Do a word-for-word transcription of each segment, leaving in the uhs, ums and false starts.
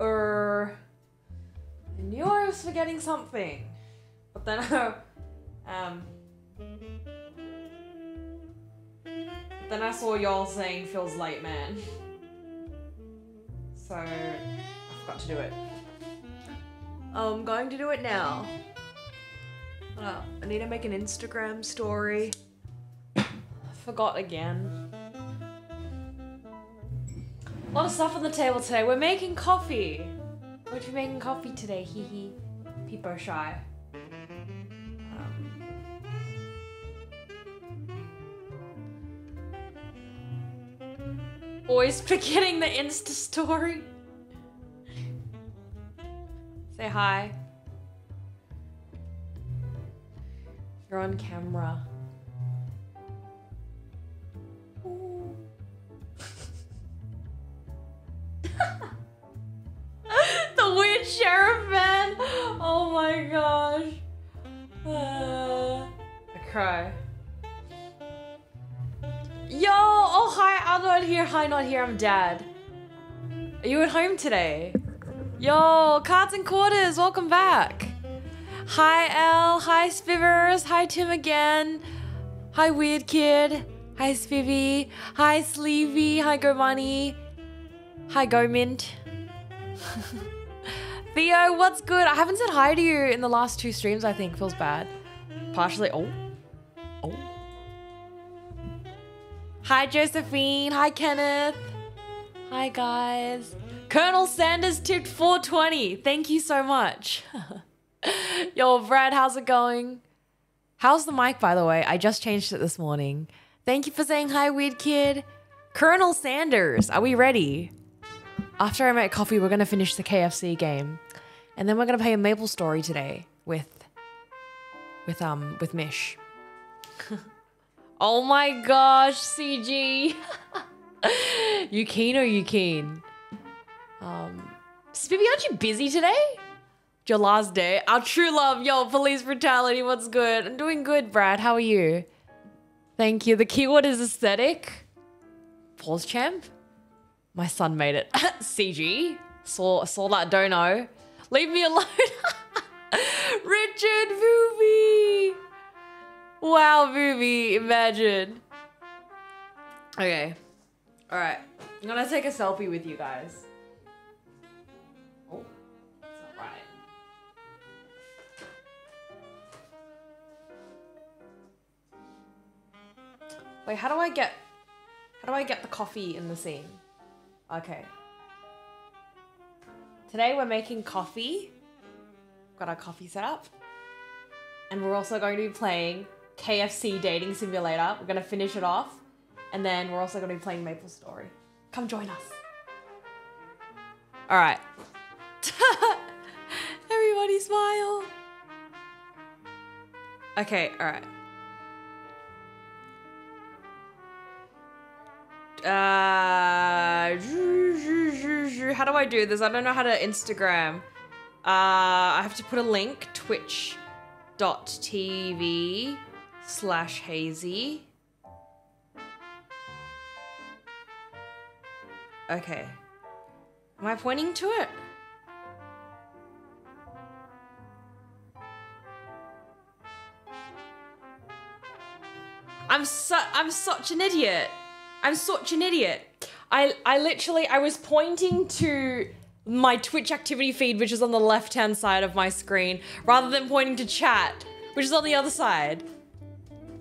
er, I knew I was forgetting something, but then I, um, then I saw y'all saying Phil's late, man. So I forgot to do it. I'm going to do it now. Oh, I need to make an Instagram story. Forgot again. A lot of stuff on the table today. We're making coffee. We're making coffee today, hee hee. People are shy. Um, always forgetting the Insta story. Say hi. You're on camera. The weird sheriff man. Oh my gosh. Uh, I cry. Yo, oh hi, I'm not here. Hi, not here. I'm Dad. Are you at home today? Yo, Cards and Quarters, welcome back. Hi Elle, hi Spivers, hi Tim again. Hi Weird Kid, hi Spivvy, hi Sleevy, hi Gomani. Hi Go Mint. Theo, what's good? I haven't said hi to you in the last two streams, I think. Feels bad. Partially. Oh. Oh. Hi Josephine, hi Kenneth. Hi guys. Colonel Sanders tipped four twenty. Thank you so much. Yo, Brad, how's it going? How's the mic, by the way? I just changed it this morning. Thank you for saying hi, Weird Kid. Colonel Sanders, are we ready? After I make coffee, we're going to finish the K F C game. And then we're going to play a Maple Story today with... With, um, with Mish. Oh my gosh, C G. You keen or you keen? Um, Spivvy, aren't you busy today? It's your last day. Our true love. Yo, police brutality. What's good? I'm doing good, Brad. How are you? Thank you. The keyword is aesthetic. Pause champ. My son made it. C G. Saw, saw that dono. Leave me alone. Richard Voovy. Wow, Voovy. Imagine. Okay. All right. I'm going to take a selfie with you guys. Wait, how do I get, how do I get the coffee in the scene? Okay. Today we're making coffee. Got our coffee set up. And we're also going to be playing K F C Dating Simulator. We're gonna finish it off. And then we're also gonna be playing Maple Story. Come join us. All right. Everybody smile. Okay, all right. Uh, how do I do this? I don't know how to Instagram. Uh, I have to put a link, twitch.tv slash HAYZEE. Okay. Am I pointing to it? I'm su- I'm such an idiot. I'm such an idiot. I I literally, I was pointing to my Twitch activity feed, which is on the left-hand side of my screen, rather than pointing to chat, which is on the other side.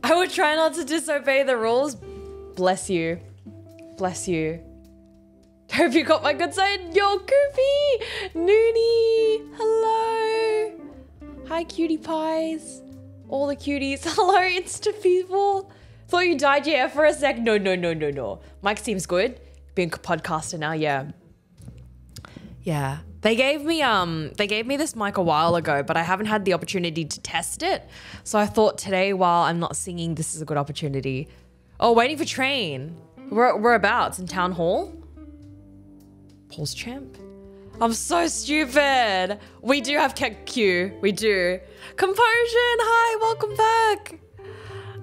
I would try not to disobey the rules. Bless you. Bless you. Hope you got my good side. Yo, Goofy! Noonie! Hello! Hi, cutie pies. All the cuties. Hello, Insta people. Thought you died, yeah, for a sec. No, no, no, no, no. Mike seems good. Being a podcaster now, yeah. Yeah. They gave me um, they gave me this mic a while ago, but I haven't had the opportunity to test it. So I thought today, while I'm not singing, this is a good opportunity. Oh, waiting for train. Where, whereabouts? In town hall? Paul's champ. I'm so stupid. We do have Q. We do. Composure, hi, welcome back.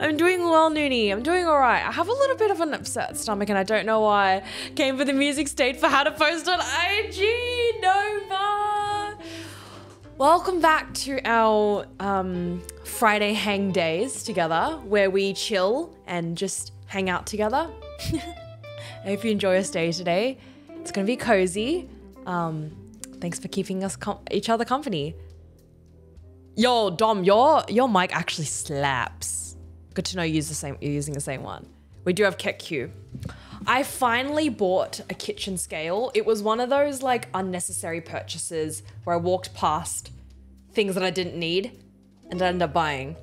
I'm doing well, Noonie. I'm doing all right. I have a little bit of an upset stomach and I don't know why. Came for the music state for how to post on I G. No Welcome back to our um, Friday hang days together, where we chill and just hang out together. I hope you enjoy your stay today. It's gonna be cozy. Um, thanks for keeping us com each other company. Yo, Dom, your your mic actually slaps. Good to know you use the same. You're using the same one. We do have Q. I finally bought a kitchen scale. It was one of those like unnecessary purchases where I walked past things that I didn't need and I ended up buying.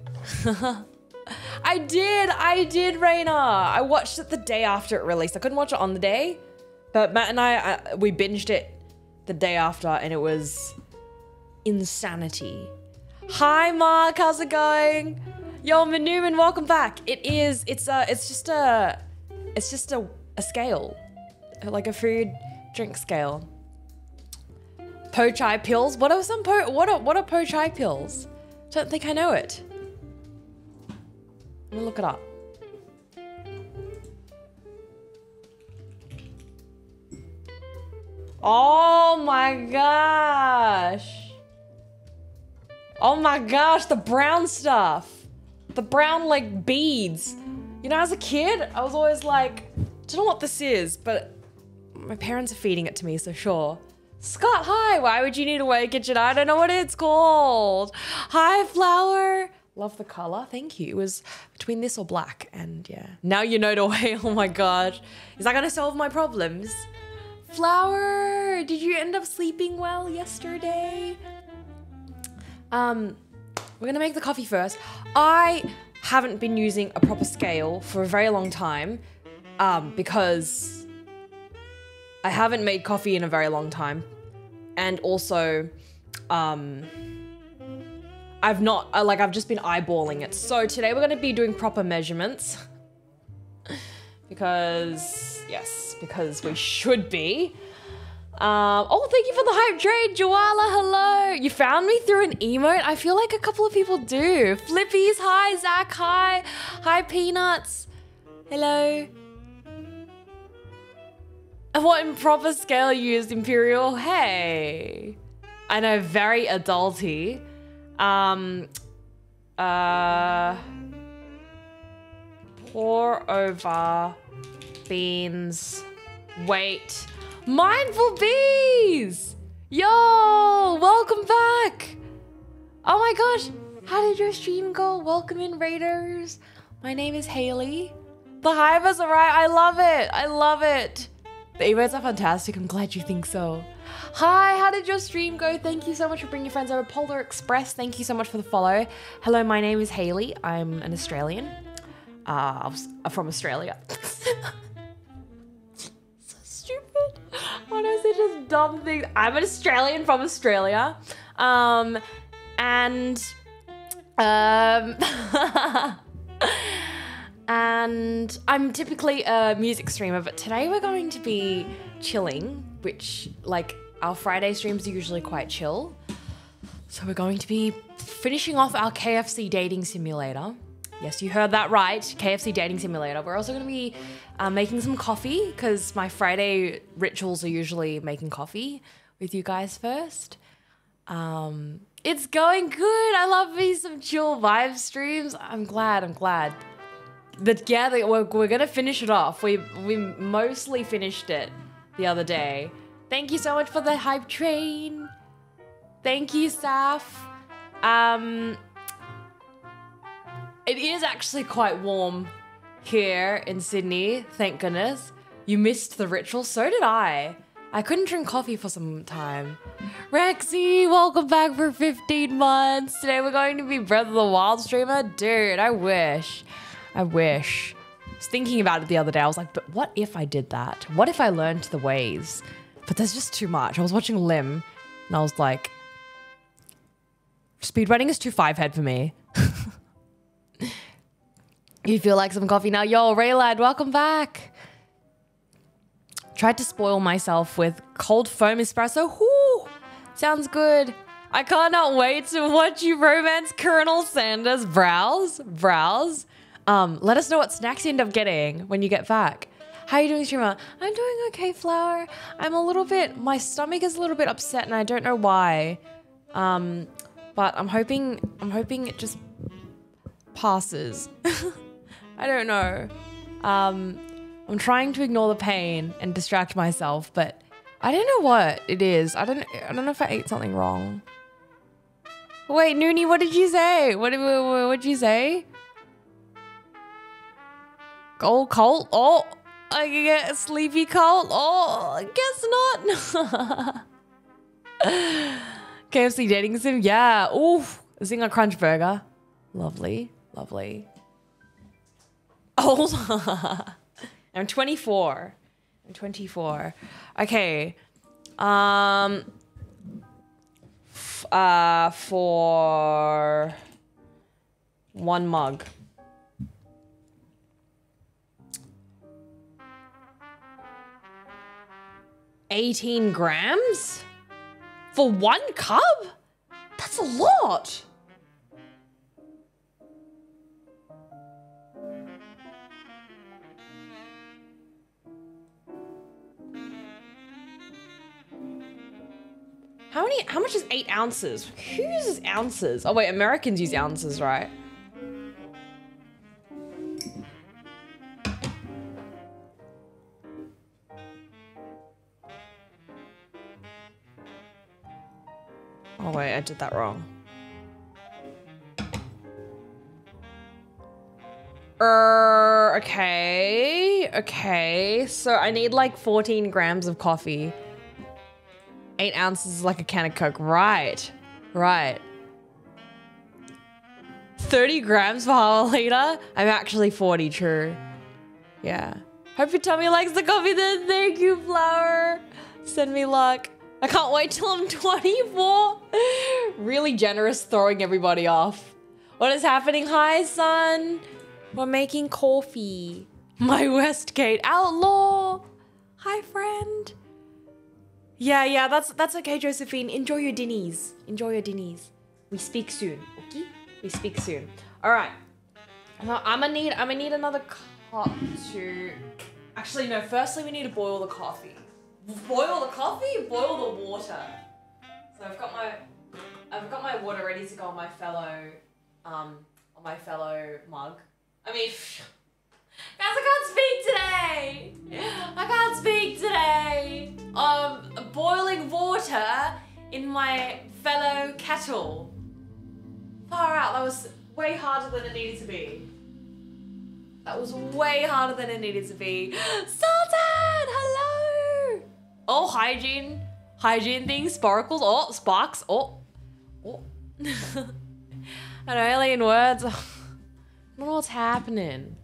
I did, I did, Raina. I watched it the day after it released. I couldn't watch it on the day, but Matt and I, I we binged it the day after and it was insanity. Hi Mark, how's it going? Yo, Manuman, welcome back. It is, it's uh, it's just a, it's just a, a scale, like a food drink scale. Po chai pills. What are some po? What are what are po chai pills? Don't think I know it. I'm gonna look it up. Oh my gosh! Oh my gosh! The brown stuff, the brown like beads. You know, as a kid, I was always like, I don't know what this is, but my parents are feeding it to me, so sure. Scott, hi, why would you need a way kitchen? I don't know what it's called. Hi, Flower. Love the color, thank you. It was between this or black, and yeah. Now you know the way, oh my gosh. Is that gonna solve my problems? Flower, did you end up sleeping well yesterday? Um, we're gonna make the coffee first. I... haven't been using a proper scale for a very long time um, because I haven't made coffee in a very long time. And also, um, I've not, uh, like I've just been eyeballing it. So today we're gonna be doing proper measurements because, yes, because we should be. Um, oh, thank you for the hype trade, Joala, hello. You found me through an emote? I feel like a couple of people do. Flippies, hi, Zach, hi. Hi, Peanuts, hello. And what improper scale you used, Imperial? Hey. I know, very adulty. Um, uh, pour over beans, wait. Mindful Bees! Yo! Welcome back! Oh my gosh! How did your stream go? Welcome in, Raiders! My name is Haley. The Hive is alright! I love it! I love it! The emotes are fantastic. I'm glad you think so. Hi! How did your stream go? Thank you so much for bringing your friends over. Polar Express, thank you so much for the follow. Hello, my name is Haley. I'm an Australian. Uh, I'm from Australia. Honestly, just dumb things. I'm an Australian from Australia. Um, and, um, and I'm typically a music streamer, but today we're going to be chilling, which like our Friday streams are usually quite chill. So we're going to be finishing off our K F C dating simulator. Yes, you heard that right, K F C dating simulator. We're also gonna be uh, making some coffee because my Friday rituals are usually making coffee with you guys first. Um, it's going good. I love me some chill vibe streams. I'm glad, I'm glad. But yeah, we're, we're gonna finish it off. We, we mostly finished it the other day. Thank you so much for the hype train. Thank you, Saf. Um, It is actually quite warm here in Sydney, thank goodness. You missed the ritual, so did I. I couldn't drink coffee for some time. Rexy, welcome back for fifteen months. Today we're going to be Breath of the Wild streamer. Dude, I wish, I wish. I was thinking about it the other day. I was like, but what if I did that? What if I learned the ways? But there's just too much. I was watching Lim and I was like, speedrunning is too five head for me. You feel like some coffee now? Yo, Raylad, welcome back. Tried to spoil myself with cold foam espresso. Whoo, sounds good. I cannot wait to watch you romance Colonel Sanders. Browse, browse. Um, let us know what snacks you end up getting when you get back. How are you doing, streamer? I'm doing okay, Flower. I'm a little bit, my stomach is a little bit upset and I don't know why. Um, but I'm hoping, I'm hoping it just passes. I don't know. Um, I'm trying to ignore the pain and distract myself, but I don't know what it is. I don't, I don't know if I ate something wrong. Wait, Noonie, what did you say? What did, what, what did you say? Gold cult? Oh, I can get a sleepy cult? Oh, guess not. K F C dating sim? Yeah. Ooh, Zinger Crunch Burger. Lovely, lovely. Oh, I'm twenty-four. I'm twenty-four. Okay. Um... Uh, for one mug. eighteen grams? For one cup? That's a lot. How many, how much is eight ounces? Who uses ounces? Oh wait, Americans use ounces, right? Oh wait, I did that wrong. Er, okay, okay. So I need like fourteen grams of coffee. Eight ounces is like a can of Coke. Right, right. thirty grams for half a liter? I'm actually forty, true. Yeah. Hope your tummy likes the coffee then. Thank you, Flower. Send me luck. I can't wait till I'm twenty-four. Really generous, throwing everybody off. What is happening? Hi, son. We're making coffee. My Westgate outlaw. Hi, friend. Yeah, yeah, that's that's okay, Josephine. Enjoy your dinnies. Enjoy your dinnies. We speak soon, okay? We speak soon. All right. Now I'm gonna need I'm gonna need another cup to. Actually, no. Firstly, we need to boil the coffee. Boil the coffee. Boil the water. So I've got my I've got my water ready to go on my fellow um on my fellow mug. I mean. Guys, I can't speak today! I can't speak today! Um, boiling water in my fellow kettle. Far out, that was way harder than it needed to be. That was way harder than it needed to be. Sultan, hello! Oh, hygiene. Hygiene things, sparkles, oh, sparks, oh. Oh. I know, alien words. I don't know what's happening.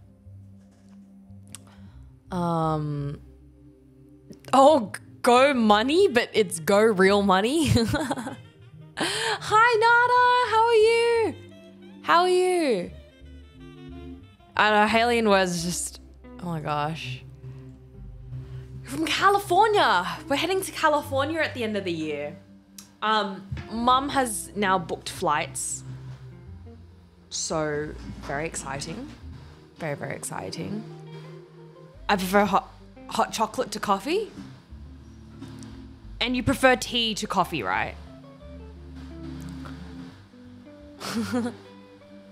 Um, oh, go money, but it's go real money. Hi, Nada. How are you? How are you? I don't know. Halion was just, oh my gosh. From California. We're heading to California at the end of the year. Um, Mum has now booked flights. So very exciting. Very, very exciting. I prefer hot, hot chocolate to coffee. And you prefer tea to coffee, right? Keaton,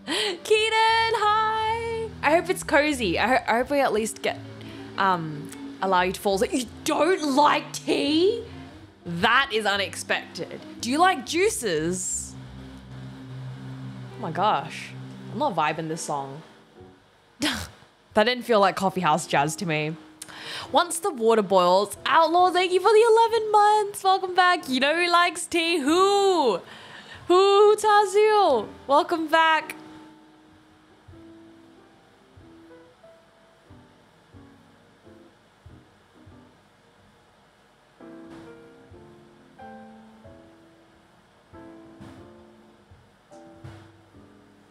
hi! I hope it's cozy. I, ho I hope we at least get, um, allow you to fall asleep. You don't like tea? That is unexpected. Do you like juices? Oh my gosh. I'm not vibing this song. That didn't feel like coffee house jazz to me. Once the water boils, Outlaw, thank you for the eleven months. Welcome back. You know who likes tea? Who? Who, Tazil? Welcome back.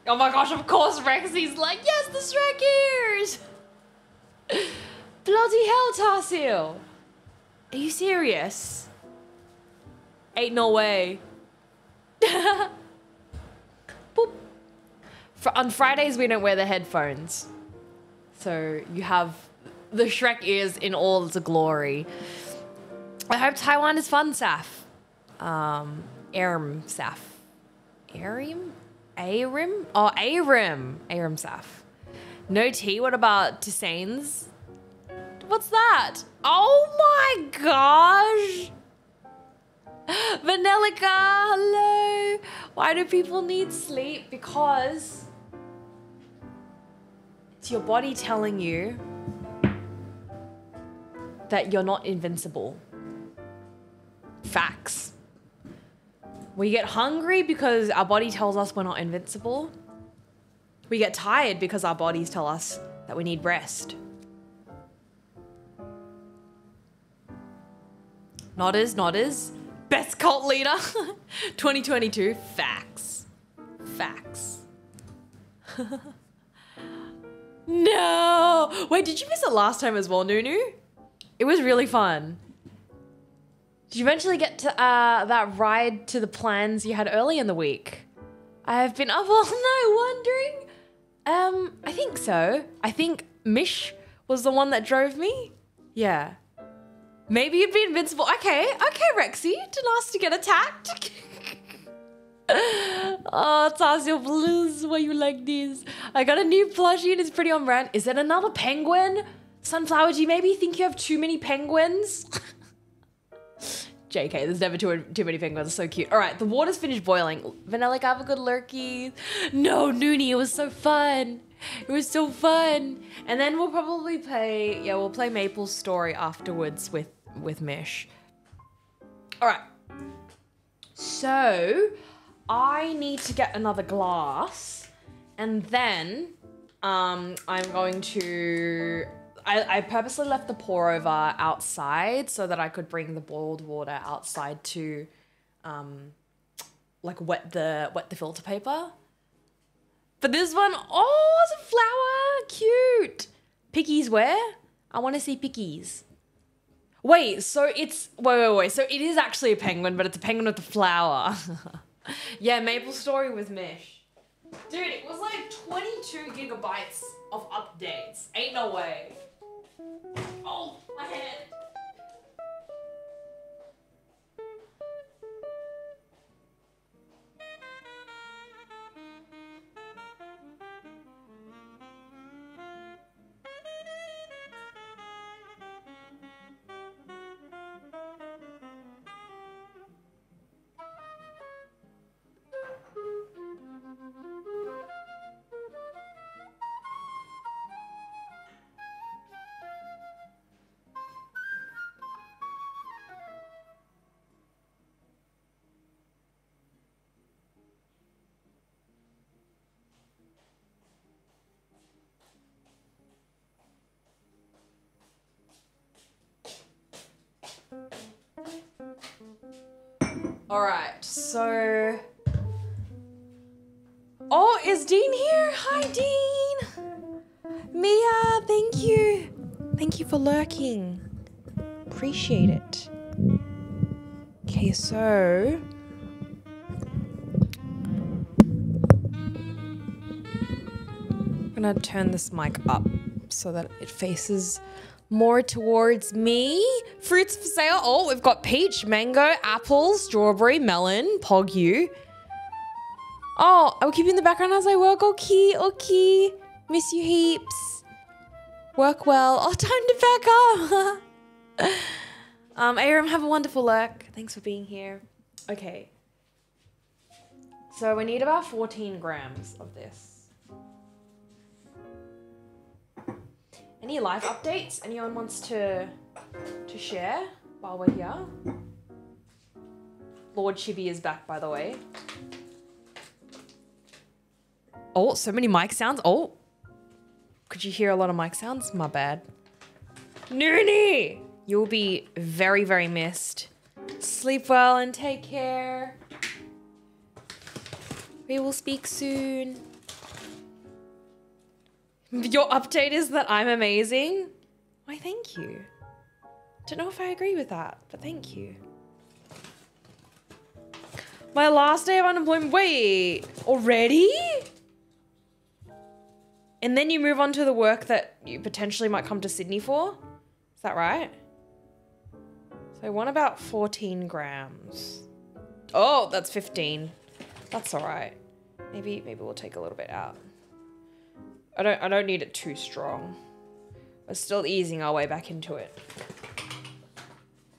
Oh my gosh, of course Rexy's like, yes, the Shrekers! Bloody hell, Tarsil! Are you serious? Ain't no way. Boop. For, on Fridays, we don't wear the headphones. So you have the Shrek ears in all its glory. I hope Taiwan is fun, Saf. um, Aram Saf. Aram? Aram? Oh, Aram. Aram Saf. No tea? What about Tissane's? What's that? Oh my gosh! Vanellica, hello! Why do people need sleep? Because it's your body telling you that you're not invincible. Facts. We get hungry because our body tells us we're not invincible. We get tired because our bodies tell us that we need rest. Nodders, nodders. Best cult leader twenty twenty-two. Facts. Facts. No! Wait, did you miss it last time as well, Nunu? It was really fun. Did you eventually get to uh, that ride to the plans you had early in the week? I have been up all night wondering. Um, I think so. I think Mish was the one that drove me. Yeah. Maybe you'd be invincible. Okay, okay, Rexy. Didn't ask to get attacked. Oh, Tazio Blues, why you like this? I got a new plushie and it's pretty on brand. Is it another penguin? Sunflower, do you maybe think you have too many penguins? J K, there's never too, too many penguins. It's so cute. All right, the water's finished boiling. Vanellica, have a good lurky. No, Noonie, it was so fun. It was so fun. And then we'll probably play, yeah, we'll play Maple Story afterwards with, with Mish. All right. So I need to get another glass and then um, I'm going to, I, I purposely left the pour over outside so that I could bring the boiled water outside to um, like wet the, wet the filter paper. But this one, oh, it's a flower, cute. Pickies where? I want to see pickies. Wait, so it's, wait, wait, wait. So it is actually a penguin, but it's a penguin with a flower. Yeah, Maple Story with Mish. Dude, it was like twenty-two gigabytes of updates. Ain't no way. Oh, my head. All right, so, oh, is Dean here? Hi, Dean. Mia, thank you. Thank you for lurking. Appreciate it. Okay, so, I'm gonna turn this mic up so that it faces more towards me. Fruits for sale. Oh, we've got peach, mango, apple, strawberry, melon, Pogyu. Oh, I'll keep you in the background as I work. Okay, okay. Miss you heaps. Work well. Oh, time to back up. um, Aram, have a wonderful lurk. Thanks for being here. Okay. So we need about fourteen grams of this. Any live updates anyone wants to to share while we're here? Lord Chibi is back, by the way. Oh, so many mic sounds. Oh, could you hear a lot of mic sounds? My bad. Noonie, you'll be very, very missed. Sleep well and take care. We will speak soon. Your update is that I'm amazing? Why, thank you. Don't know if I agree with that, but thank you. My last day of unemployment, wait, already? And then you move on to the work that you potentially might come to Sydney for? Is that right? So I want about fourteen grams. Oh, that's fifteen. That's all right. Maybe, maybe we'll take a little bit out. I don't, I don't need it too strong. We're still easing our way back into it.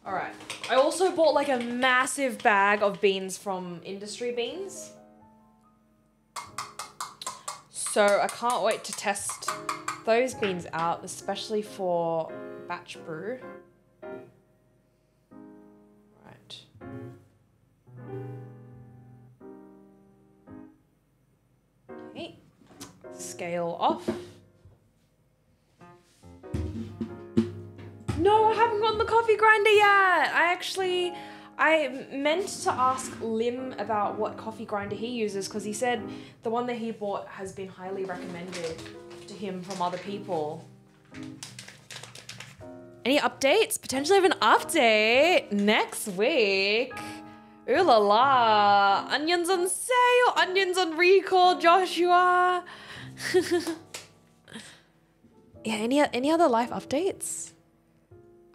All right. I also bought like a massive bag of beans from Industry Beans. So I can't wait to test those beans out, especially for batch brew. Right. Okay. Scale off. No, I haven't gotten the coffee grinder yet. I actually, I meant to ask Lim about what coffee grinder he uses, because he said the one that he bought has been highly recommended to him from other people. Any updates? Potentially have an update next week. Ooh la la. Onions on sale, onions on recall, Joshua. Yeah, any, any other life updates?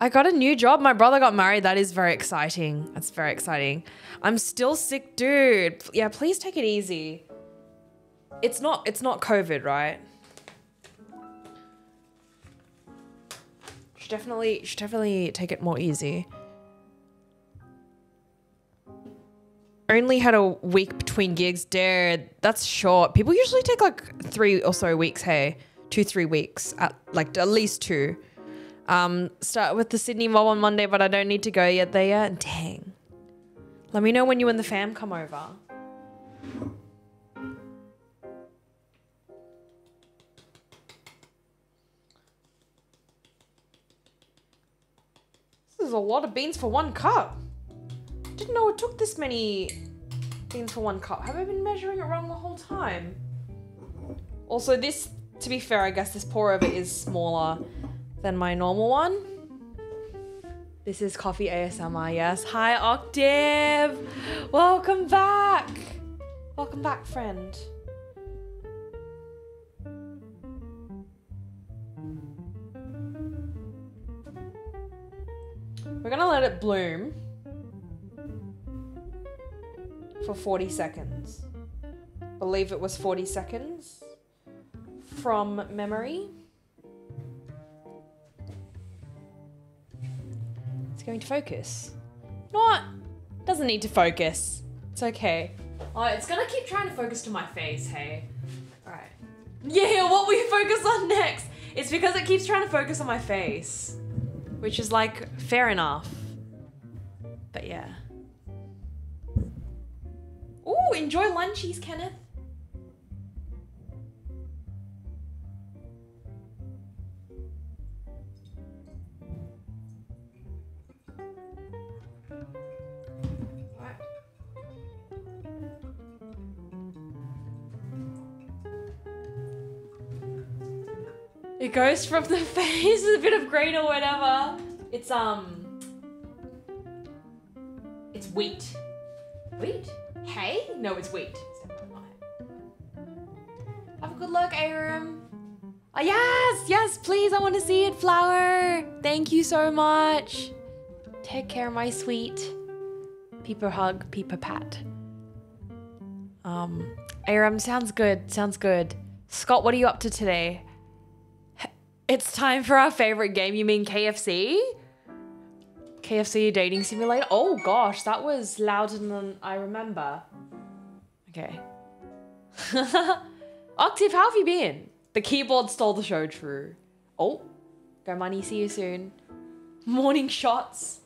I got a new job. My brother got married. That is very exciting. That's very exciting. I'm still sick, dude. Yeah, please take it easy. It's not, it's not COVID, right? Should definitely, should definitely take it more easy. Only had a week between gigs, dude. That's short. People usually take like three or so weeks. Hey, two, three weeks at like at least two. Um, start with the Sydney mob on Monday, but I don't need to go yet there yet. Dang. Let me know when you and the fam come over. This is a lot of beans for one cup. Didn't know it took this many beans for one cup. Have I been measuring it wrong the whole time? Also this, to be fair, I guess this pour over is smaller than my normal one. This is coffee A S M R, yes. Hi, Octave. Welcome back. Welcome back, friend. We're gonna let it bloom for forty seconds. Believe it was forty seconds from memory. Going to focus. Not. Doesn't need to focus. It's okay. Oh, it's gonna keep trying to focus to my face, hey? Alright. Yeah, what will you focus on next? It's because it keeps trying to focus on my face. Which is like, fair enough. But yeah. Ooh, enjoy lunchies, Kenneth. It goes from the face with a bit of green or whatever. It's um, it's wheat. Wheat? Hay? No, it's wheat. It's definitely not hay. Have a good look, Aram. Oh yes, yes, please, I want to see it, flower. Thank you so much. Take care, my sweet. Peeper hug, peeper pat. Um, Aram, sounds good, sounds good. Scott, what are you up to today? It's time for our favorite game. You mean K F C? K F C dating simulator? Oh gosh, that was louder than I remember. Okay. Octave, how have you been? The keyboard stole the show, true. Oh, go money, see you soon. Morning shots.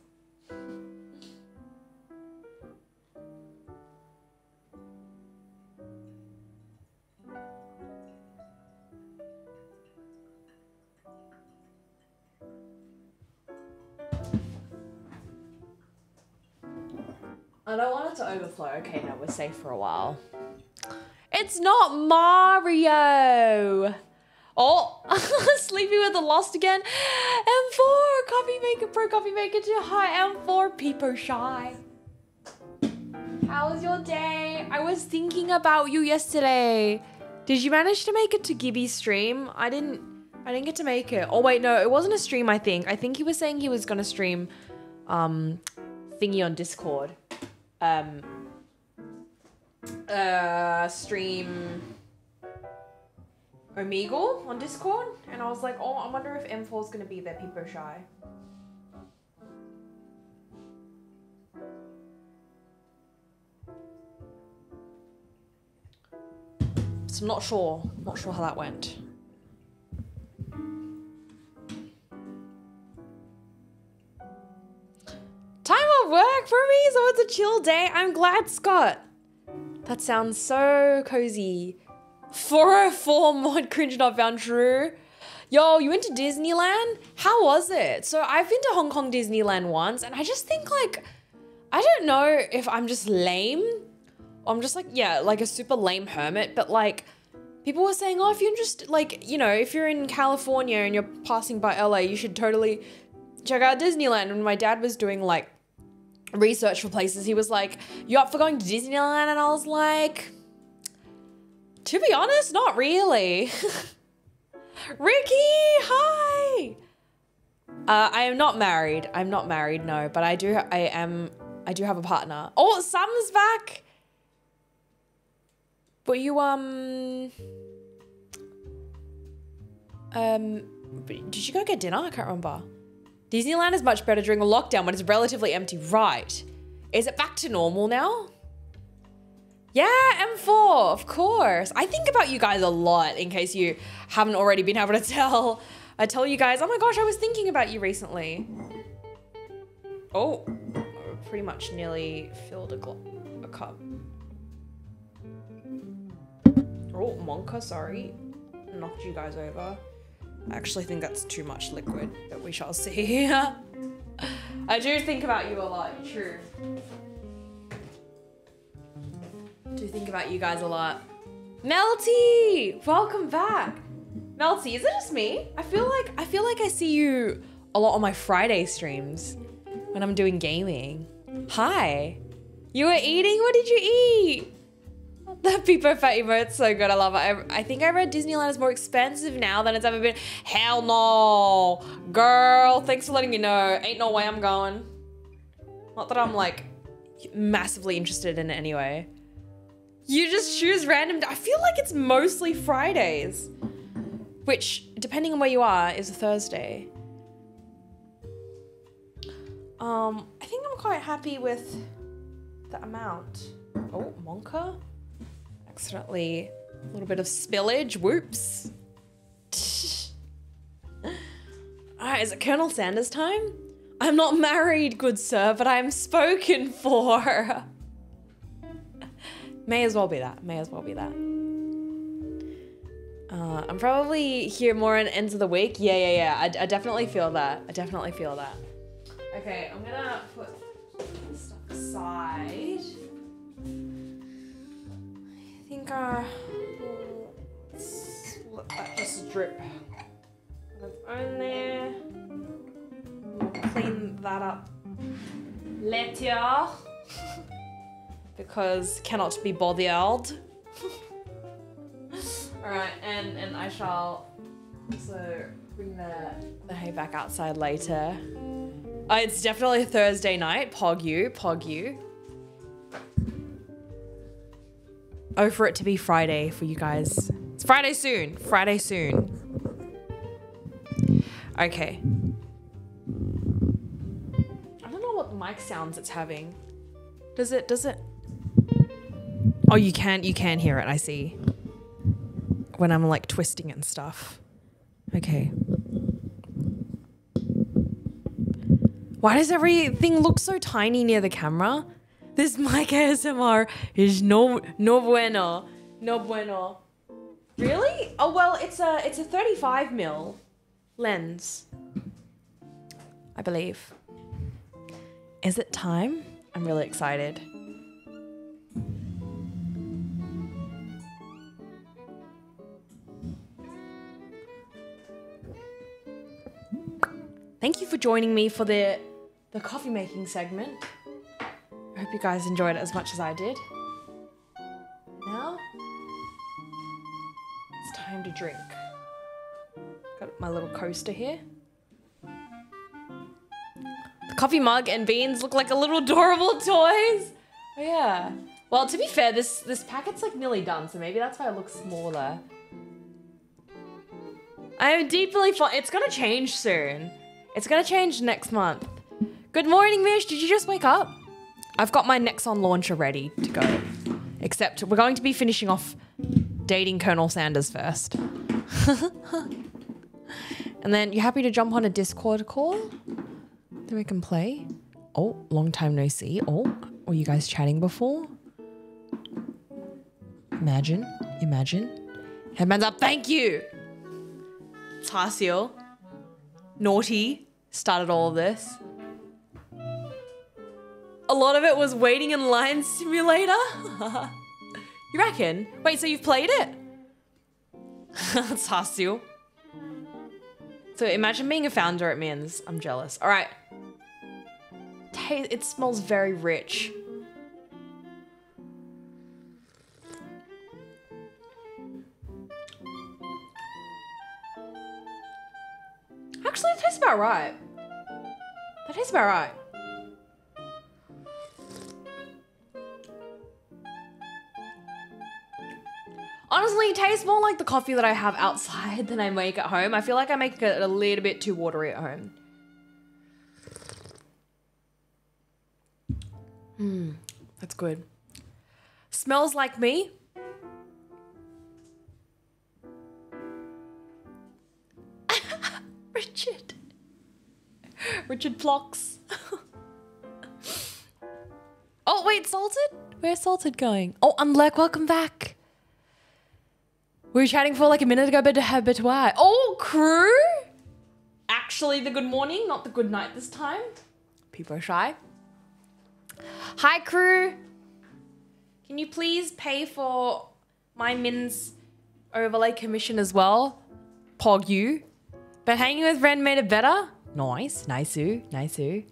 I don't want it to overflow. Okay, now we're safe for a while. It's not Mario. Oh, sleepy with the lost again. M four, coffee maker, pro coffee maker too high. M four, peepo shy. How was your day? I was thinking about you yesterday. Did you manage to make it to Gibby's stream? I didn't, I didn't get to make it. Oh wait, no, it wasn't a stream, I think. I think he was saying he was gonna stream um, thingy on Discord. Um, uh, stream Omegle on Discord, and I was like, oh, I wonder if M four is going to be there, people are shy. So I'm not sure, not sure how that went. Time off work for me, so it's a chill day. I'm glad, Scott. That sounds so cozy. four oh four mod cringe not found true. Yo, you went to Disneyland? How was it? So I've been to Hong Kong Disneyland once, and I just think like, I don't know if I'm just lame. I'm just like, yeah, like a super lame hermit, but like people were saying, oh, if you're just like, you know, if you're in California and you're passing by L A, you should totally check out Disneyland. And my dad was doing like research for places. He was like, you up for going to Disneyland? And I was like, to be honest, not really. Ricky, hi. Uh, I am not married. I'm not married, no, but I do, I am, I do have a partner. Oh, Sam's back. But you, um, um, did you go get dinner? I can't remember. Disneyland is much better during a lockdown when it's relatively empty. Right. Is it back to normal now? Yeah, M four, of course. I think about you guys a lot in case you haven't already been able to tell. I tell you guys, oh my gosh, I was thinking about you recently. Oh, I pretty much nearly filled a, gl- a cup. Oh, Monka, sorry. Knocked you guys over. I actually think that's too much liquid, but we shall see. I do think about you a lot, true. Do think about you guys a lot. Melty! Welcome back! Melty, is it just me? I feel like I feel like I see you a lot on my Friday streams when I'm doing gaming. Hi! You were eating? What did you eat? That Beepo Fat emote's so good, I love it. I, I think I read Disneyland is more expensive now than it's ever been. Hell no! Girl, thanks for letting me know. Ain't no way I'm going. Not that I'm like massively interested in it anyway. You just choose random, I feel like it's mostly Fridays. Which, depending on where you are, is a Thursday. Um, I think I'm quite happy with the amount. Oh, Monka? Accidentally, a little bit of spillage, whoops. Ah, is it Colonel Sanders time? I'm not married, good sir, but I am spoken for. May as well be that, may as well be that. Uh, I'm probably here more in ends of the week. Yeah, yeah, yeah, I, I definitely feel that. I definitely feel that. Okay, I'm gonna put this stuff aside. I think uh, let's let that just drip on there. We'll clean that up later because cannot be bothered. Alright, and, and I shall also bring the, the hay back outside later. Oh, it's definitely a Thursday night, pog you, pog you. Oh, for it to be Friday for you guys. It's Friday soon. Friday soon. Okay. I don't know what mic sounds it's having. Does it, does it? Oh, you can, you can hear it. I see. When I'm like twisting it and stuff. Okay. Why does everything look so tiny near the camera? This mic A S M R is no no bueno, no bueno. Really? Oh well, it's a it's a thirty-five mil lens, I believe. Is it time? I'm really excited. Thank you for joining me for the the coffee making segment. I hope you guys enjoyed it as much as I did. Now, it's time to drink. Got my little coaster here. The coffee mug and beans look like a little adorable toys. Oh yeah, Well, to be fair, this this packet's like nearly done, so maybe that's why it looks smaller. I am deeply fond. It's gonna change soon. It's gonna change next month. Good morning, Mish. Did you just wake up? I've got my Nexon launcher ready to go. Except we're going to be finishing off dating Colonel Sanders first. And then, you happy to jump on a Discord call? Then we can play. Oh, long time no see. Oh, were you guys chatting before? Imagine, imagine. Headman's up, thank you! Tarsio. Naughty started all of this. A lot of it was waiting in line simulator. You reckon? Wait, so you've played it? Tarsio. So imagine being a founder at Mins. I'm jealous. All right. It smells very rich. Actually, it tastes about right. That tastes about right. Honestly, it tastes more like the coffee that I have outside than I make at home. I feel like I make it a little bit too watery at home. Mmm, that's good. Smells like me. Richard. Richard Plocks. Oh, wait, Salted? Where's Salted going? Oh, Unlurk, welcome back. We were chatting for like a minute ago, but her but why? Oh, crew! Actually, the good morning, not the good night this time. People are shy. Hi, crew. Can you please pay for my Min's overlay commission as well? Pog you. But hanging with Ren made it better. Nice, nice-oo, nice-oo.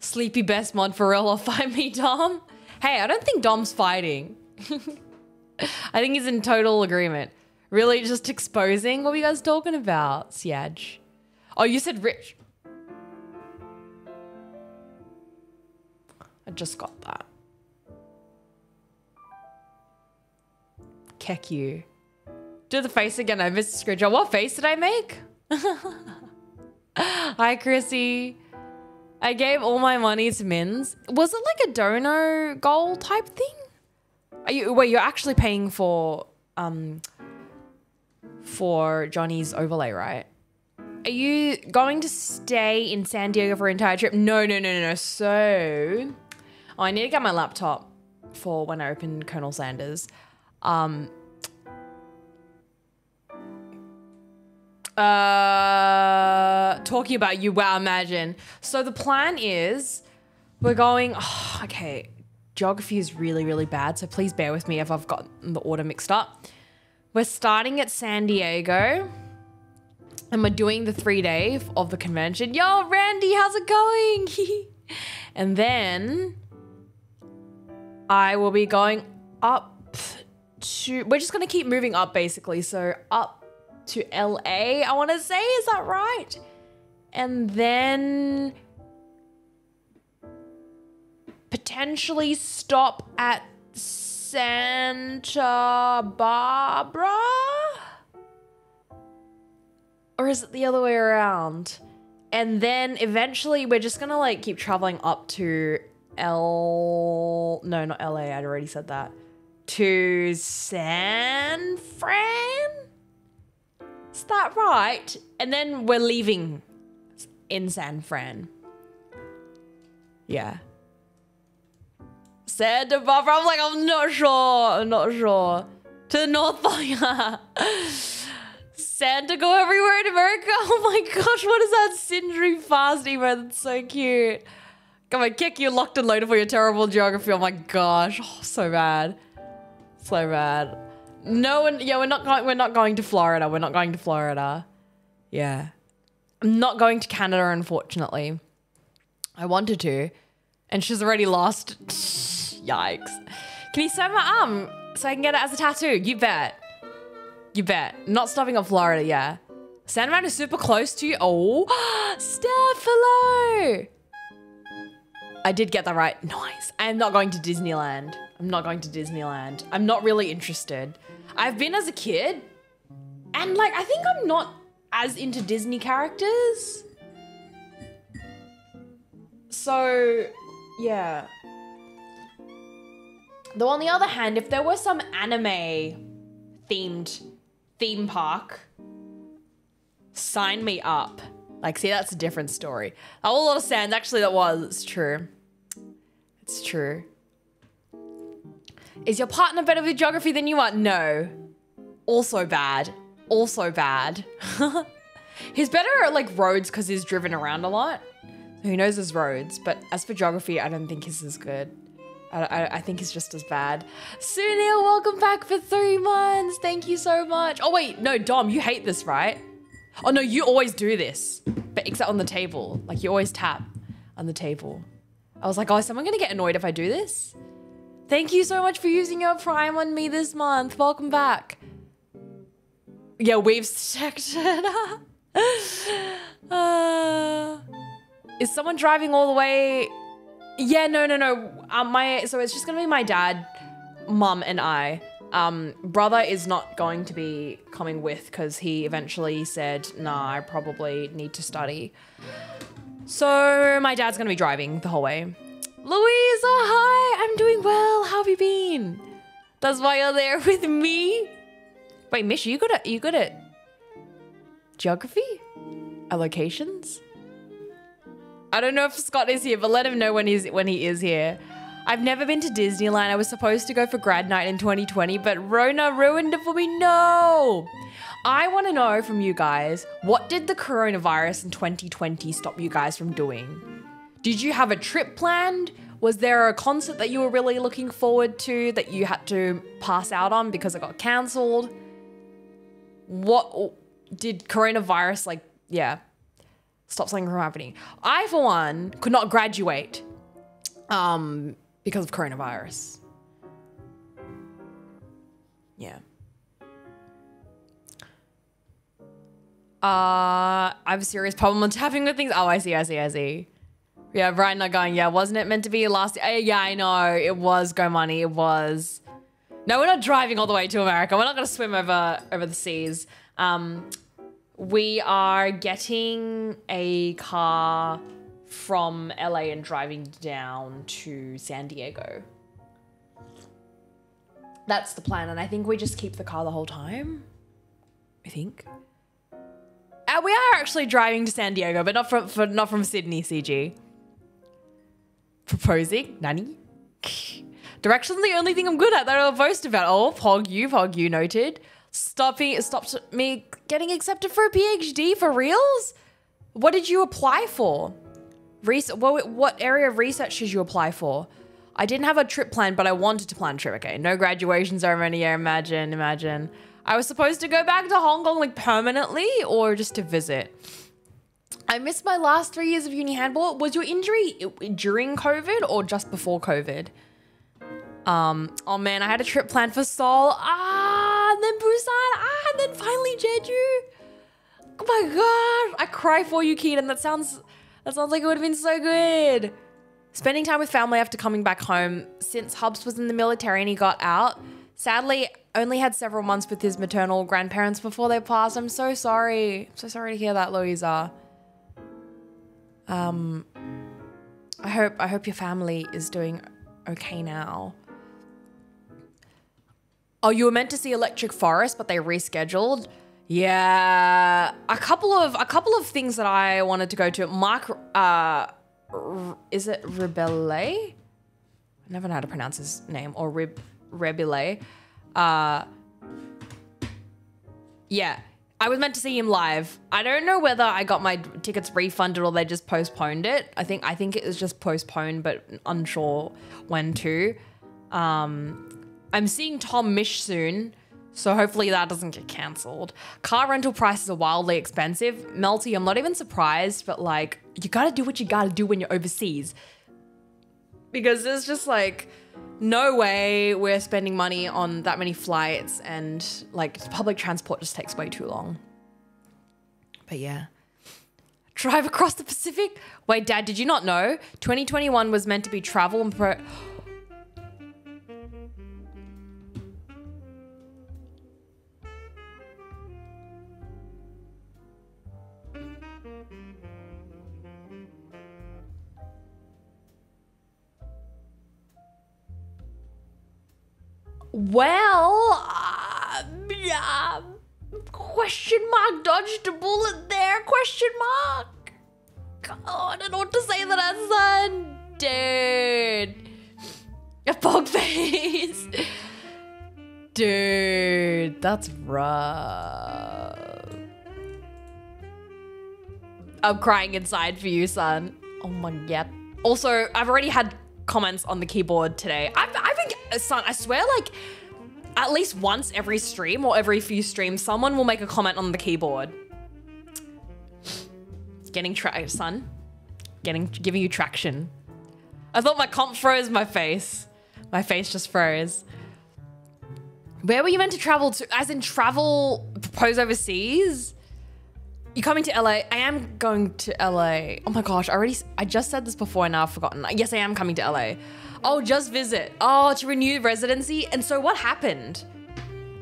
Sleepy best mod for real, or find me, Dom. Hey, I don't think Dom's fighting. I think he's in total agreement. Really just exposing? What were you guys talking about, Siaj? Oh, you said rich. I just got that. Keck you. Do the face again. I missed Scrooge. What face did I make? Hi, Chrissy. I gave all my money to Min's. Was it like a dono goal type thing? Are you, wait, you're actually paying for um for Johnny's overlay, right? Are you going to stay in San Diego for an entire trip? No, no, no, no, no. So, oh, I need to get my laptop for when I open Colonel Sanders. Um, uh, talking about you, wow, imagine. So the plan is we're going, oh, okay. Geography is really, really bad, so please bear with me if I've gotten the order mixed up. We're starting at San Diego, and we're doing the three day of the convention. Yo, Randy, how's it going? And then I will be going up to, we're just gonna keep moving up basically. So up to L A, I wanna say, is that right? And then potentially stop at Santa Barbara? Or is it the other way around? And then eventually we're just gonna like keep traveling up to L... No, not L A, I'd already said that. To San Fran? Is that right? And then we're leaving in San Fran. Yeah. Said above, I'm like, I'm not sure, I'm not sure. To the North Pole. Santa go everywhere in America. Oh my gosh, what is that Sindri fast emo? That's so cute. Come on, kick you locked and loaded for your terrible geography. Oh my gosh, oh, so bad, so bad. No one, yeah, we're not going, we're not going to Florida. We're not going to Florida. Yeah, I'm not going to Canada, unfortunately. I wanted to, and she's already lost. Yikes. Can you sew my arm so I can get it as a tattoo? You bet. You bet. Not stopping at Florida, yeah. San Fran is super close to you. Oh, Steph, hello. I did get that right. Nice. I am not going to Disneyland. I'm not going to Disneyland. I'm not really interested. I've been as a kid, and like, I think I'm not as into Disney characters. So, yeah. Though on the other hand, if there were some anime themed theme park, sign me up. Like, see, that's a different story. A whole lot of sand, actually, that was, it's true. It's true. Is your partner better with geography than you are? No. Also bad. Also bad. He's better at like roads because he's driven around a lot. So he knows his roads, but as for geography, I don't think he's as good. I, I, I think he's just as bad. Sunil, welcome back for three months. Thank you so much. Oh wait, no, Dom, you hate this, right? Oh no, you always do this, but except on the table. Like you always tap on the table. I was like, oh, is someone gonna get annoyed if I do this? Thank you so much for using your Prime on me this month. Welcome back. Yeah, we've detected. uh, is someone driving all the way? Yeah, no, no, no. Um, my so it's just gonna be my dad, mum, and I. Um, brother is not going to be coming with because he eventually said, nah, I probably need to study. So my dad's going to be driving the whole way. Louisa, hi, I'm doing well. How have you been? That's why you're there with me. Wait, Mish, are you good at, are you good at geography? Allocations? I don't know if Scott is here, but let him know when he's, when he is here. I've never been to Disneyland. I was supposed to go for grad night in twenty twenty, but Rona ruined it for me. No! I want to know from you guys, what did the coronavirus in twenty twenty stop you guys from doing? Did you have a trip planned? Was there a concert that you were really looking forward to that you had to pass out on because it got cancelled? What did coronavirus, like, yeah, stop something from happening? I, for one, could not graduate um, because of coronavirus. Yeah. Uh, I have a serious problem with tapping with things. Oh, I see, I see, I see. Yeah, Brian not going, yeah, wasn't it meant to be last year? Uh, yeah, I know, it was Go Money, it was. No, we're not driving all the way to America. We're not gonna swim over, over the seas. Um, we are getting a car from L A and driving down to San Diego. That's the plan, and I think we just keep the car the whole time. I think. Uh, we are actually driving to San Diego, but not from for, not from Sydney, C G. Proposing, nanny. Direction's the only thing I'm good at that I'll boast about. Oh, pog you, pog you noted. Stopping, stopped me getting accepted for a PhD for reals. What did you apply for? Research, what, what area of research did you apply for? I didn't have a trip planned, but I wanted to plan a trip. Okay, no graduation ceremony. Yeah, imagine, imagine. I was supposed to go back to Hong Kong like permanently or just to visit. I missed my last three years of uni handball. Was your injury during COVID or just before COVID? Um, oh man, I had a trip planned for Seoul. Ah, and then Busan. Ah, and then finally Jeju. Oh my God. I cry for you, Keaton. That sounds... That sounds like it would have been so good. Spending time with family after coming back home. Since Hubs was in the military and he got out, sadly only had several months with his maternal grandparents before they passed. I'm so sorry. I'm so sorry to hear that, Louisa. Um, I hope I hope your family is doing okay now. Oh, you were meant to see Electric Forest, but they rescheduled. Yeah, a couple of a couple of things that I wanted to go to. Mark, uh, is it Rebele? I never know how to pronounce his name. Or Rib Rebele. Uh, yeah, I was meant to see him live. I don't know whether I got my tickets refunded or they just postponed it. I think I think it was just postponed, but unsure when to. Um, I'm seeing Tom Mish soon. So hopefully that doesn't get cancelled. Car rental prices are wildly expensive. Melty, I'm not even surprised, but like, you gotta do what you gotta do when you're overseas. Because there's just like, no way we're spending money on that many flights, and like public transport just takes way too long. But yeah. Drive across the Pacific? Wait, Dad, did you not know? twenty twenty-one was meant to be travel and pro... Well, uh, yeah, question mark, dodged a bullet there, question mark. God, I don't know what to say that I son, dude. A fog face. Dude, that's rough. I'm crying inside for you, son. Oh my God. Also, I've already had comments on the keyboard today. I've, I've been, son, I swear, like, at least once every stream or every few streams, someone will make a comment on the keyboard. It's getting traction, son. Getting, giving you traction. I thought my comp froze my face. My face just froze. Where were you meant to travel to? As in travel, propose overseas? You coming to L A? I am going to L A. Oh my gosh, I already, I just said this before and now I've forgotten. Yes, I am coming to L A. Oh, just visit. Oh, to renew residency. And so what happened?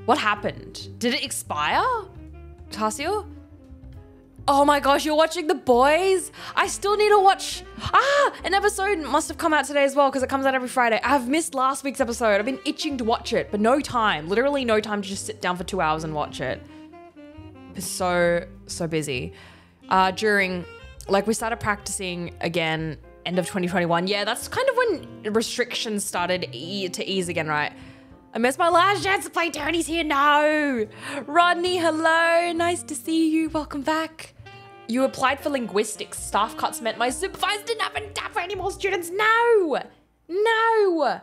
What happened? Did it expire? Tasio? Oh my gosh, you're watching The Boys? I still need to watch. Ah, an episode must have come out today as well because it comes out every Friday. I've missed last week's episode. I've been itching to watch it, but no time. Literally no time to just sit down for two hours and watch it. So, so busy. Uh, during, like we started practicing again end of twenty twenty-one. Yeah, that's kind of when restrictions started e to ease again, right? I missed my last chance to play Tony's here. No. Rodney, hello. Nice to see you. Welcome back. You applied for linguistics. Staff cuts meant my supervisor didn't have enough for any more students. No. No.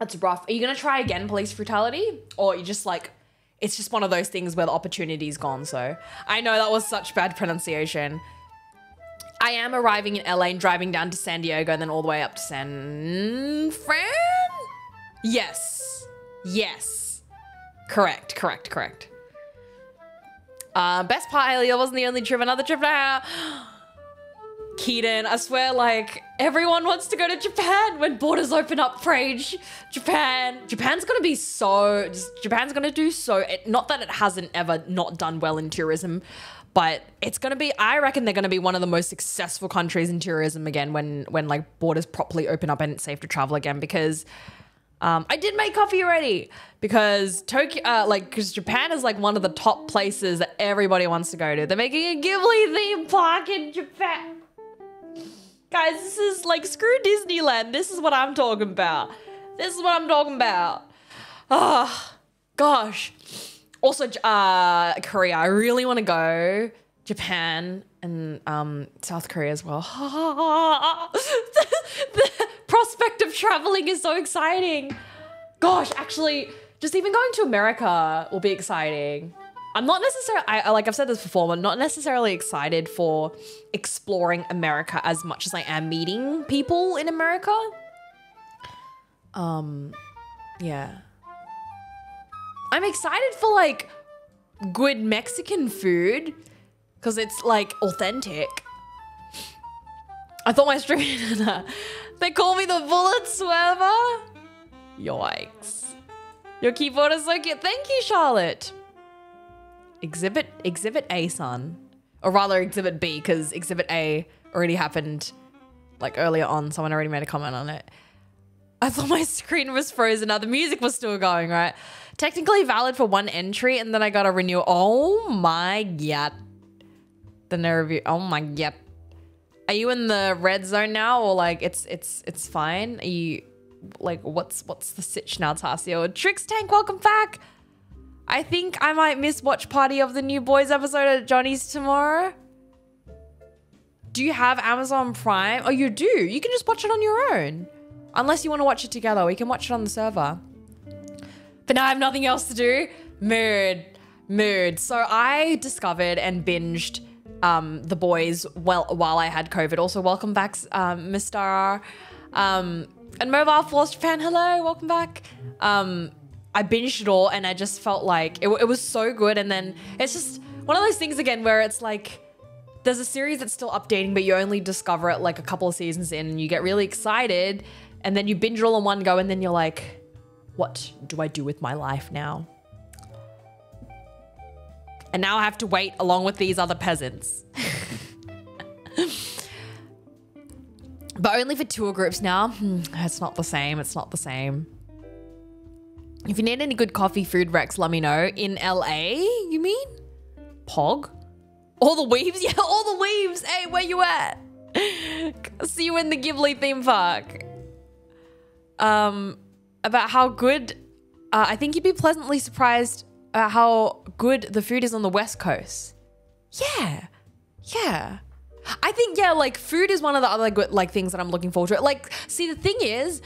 That's rough. Are you going to try again police brutality? Or are you just like, it's just one of those things where the opportunity's gone, so. I know that was such bad pronunciation. I am arriving in L A and driving down to San Diego and then all the way up to San Fran? Yes. Yes. Correct, correct, correct. Uh, best part, Haley, that wasn't the only trip, another trip now. Keaton, I swear, like, everyone wants to go to Japan when borders open up, Frage. Japan. Japan's gonna be so, Japan's gonna do so, it, not that it hasn't ever not done well in tourism, but it's gonna be, I reckon they're gonna be one of the most successful countries in tourism again when, when like borders properly open up and it's safe to travel again because um, I did make coffee already because Tokyo, uh, like, because Japan is like one of the top places that everybody wants to go to. They're making a Ghibli theme park in Japan. Guys, this is like, screw Disneyland. This is what I'm talking about. This is what I'm talking about. Oh, gosh. Also, uh, Korea. I really want to go. Japan and um, South Korea as well. the, the prospect of traveling is so exciting. Gosh, actually, just even going to America will be exciting. I'm not necessarily, I, like I've said this before, I'm not necessarily excited for exploring America as much as I am meeting people in America. Um, yeah. I'm excited for like good Mexican food because it's like authentic. I thought my stream, they call me the bullet swerver. Yikes. Your keyboard is so cute. Thank you, Charlotte. Exhibit Exhibit A, son. Or rather Exhibit B, because Exhibit A already happened like earlier on. Someone already made a comment on it. I thought my screen was frozen. Now the music was still going, right? Technically valid for one entry and then I got a renew. Oh my God. The no review. Oh my God. Are you in the red zone now or like it's it's it's fine? Are you like what's what's the sitch now, Tasio? Trix Tank, welcome back. I think I might miss watch party of the New Boys episode at Johnny's tomorrow. Do you have Amazon Prime? Oh, you do. You can just watch it on your own. Unless you want to watch it together. We can watch it on the server. But now I have nothing else to do. Mood. Mood. So I discovered and binged um, The Boys well, while I had COVID. Also, welcome back, um, Mister R. Um, and Mobile Force Japan, hello. Welcome back. Um... I binged it all and I just felt like it, it was so good. And then it's just one of those things again where it's like, there's a series that's still updating, but you only discover it like a couple of seasons in and you get really excited and then you binge all in one go and then you're like, what do I do with my life now? And now I have to wait along with these other peasants. But only for tour groups now. It's not the same. It's not the same. If you need any good coffee, food recs, let me know. In L A, you mean? Pog? All the weaves? Yeah, all the weaves. Hey, where you at? See you in the Ghibli theme park. Um, about how good... Uh, I think you'd be pleasantly surprised about how good the food is on the West Coast. Yeah. Yeah. I think, yeah, like food is one of the other good like things that I'm looking forward to. Like, see, the thing is,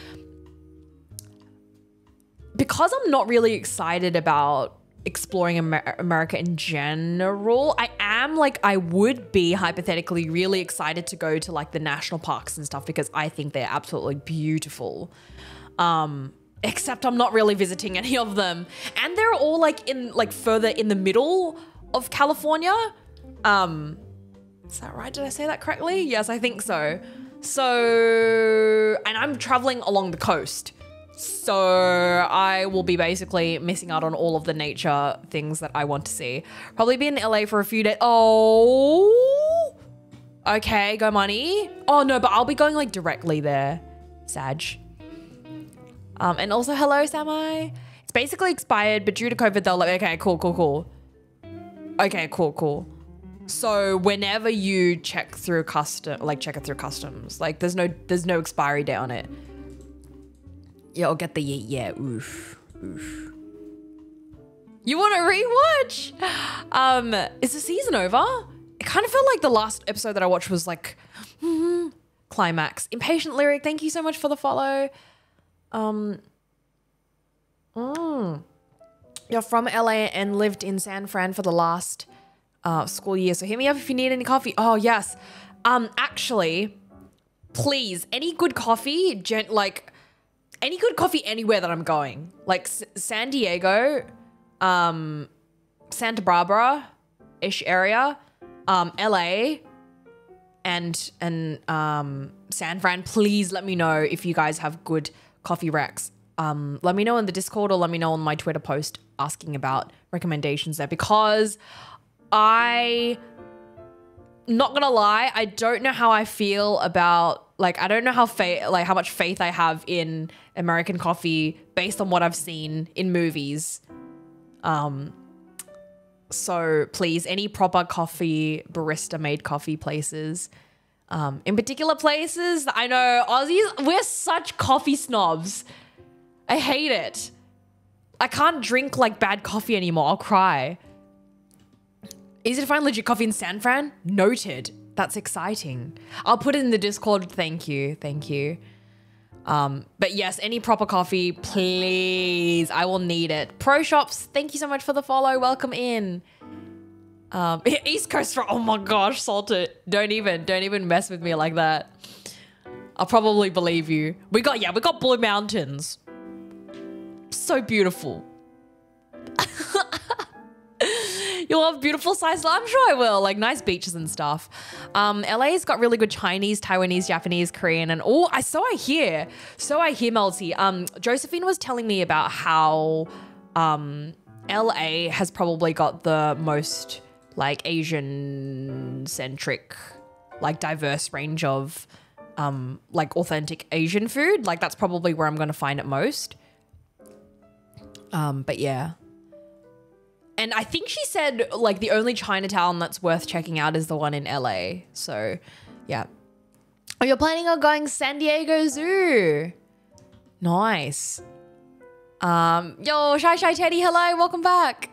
because I'm not really excited about exploring Amer America in general, I am like, I would be hypothetically really excited to go to like the national parks and stuff because I think they're absolutely beautiful. Um, except I'm not really visiting any of them. And they're all like in like further in the middle of California. Um, Is that right? Did I say that correctly? Yes, I think so. So, and I'm traveling along the coast. So I will be basically missing out on all of the nature things that I want to see. Probably be in L A for a few days. Oh, okay. Go money. Oh no, but I'll be going like directly there. Sag. Um, and also hello, Samai. It's basically expired, but due to COVID, they'll like, okay, cool, cool, cool. Okay, cool, cool. So whenever you check through custom, like check it through customs, like there's no, there's no expiry date on it. Yeah, I'll get the yeah, yeah, oof, oof. You want to rewatch? Um, is the season over? It kind of felt like the last episode that I watched was like, mm-hmm, climax. Impatient Lyric, thank you so much for the follow. Um, mm. You're from L A and lived in San Fran for the last Uh, school year, so hit me up if you need any coffee. Oh yes, um, actually, please, any good coffee, gen like any good coffee anywhere that I'm going, like S San Diego, um, Santa Barbara-ish area, um, L A, and and um, San Fran. Please let me know if you guys have good coffee recs. Um, let me know in the Discord or let me know on my Twitter post asking about recommendations there because. I, not gonna lie, I don't know how I feel about, like, I don't know how faith, like how much faith I have in American coffee based on what I've seen in movies. Um, so please, any proper coffee, barista made coffee places, um, in particular places, I know Aussies, we're such coffee snobs. I hate it. I can't drink like bad coffee anymore. I'll cry. Easy to find legit coffee in San Fran? Noted. That's exciting. I'll put it in the Discord. Thank you. Thank you. Um, but yes, any proper coffee, please. I will need it. Pro Shops, thank you so much for the follow. Welcome in. Um, East Coast, oh my gosh, salt it. Don't even, don't even mess with me like that. I'll probably believe you. We got, yeah, we got Blue Mountains. So beautiful. You'll have beautiful size. I'm sure I will. Like nice beaches and stuff. Um, L A's got really good Chinese, Taiwanese, Japanese, Korean, and all. I so I hear. So I hear, Melty. Um, Josephine was telling me about how um, L A has probably got the most like Asian-centric, like diverse range of um, like authentic Asian food. Like that's probably where I'm going to find it most. Um, but yeah. And I think she said like the only Chinatown that's worth checking out is the one in L A. So yeah. Oh, you're planning on going San Diego Zoo. Nice. Um, yo, Shy Shy Teddy, hello, welcome back.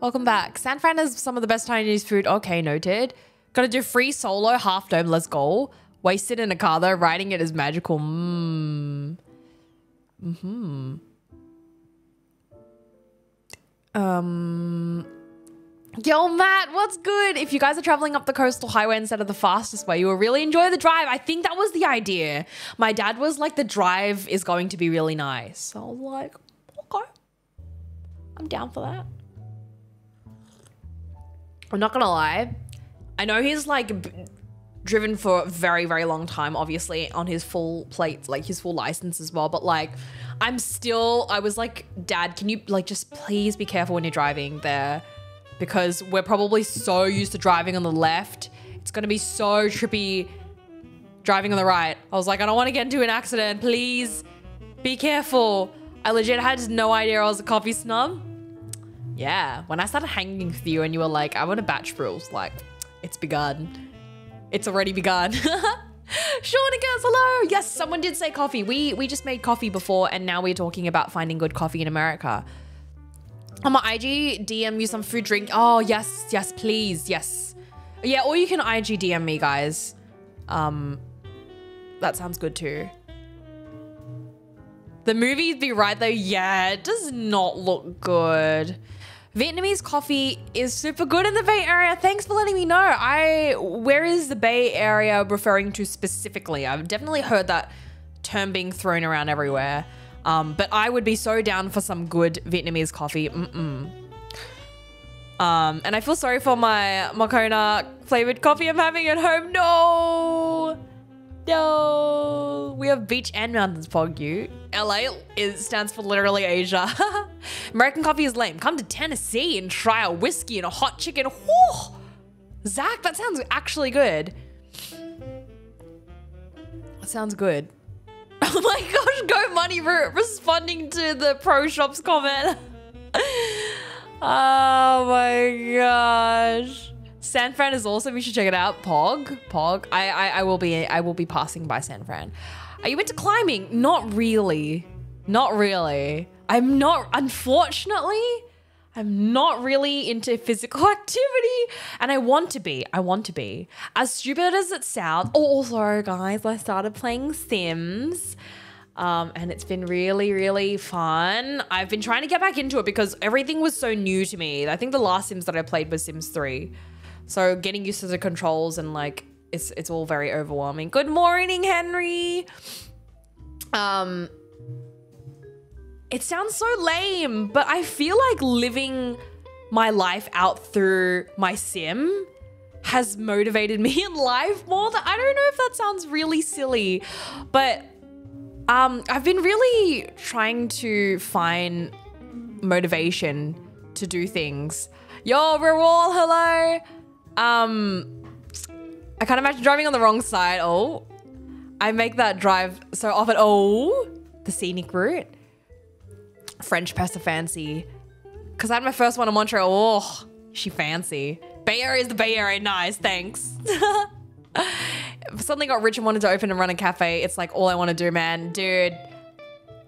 Welcome back. San Fran has some of the best Chinese food. Okay, noted. Gotta do free solo, half dome, let's go. Wasted in a car though, riding it is magical. Mmm. Mm-hmm. Um, yo, Matt, what's good? If you guys are traveling up the coastal highway instead of the fastest way, you will really enjoy the drive. I think that was the idea. My dad was like, the drive is going to be really nice. So I was like, okay, I'm down for that. I'm not gonna lie, I know he's like b driven for a very, very long time, obviously, on his full plate, like his full license as well. But like, I'm still, I was like, Dad, can you like, just please be careful when you're driving there, because we're probably so used to driving on the left. It's gonna be so trippy driving on the right. I was like, I don't want to get into an accident. Please be careful. I legit had no idea I was a coffee snub. Yeah, when I started hanging with you and you were like, I want to batch rules, like, it's begun. It's already begun. Shauna girls, hello. Yes, someone did say coffee. We we just made coffee before and now we're talking about finding good coffee in America. On my I G, D M you some food drink. Oh, yes, yes, please, yes. Yeah, or you can I G D M me, guys. Um, that sounds good too. The movie'd be right though. Yeah, it does not look good. Vietnamese coffee is super good in the Bay Area. Thanks for letting me know. I, where is the Bay Area referring to specifically? I've definitely heard that term being thrown around everywhere. Um, but I would be so down for some good Vietnamese coffee. Mm-mm. Um, and I feel sorry for my Makona flavored coffee I'm having at home. No, no. We have beach and mountains, Pog you. L A is, stands for literally Asia. American coffee is lame. Come to Tennessee and try a whiskey and a hot chicken. Whoa! Zach, that sounds actually good. That sounds good. Oh my gosh, Go Money re responding to the Pro Shops comment. Oh my gosh. San Fran is awesome. You should check it out. Pog, Pog. I, I, I will be, I will be passing by San Fran. Are you into climbing? Not really. Not really. I'm not, unfortunately, I'm not really into physical activity and I want to be, I want to be. As stupid as it sounds, oh, also guys, I started playing Sims um, and it's been really, really fun. I've been trying to get back into it because everything was so new to me. I think the last Sims that I played was Sims three. So getting used to the controls and like, It's, it's all very overwhelming. Good morning, Henry. Um, it sounds so lame, but I feel like living my life out through my sim has motivated me in life more than, I don't know if that sounds really silly, but um, I've been really trying to find motivation to do things. Yo, Rawal, hello. Um, I can't imagine driving on the wrong side. Oh, I make that drive so often. Oh, the scenic route. French pasta fancy. Cause I had my first one in Montreal. Oh, she fancy. Bay Area is the Bay Area. Nice, thanks. Suddenly got rich and wanted to open and run a cafe. It's like all I want to do, man. Dude,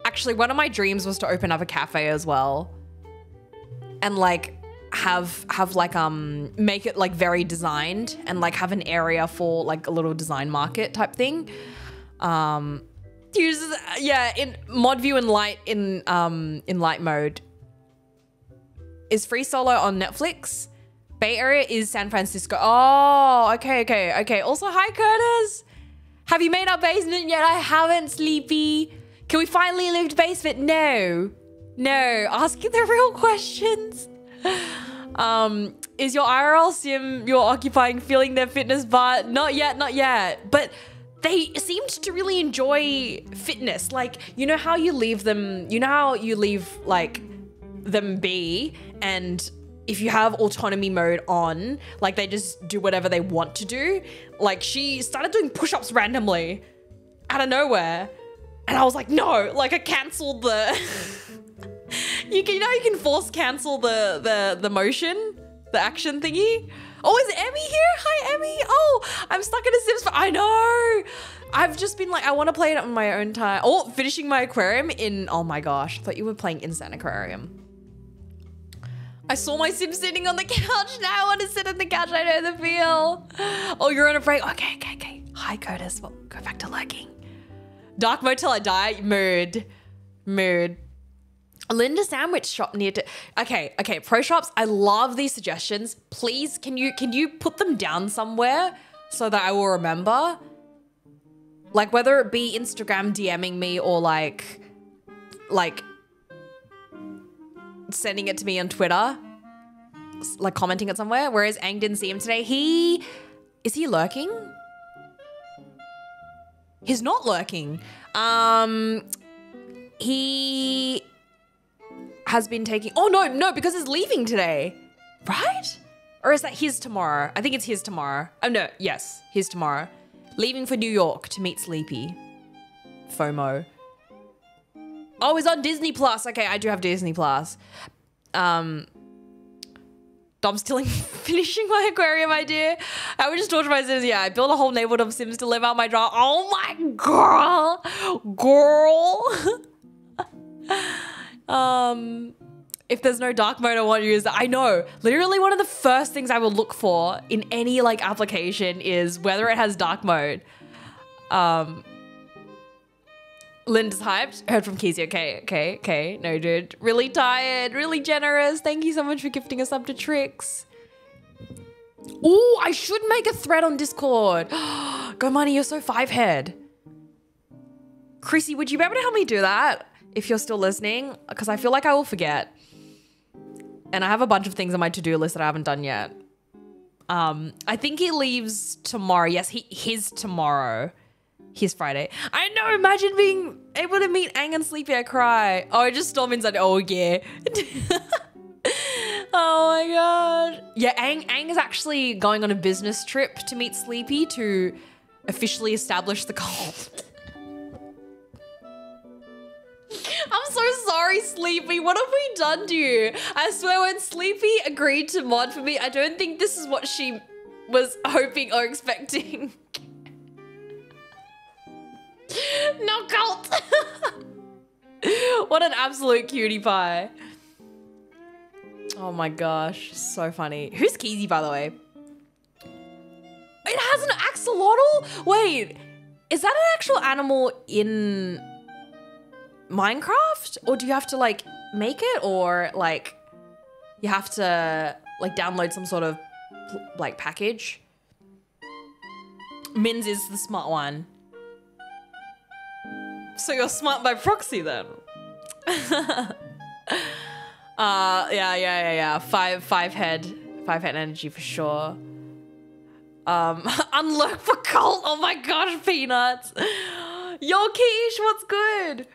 actually one of my dreams was to open up a cafe as well. And like, have have like um make it like very designed and like have an area for like a little design market type thing. Um uses yeah, in mod view and light in um in light mode. Is Free Solo on Netflix? Bay Area is San Francisco. Oh, okay, okay, okay. Also, hi Curtis. Have you made our basement yet? I haven't, Sleepy. Can we finally live to basement? No. No. Asking the real questions. Um, is your I R L sim you're occupying feeling their fitness bar? Not yet, not yet. But they seemed to really enjoy fitness. Like, you know how you leave them, you know how you leave like them be, and if you have autonomy mode on, like they just do whatever they want to do. Like she started doing push-ups randomly out of nowhere. And I was like, no, like I canceled the... You can, you know, you can force cancel the, the, the motion, the action thingy. Oh, is Emmy here? Hi, Emmy. Oh, I'm stuck in a Sims. I know. I've just been like, I want to play it on my own time. Oh, finishing my aquarium in, oh my gosh. I thought you were playing Instant Aquarium. I saw my Sim sitting on the couch. Now I want to sit on the couch. I know the feel. Oh, you're on a break. Okay, okay, okay. Hi, Curtis. Well, go back to lurking. Dark mode till I die. Mood. Mood. Linda Sandwich Shop near to, okay, okay, Pro Shops, I love these suggestions. Please, can you can you put them down somewhere so that I will remember? Like whether it be Instagram DMing me or like, like sending it to me on Twitter. like commenting it somewhere, whereas Aang didn't see him today. He, is he lurking? He's not lurking. Um, he has been taking, oh no, no, because he's leaving today, right? Or is that his tomorrow? I think it's his tomorrow. Oh no, yes, his tomorrow. Leaving for New York to meet Sleepy. FOMO. Oh, he's on Disney Plus. Okay, I do have Disney Plus. Um, Dom's still finishing my aquarium idea. I would just torture my Sims. Yeah, I built a whole neighborhood of Sims to live out my draw. Oh my girl, girl. um, if there's no dark mode, I want to use that. I know. Literally, one of the first things I will look for in any like application is whether it has dark mode. Um. Linda's hyped. Heard from Kizzy. Okay, okay, okay. No, dude. Really tired. Really generous. Thank you so much for gifting us up to tricks. Ooh, I should make a thread on Discord. Go money, you're so five-head. Chrissy, would you be able to help me do that if you're still listening? Because I feel like I will forget. And I have a bunch of things on my to-do list that I haven't done yet. Um, I think he leaves tomorrow. Yes, he his tomorrow. Here's Friday. I know, imagine being able to meet Aang and Sleepy, I cry. Oh, just Storm inside, oh yeah. Oh my god. Yeah, Aang, Aang is actually going on a business trip to meet Sleepy to officially establish the cult. I'm so sorry, Sleepy. What have we done to you? I swear when Sleepy agreed to mod for me, I don't think this is what she was hoping or expecting. No cult. What an absolute cutie pie. Oh my gosh, so funny. Who's Keezy, by the way? It has an axolotl? Wait, is that an actual animal in Minecraft? Or do you have to like make it, or like you have to like download some sort of like package? Minz is the smart one. So you're smart by proxy then. uh, yeah, yeah, yeah, yeah. Five, five head, five head energy for sure. Um, unlock for cult. Oh my gosh, peanuts. Yo, Keish, what's good?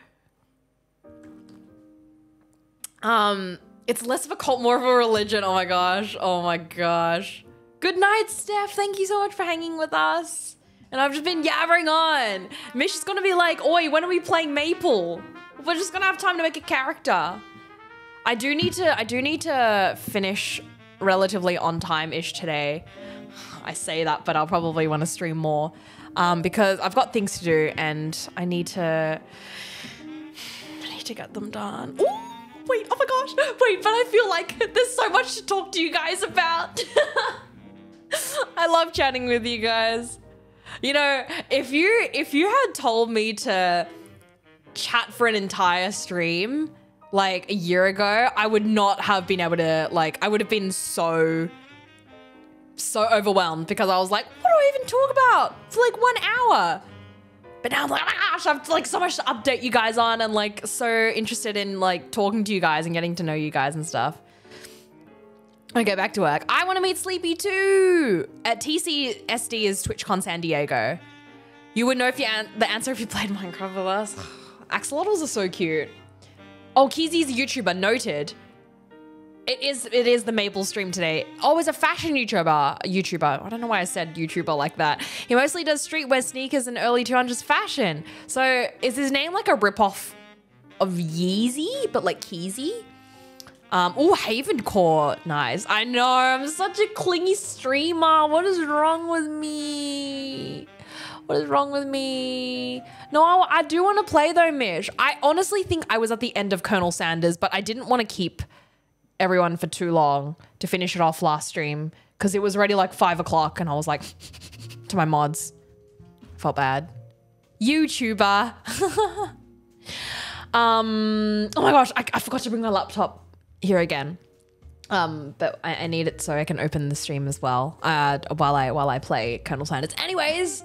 Um, it's less of a cult, more of a religion. Oh my gosh. Oh my gosh. Good night, Steph. Thank you so much for hanging with us. And I've just been yabbering on. Mish is gonna be like, oi, when are we playing Maple? We're just gonna have time to make a character. I do need to, I do need to finish relatively on time-ish today. I say that, but I'll probably wanna stream more um, because I've got things to do and I need to, I need to get them done. Ooh, wait, oh my gosh. Wait, but I feel like there's so much to talk to you guys about. I love chatting with you guys. You know, if you if you had told me to chat for an entire stream like a year ago, I would not have been able to, like, I would have been so, so overwhelmed because I was like, what do I even talk about? It's like one hour. But now I'm like, oh my gosh, I've like so much to update you guys on, and like so interested in like talking to you guys and getting to know you guys and stuff. Okay, back to work. I want to meet Sleepy too. At T C S D is TwitchCon San Diego. You would know if you an the answer if you played Minecraft with us. Axolotls are so cute. Oh, Kizzy's a YouTuber, noted. It is it is the Maple stream today. Oh, he's a fashion YouTuber. YouTuber. I don't know why I said YouTuber like that. He mostly does streetwear, sneakers, and early two hundreds fashion. So is his name like a ripoff of Yeezy, but like Kizzy? Um, oh, Haven Core, nice. I know, I'm such a clingy streamer. What is wrong with me? What is wrong with me? No, I, I do want to play though, Mish. I honestly think I was at the end of Colonel Sanders, but I didn't want to keep everyone for too long to finish it off last stream because it was already like five o'clock and I was like, to my mods, felt bad. YouTuber. um, oh my gosh, I, I forgot to bring my laptop here again, um, but I, I need it so I can open the stream as well uh, while I while I play Colonel Sanders. Anyways,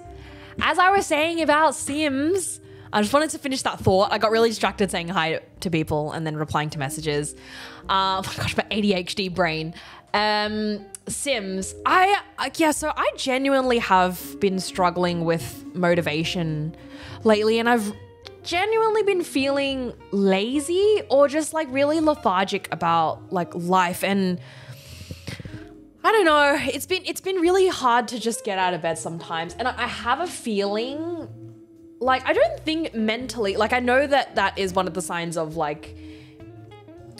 as I was saying about Sims, I just wanted to finish that thought. I got really distracted saying hi to people and then replying to messages. Uh, oh my gosh, my A D H D brain. Um, Sims. I, yeah, so I genuinely have been struggling with motivation lately, and I've genuinely been feeling lazy or just like really lethargic about like life, and I don't know, it's been it's been really hard to just get out of bed sometimes. And I have a feeling like I don't think mentally, like I know that that is one of the signs of like,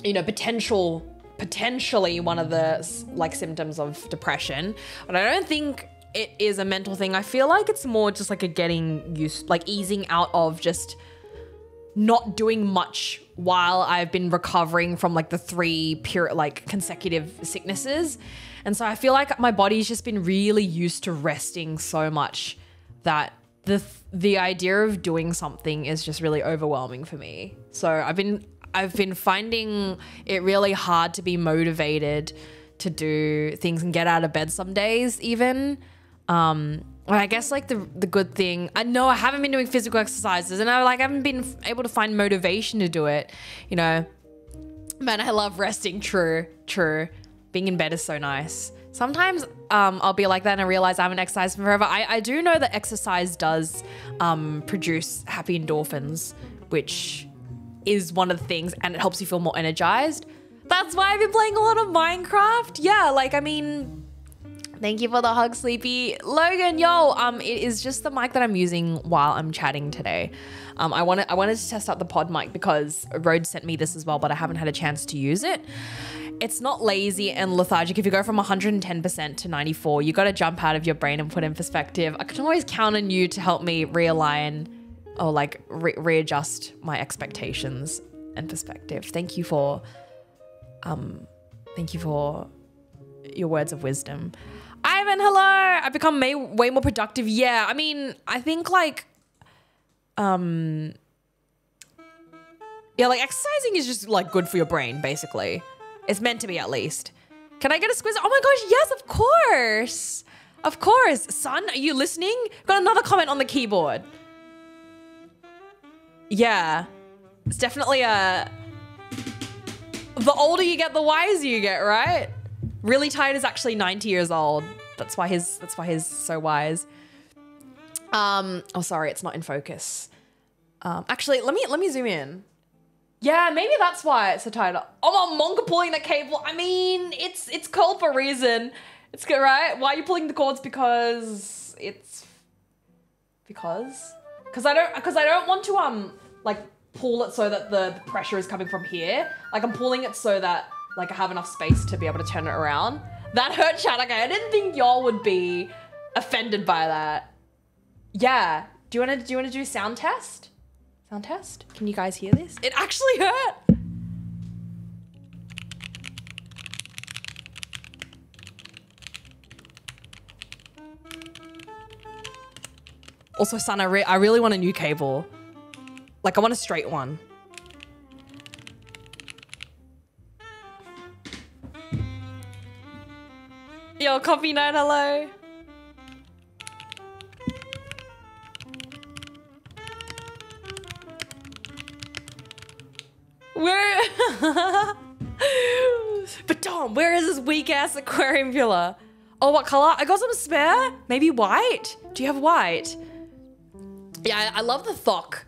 you know, potential potentially one of the like symptoms of depression, but I don't think it is a mental thing. I feel like it's more just like a getting used, like easing out of just not doing much while I've been recovering from like the three pure like consecutive sicknesses. And so I feel like my body's just been really used to resting so much that the the idea of doing something is just really overwhelming for me. So I've been I've been finding it really hard to be motivated to do things and get out of bed some days even. Um, I guess like the the good thing, I know I haven't been doing physical exercises, and I like haven't been able to find motivation to do it. You know, man, I love resting. True, true. Being in bed is so nice. Sometimes um, I'll be like that and I realize I haven't exercised forever. I, I do know that exercise does um, produce happy endorphins, which is one of the things, and it helps you feel more energized. That's why I've been playing a lot of Minecraft. Yeah, like, I mean, thank you for the hug, Sleepy. Logan, yo, um, it is just the mic that I'm using while I'm chatting today. Um, I wanted, I wanted to test out the pod mic because Rode sent me this as well, but I haven't had a chance to use it. It's not lazy and lethargic. If you go from one hundred ten percent to ninety-four, you got to jump out of your brain and put in perspective. I can always count on you to help me realign or like re readjust my expectations and perspective. Thank you for, um, thank you for your words of wisdom. Ivan, hello. I've become may, way more productive. Yeah, I mean, I think like, um, yeah, like exercising is just like good for your brain, basically. It's meant to be, at least. Can I get a squeeze? Oh my gosh, yes, of course. Of course. Son, are you listening? Got another comment on the keyboard. Yeah, it's definitely a, the older you get, the wiser you get, right? Really Tired is actually ninety years old. That's why he's, that's why he's so wise. Um, oh, sorry, it's not in focus. Um, actually, let me, let me zoom in. Yeah, maybe that's why it's so tired. Oh, I'm manga pulling the cable. I mean, it's, it's cold for a reason. It's good, right? Why are you pulling the cords? Because it's, because, because I don't, because I don't want to, um, like pull it so that the pressure is coming from here. Like I'm pulling it so that like I have enough space to be able to turn it around. That hurt, chat. Okay, I didn't think y'all would be offended by that. Yeah. Do you want to, do you want to do a sound test? Sound test? Can you guys hear this? It actually hurt. Also, son, I, re I really want a new cable. Like, I want a straight one. Yo, Coffee Night, hello. Where, but Dom, where is this weak ass aquarium pillar? Oh, what color? I got some spare, maybe white? Do you have white? Yeah, I love the thock.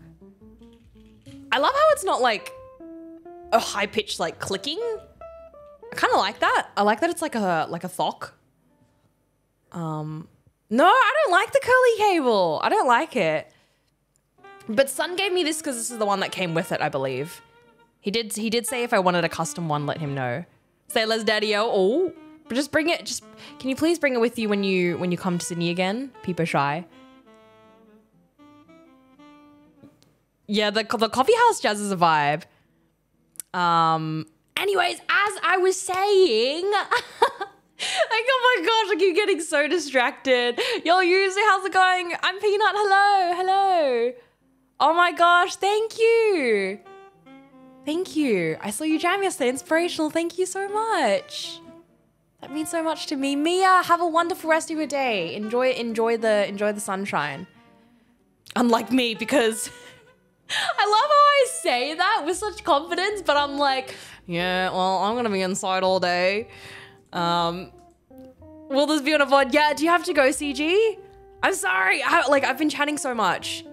I love how it's not like a high pitched like clicking. I kind of like that. I like that it's like a, like a thock. Um, no, I don't like the curly cable. I don't like it. But Sun gave me this because this is the one that came with it, I believe. He did, he did say if I wanted a custom one, let him know. Say Les Daddy-o. Oh, but just bring it. Just, can you please bring it with you when you, when you come to Sydney again? People shy. Yeah, the, the coffee house jazz is a vibe. Um, anyways, as I was saying, like, oh my gosh, I keep getting so distracted. Yo, usually, how's it going? I'm Peanut, hello, hello. Oh my gosh, thank you. Thank you. I saw you jam yesterday. Inspirational. Thank you so much. That means so much to me. Mia, have a wonderful rest of your day. Enjoy, enjoy the, enjoy the sunshine. Unlike me, because I love how I say that with such confidence, but I'm like, yeah, well, I'm gonna be inside all day. Um, will this be on a V O D? Yeah, do you have to go, C G? I'm sorry, I, like, I've been chatting so much.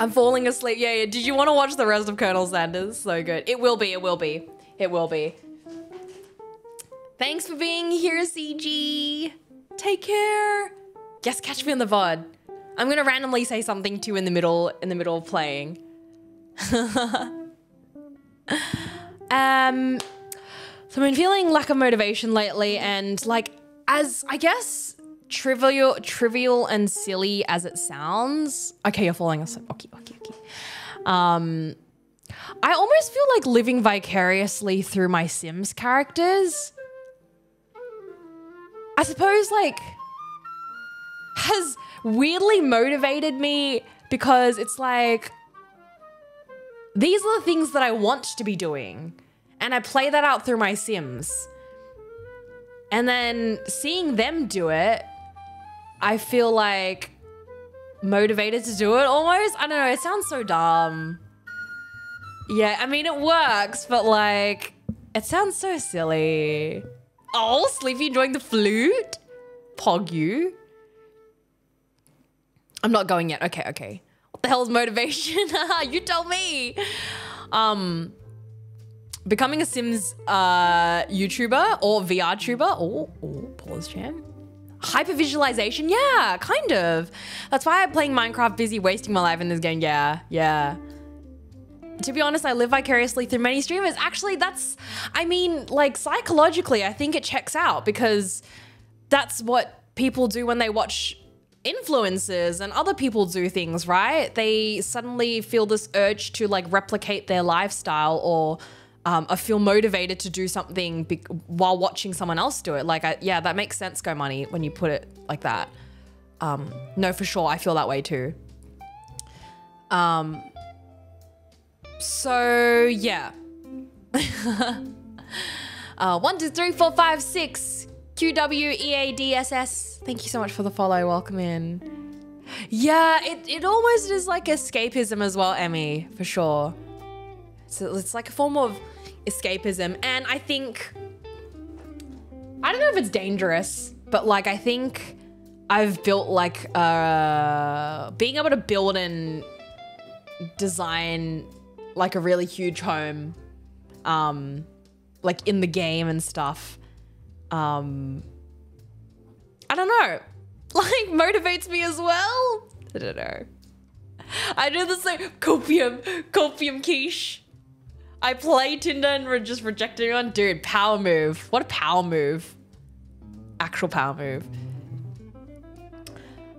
I'm falling asleep, yeah, yeah. Did you wanna watch the rest of Colonel Sanders? So good. It will be, it will be, it will be. Thanks for being here, C G. Take care. Yes, catch me on the V O D. I'm gonna randomly say something to you in the middle, in the middle of playing. um, so I've been feeling lack of motivation lately, and like, as I guess trivial, trivial and silly as it sounds. Okay, you're falling asleep. Okay, okay, okay. Um, I almost feel like living vicariously through my Sims characters. I suppose like has weirdly motivated me because it's like, these are the things that I want to be doing. And I play that out through my Sims. And then seeing them do it, I feel like motivated to do it almost. I don't know, it sounds so dumb. Yeah, I mean, it works, but like, it sounds so silly. Oh, Sleepy enjoying the flute? Pog you. I'm not going yet. Okay, okay. What the hell's motivation? You tell me. Um, becoming a Sims uh, YouTuber or V R tuber. Oh, oh, pause jam. Hyper visualization. Yeah, kind of. That's why I'm playing Minecraft, busy wasting my life in this game. Yeah, yeah. To be honest, I live vicariously through many streamers. Actually, that's, I mean, like psychologically, I think it checks out because that's what people do when they watch influencers and other people do things, right? They suddenly feel this urge to like replicate their lifestyle or um, I feel motivated to do something be while watching someone else do it. Like, I, yeah, that makes sense, Go Money, when you put it like that. Um, no, for sure, I feel that way too. Um, so yeah. uh, one, two, three, four, five, six. Q W E A D S S. Thank you so much for the follow. Welcome in. Yeah, it, it almost is like escapism as well, Emmy, for sure. So it's like a form of escapism. And I think, I don't know if it's dangerous, but like, I think I've built like, uh, being able to build and design like a really huge home, um, like in the game and stuff. Um, I don't know, like motivates me as well. I don't know. I do the same, copium, copium quiche. I play Tinder and we're just rejecting on. Dude, power move. What a power move. Actual power move.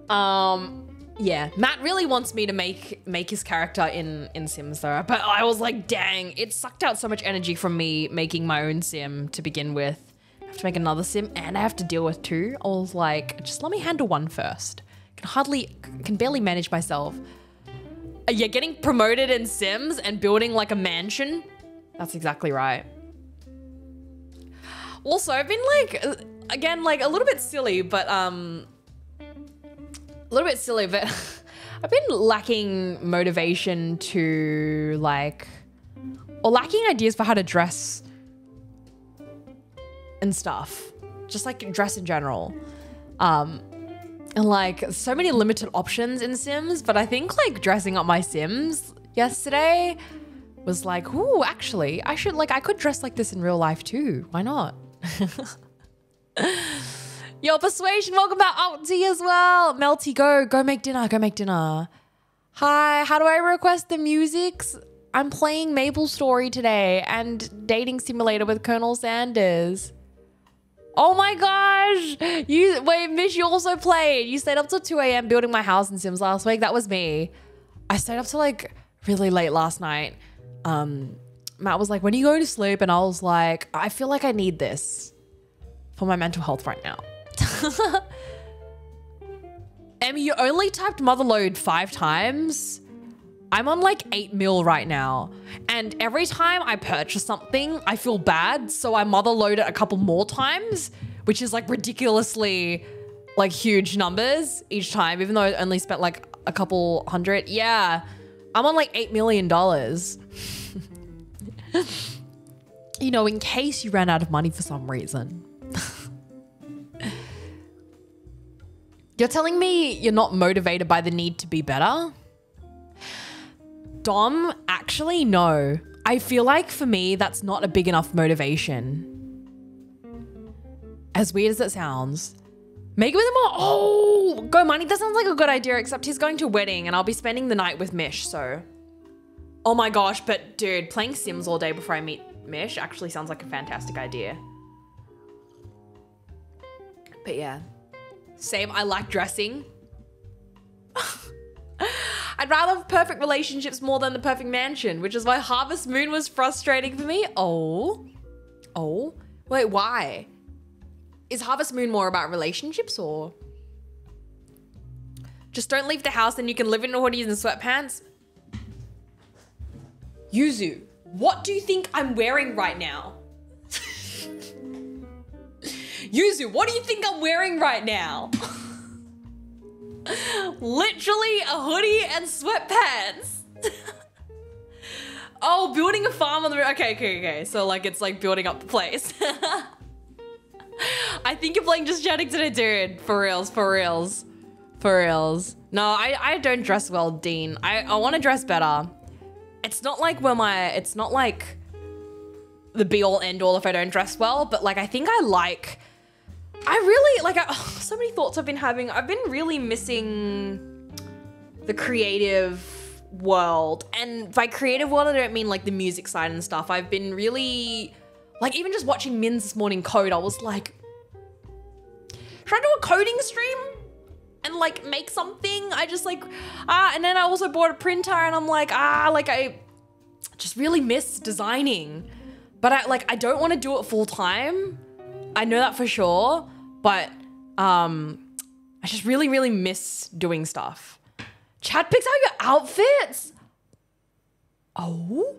Um, yeah, Matt really wants me to make, make his character in, in Sims though. But I was like, dang, it sucked out so much energy from me making my own Sim to begin with. Have to make another Sim and I have to deal with two. I was like, just let me handle one first. Can hardly, can barely manage myself. Uh, yeah, getting promoted in Sims and building like a mansion. That's exactly right. Also, I've been like, again, like a little bit silly, but um, a little bit silly, but I've been lacking motivation to like, or lacking ideas for how to dress and stuff, just like dress in general. Um, and like so many limited options in Sims, but I think like dressing up my Sims yesterday was like, ooh, actually I should like, I could dress like this in real life too. Why not? Yo, Persuasion, welcome back. Alty as well. Melty, go, go make dinner, go make dinner. Hi, how do I request the musics? I'm playing Maple Story today and Dating Simulator with Colonel Sanders. Oh my gosh, you, wait, Mish, you also played. You stayed up till two A M building my house in Sims last week. That was me. I stayed up till like really late last night. Um, Matt was like, when are you going to sleep? And I was like, I feel like I need this for my mental health right now. Emmy, you only typed motherload five times. I'm on like eight mil right now. And every time I purchase something, I feel bad. So I mother load it a couple more times, which is like ridiculously like huge numbers each time, even though I only spent like a couple hundred. Yeah, I'm on like eight million dollars. You know, in case you ran out of money for some reason. You're telling me you're not motivated by the need to be better? Dom, actually, no. I feel like for me, that's not a big enough motivation. As weird as it sounds. Make it with him all. Oh, go money. That sounds like a good idea, except he's going to a wedding and I'll be spending the night with Mish, so. Oh my gosh, but dude, playing Sims all day before I meet Mish actually sounds like a fantastic idea. But yeah. Same, I like dressing. I'd rather have perfect relationships more than the perfect mansion, which is why Harvest Moon was frustrating for me. Oh. Oh. Wait, why? Is Harvest Moon more about relationships or? Just don't leave the house and you can live in hoodies and sweatpants. Yuzu, what do you think I'm wearing right now? Yuzu, what do you think I'm wearing right now? Literally a hoodie and sweatpants. Oh, building a farm on the roof. Okay, okay, okay. So like, it's like building up the place. I think you're playing just chatting to the dude. For reals, for reals, for reals. No, I, I don't dress well, Dean. I, I want to dress better. It's not like where my, it's not like the be all end all if I don't dress well, but like, I think I like, I really like, I, oh, so many thoughts I've been having. I've been really missing the creative world. And by creative world, I don't mean like the music side and stuff. I've been really, like even just watching Min's this morning code, I was like, should I do a coding stream and like make something? I just like, ah, and then I also bought a printer and I'm like, ah, like I just really miss designing. But I like, I don't want to do it full time. I know that for sure, but um, I just really, really miss doing stuff. Chat picks out your outfits? Oh.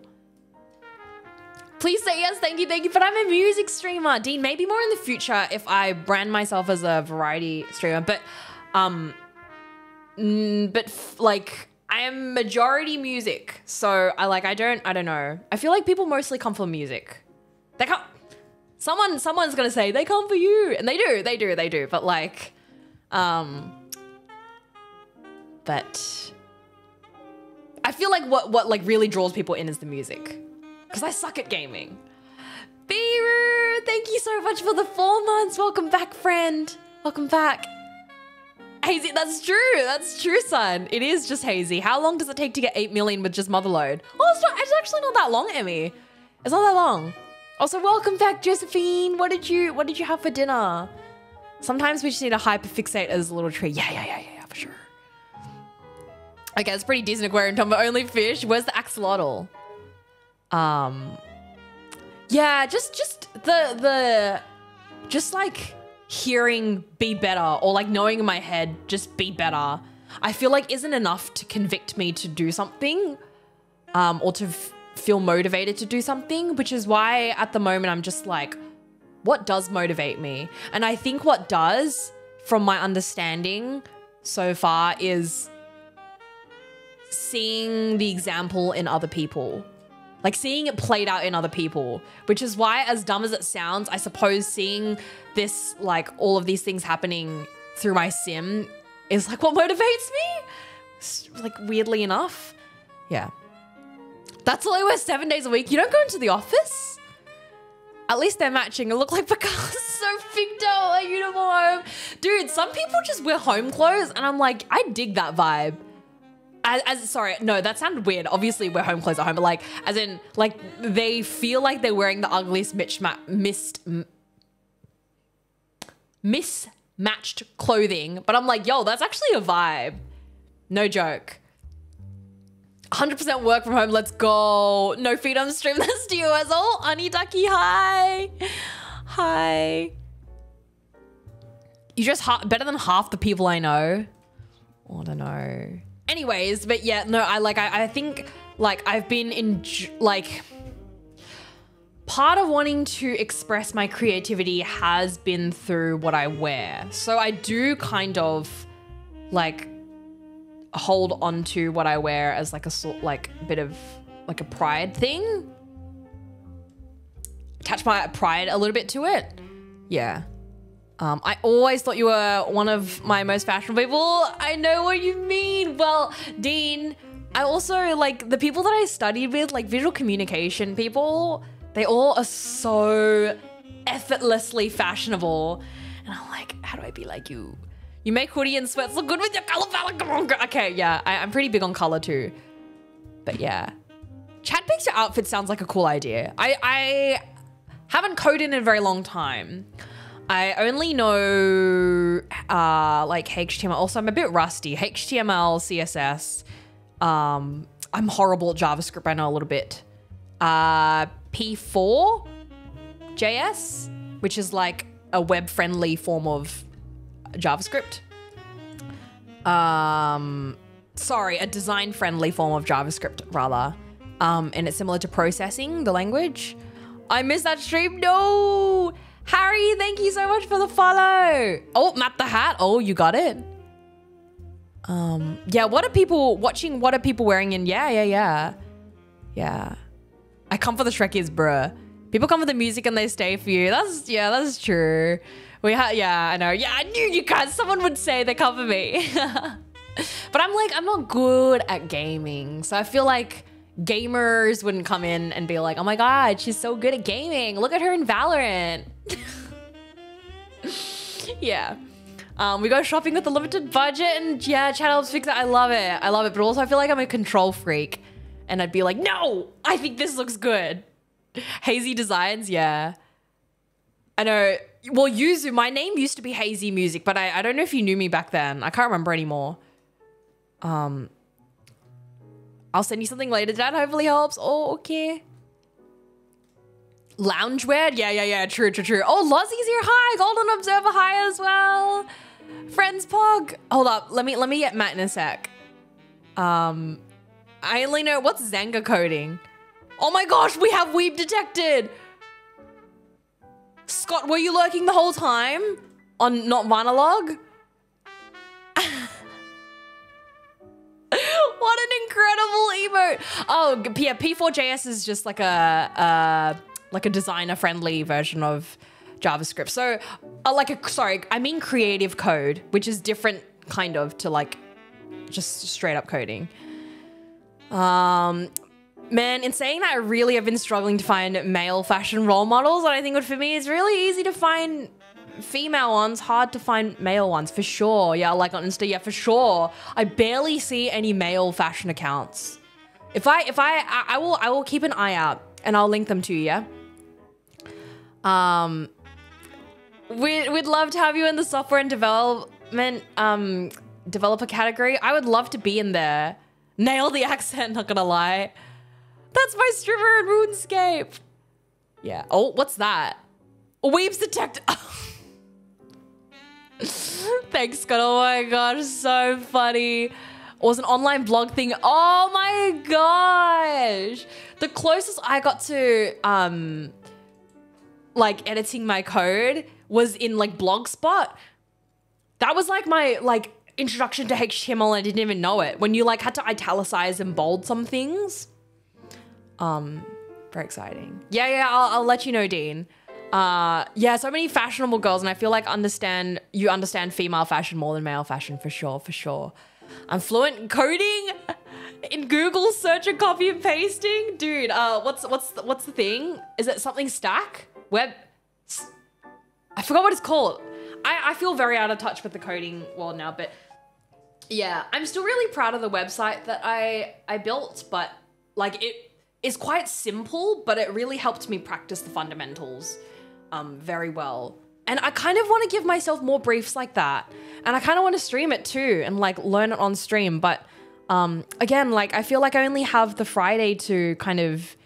Please say yes, thank you, thank you, but I'm a music streamer. Dean, maybe more in the future if I brand myself as a variety streamer, but um, but f like I am majority music. So I like, I don't, I don't know. I feel like people mostly come for music. They come, someone, someone's gonna say they come for you and they do, they do, they do. But like, um, but I feel like what, what like really draws people in is the music. Because I suck at gaming. Biru, thank you so much for the four months. Welcome back, friend. Welcome back. HAYZEE, that's true. That's true, son. It is just HAYZEE. How long does it take to get eight million with just Motherload? Oh, it's, not, it's actually not that long, Emmy. It's not that long. Also, welcome back, Josephine. What did you What did you have for dinner? Sometimes we just need to hyperfixate as a little tree. Yeah, yeah, yeah, yeah, for sure. Okay, it's pretty decent aquarium time, but only fish. Where's the axolotl? Um, yeah, just, just the, the, just like hearing be better or like knowing in my head, just be better. I feel like isn't enough to convict me to do something, um, or to f feel motivated to do something, which is why at the moment I'm just like, what does motivate me? And I think what does from my understanding so far is seeing the example in other people. Like seeing it played out in other people, which is why, as dumb as it sounds, I suppose seeing this, like all of these things happening through my sim is like what motivates me, like weirdly enough. Yeah. That's all I wear seven days a week. You don't go into the office. At least they're matching. I look like Picasso, so picked out a uniform. Dude, some people just wear home clothes and I'm like, I dig that vibe. As, as, sorry, no, that sounded weird. Obviously, we're home clothes at home, but like, as in, like, they feel like they're wearing the ugliest missed, mismatched clothing. But I'm like, yo, that's actually a vibe. No joke. one hundred percent work from home, let's go. No feed on stream, that's to you as all. Honey Ducky, hi. Hi. You're just ha better than half the people I know. Oh, I don't know. Anyways, but yeah, no, I like, I, I think like I've been in like, part of wanting to express my creativity has been through what I wear. So I do kind of like, hold on to what I wear as like a sort, like bit of like a pride thing. Attach my pride a little bit to it. Yeah. Um, I always thought you were one of my most fashionable people. I know what you mean. Well, Dean, I also like the people that I studied with, like visual communication people, they all are so effortlessly fashionable. And I'm like, how do I be like you? You make hoodie and sweats look good with your color palette. Okay, yeah, I, I'm pretty big on color too. But yeah. Chad picks your outfit sounds like a cool idea. I, I haven't coded in a very long time. I only know uh, like H T M L. Also, I'm a bit rusty. H T M L, C S S. Um, I'm horrible at JavaScript. I know a little bit. Uh, P four J S, which is like a web-friendly form of JavaScript. Um, sorry, a design-friendly form of JavaScript, rather. Um, and it's similar to processing, the language. I missed that stream. No! Harry, thank you so much for the follow. Oh, Matt the Hat. Oh, you got it. Um, yeah, what are people watching? What are people wearing in? Yeah, yeah, yeah. Yeah. I come for the Shrekkies, bruh. People come for the music and they stay for you. That's, yeah, that's true. We ha yeah, I know. Yeah, I knew you guys, someone would say they cover me. But I'm like, I'm not good at gaming. So I feel like gamers wouldn't come in and be like, oh my God, she's so good at gaming. Look at her in Valorant. Yeah. Um, we go shopping with a limited budget and yeah, Chad helps fix it. I love it. I love it. But also I feel like I'm a control freak and I'd be like, no, I think this looks good. HAYZEE Designs, yeah. I know. Well, Yuzu, my name used to be HAYZEE Music, but I, I don't know if you knew me back then. I can't remember anymore. Um, I'll send you something later. That hopefully helps. Oh, okay. Loungewear? Yeah, yeah, yeah. True, true, true. Oh, Lozzie's here. Hi. Golden Observer. Hi as well. Friends Pog. Hold up. Let me, let me get Matt in a sec. Um, I only know what's Zanga coding. Oh my gosh. We have Weeb detected. Scott, were you lurking the whole time on not monologue? What an incredible emote! Oh, yeah, P four J S is just like a uh, like a designer-friendly version of JavaScript. So, uh, like a sorry, I mean creative code, which is different kind of to like just straight up coding. Um. Man, in saying that, I really have been struggling to find male fashion role models that I think would fit me. It's really easy to find female ones, hard to find male ones, for sure. Yeah, like on Insta, yeah, for sure. I barely see any male fashion accounts. If I, if I, I, I will, I will keep an eye out and I'll link them to you, yeah? Um, we, we'd love to have you in the software and development, um, developer category. I would love to be in there. Nail the accent, not gonna lie. That's my stripper in RuneScape. Yeah. Oh, what's that? Weeb's detect. Thanks, Scott. Oh my gosh, so funny. It was an online blog thing. Oh my gosh. The closest I got to um, like editing my code was in like Blogspot. That was like my like introduction to H T M L. I didn't even know it. When you like had to italicize and bold some things. Um, very exciting. Yeah, yeah, I'll, I'll let you know, Dean. Uh, yeah, so many fashionable girls, and I feel like understand you understand female fashion more than male fashion, for sure, for sure. I'm fluent in coding, in Google search and copy and pasting, dude. Uh, what's what's the, what's the thing? Is it something stack? Web? I forgot what it's called. I I feel very out of touch with the coding world now, but yeah, I'm still really proud of the website that I I built, but like it. It's quite simple, but it really helped me practice the fundamentals um, very well. And I kind of want to give myself more briefs like that. And I kind of want to stream it too and like learn it on stream. But um, again, like I feel like I only have the Friday to kind of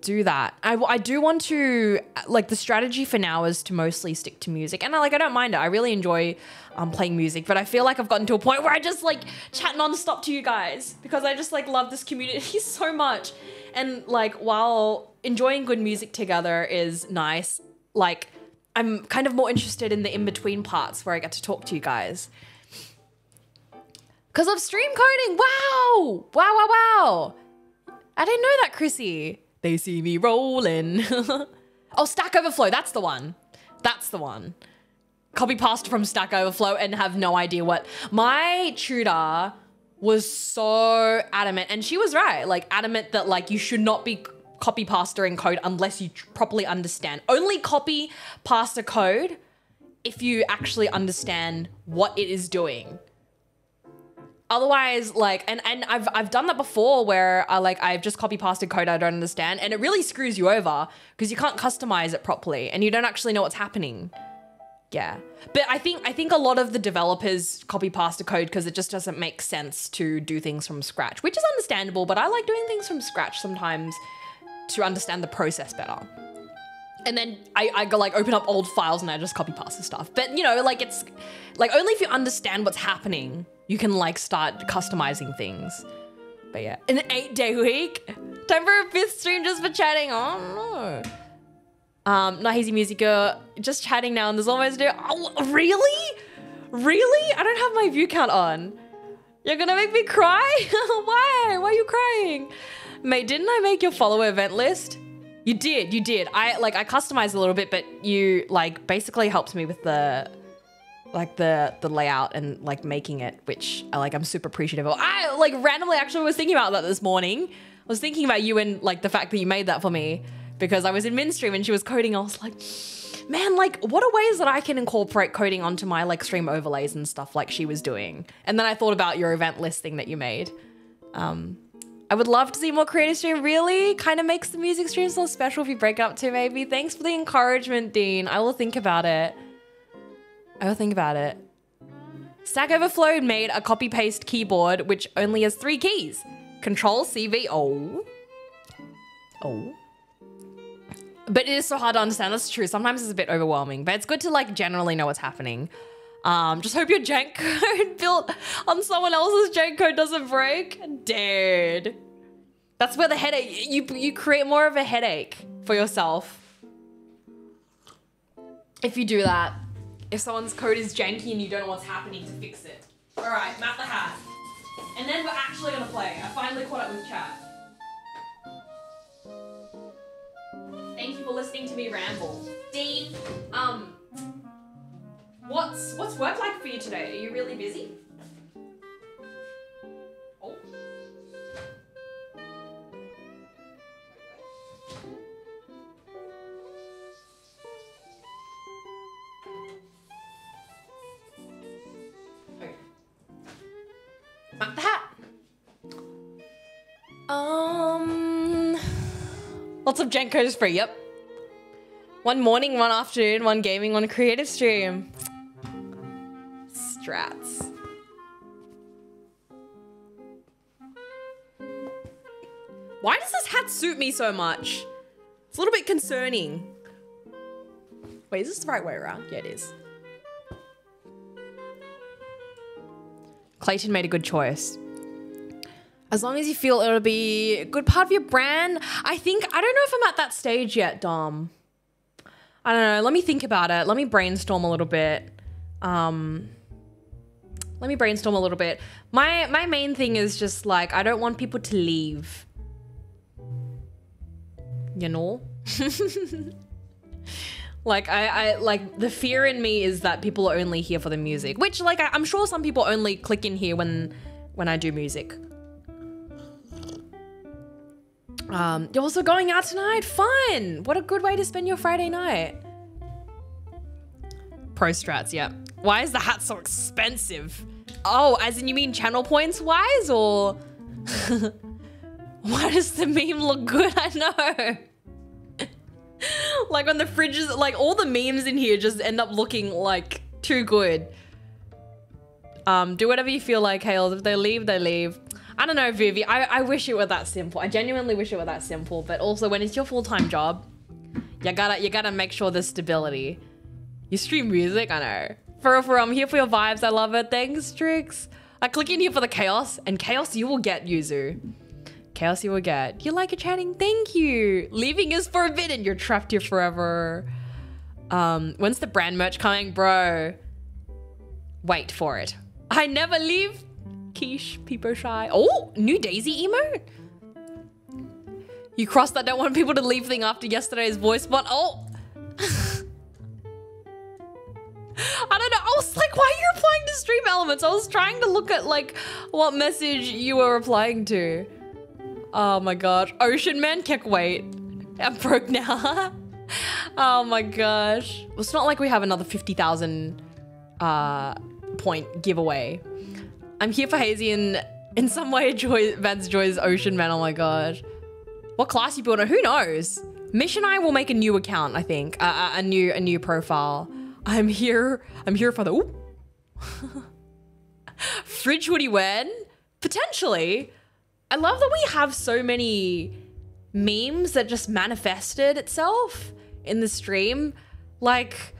do that. I, I do want to, like the strategy for now is to mostly stick to music. And I like, I don't mind it. I really enjoy um, playing music, but I feel like I've gotten to a point where I just like chat non-stop to you guys because I just like love this community so much. And like, while enjoying good music together is nice, like I'm kind of more interested in the in-between parts where I get to talk to you guys. Because of stream coding. Wow. Wow, wow, wow. I didn't know that, Chrissy. They see me rolling. Oh, Stack Overflow. That's the one. That's the one. Copy pasta from Stack Overflow and have no idea what. My tutor was so adamant, and she was right, like adamant that like you should not be copy pasting code unless you properly understand. Only copy pasta code if you actually understand what it is doing. Otherwise, like, and, and I've, I've done that before where I like, I've just copy pasted code I don't understand, and it really screws you over because you can't customize it properly and you don't actually know what's happening. Yeah. But I think, I think a lot of the developers copy pasta code because it just doesn't make sense to do things from scratch, which is understandable, but I like doing things from scratch sometimes to understand the process better. And then I, I go like open up old files and I just copy pasta stuff. But you know, like it's like only if you understand what's happening, you can like start customizing things. But yeah, an eight day week? Time for a fifth stream just for chatting? Oh no. Um, not Hayzee Music Girl, just chatting now and there's almost no, oh, really? Really? I don't have my view count on. You're gonna make me cry? Why? Why are you crying? Mate, didn't I make your follower event list? You did, you did. I like, I customized a little bit, but you like basically helped me with the, like the the layout and like making it, which I like I'm super appreciative of. I like randomly actually was thinking about that this morning. I was thinking about you and like the fact that you made that for me because I was in Minstream and she was coding. I was like, man, like what are ways that I can incorporate coding onto my like stream overlays and stuff like she was doing. And then I thought about your event list thing that you made. Um, I would love to see more creative stream, really. Kind of makes the music streams more special if you break it up too, maybe. Thanks for the encouragement, Dean. I will think about it. I will think about it. Stack Overflow made a copy paste keyboard, which only has three keys. Control, C, V, O. Oh. But it is so hard to understand, that's true. Sometimes it's a bit overwhelming, but it's good to like generally know what's happening. Um, just hope your jank code built on someone else's jank code doesn't break. Dude. That's where the headache, you, you create more of a headache for yourself. If you do that. If someone's code is janky and you don't know what's happening to fix it. All right, map the hat. And then we're actually gonna play. I finally caught up with chat. Thank you for listening to me ramble. Dean, um, what's, what's work like for you today? Are you really busy? Oh. Map the hat. Um, lots of jank code is free, yep. One morning, one afternoon, one gaming, one creative stream. Strats. Why does this hat suit me so much? It's a little bit concerning. Wait, is this the right way around? Yeah, it is. Clayton made a good choice. As long as you feel it'll be a good part of your brand. I think, I don't know if I'm at that stage yet, Dom. I don't know, let me think about it. Let me brainstorm a little bit. Um, let me brainstorm a little bit. My, my main thing is just like, I don't want people to leave. You know? Like I, I, like the fear in me is that people are only here for the music, which like I, I'm sure some people only click in here when, when I do music. Um, you're also going out tonight? Fun! What a good way to spend your Friday night. Pro strats, yeah. Why is the hat so expensive? Oh, as in you mean channel points wise or? Why does the meme look good? I know. Like on the fridges, like all the memes in here just end up looking like too good. Um, do whatever you feel like, Hales. If they leave, they leave. I don't know, Vivi, I, I wish it were that simple. I genuinely wish it were that simple, but also when it's your full-time job, you gotta, you gotta make sure there's stability. You stream music, I know. For real, for real, I'm here for your vibes, I love it. Thanks, Trix. I click in here for the chaos, and chaos you will get, Yuzu. Chaos you will get. You like your chatting? Thank you. Leaving is forbidden. You're trapped here forever. Um, when's the brand merch coming, bro? Wait for it. I never leave. Quiche, Peeper Shy. Oh, new Daisy emote? You crossed that don't want people to leave thing after yesterday's voice, but oh. I don't know. I was like, why are you replying to stream elements? I was trying to look at like what message you were replying to. Oh my gosh. Ocean Man can't wait. I'm broke now. Oh my gosh. It's not like we have another fifty thousand uh, point giveaway. I'm here for HAYZEE and in some way Joy, Vance Joy's Ocean Man. Oh my gosh. What class you build on? Who knows? Mish and I will make a new account, I think. Uh, a new a new profile. I'm here. I'm here for the... Ooh. Fridge hoodie when? Potentially. I love that we have so many memes that just manifested itself in the stream. Like,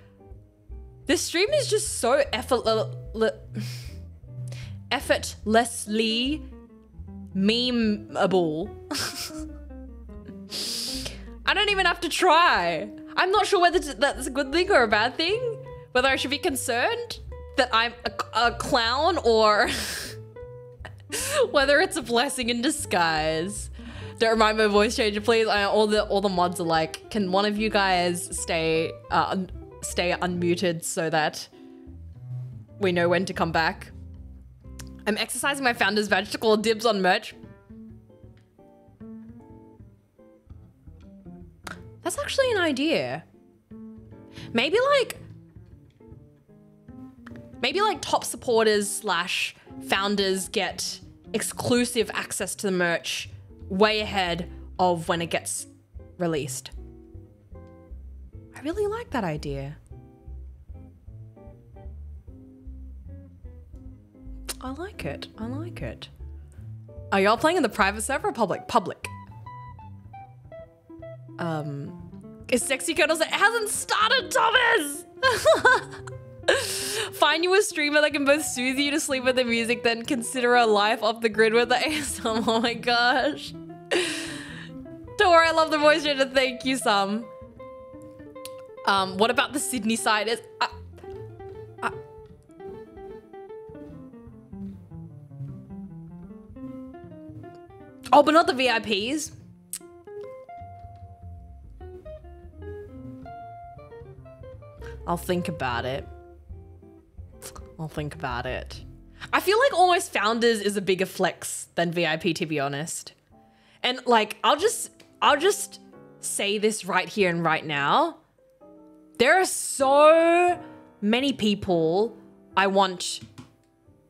this stream is just so effortless... effortlessly memeable. I don't even have to try. I'm not sure whether that's a good thing or a bad thing. Whether I should be concerned that I'm a, a clown or whether it's a blessing in disguise. Don't remind my voice changer, please. I, all the all the mods are like, can one of you guys stay uh, un stay unmuted so that we know when to come back? I'm exercising my founder's badge to call dibs on merch. That's actually an idea. Maybe like, maybe like top supporters slash founders get exclusive access to the merch way ahead of when it gets released. I really like that idea. I like it. I like it. Are y'all playing in the private server or public? Public. Um, is Sexy Kernel said, it hasn't started, Thomas! Find you a streamer that can both soothe you to sleep with the music, then consider a life off the grid with the A S M. Oh my gosh. Don't worry, I love the voice changer. Thank you, Sam. Um, what about the Sydney side? Is, uh, uh, oh, but not the V I Ps. I'll think about it. I'll think about it. I feel like almost founders is a bigger flex than V I P, to be honest. And like, I'll just, I'll just say this right here and right now. There are so many people I want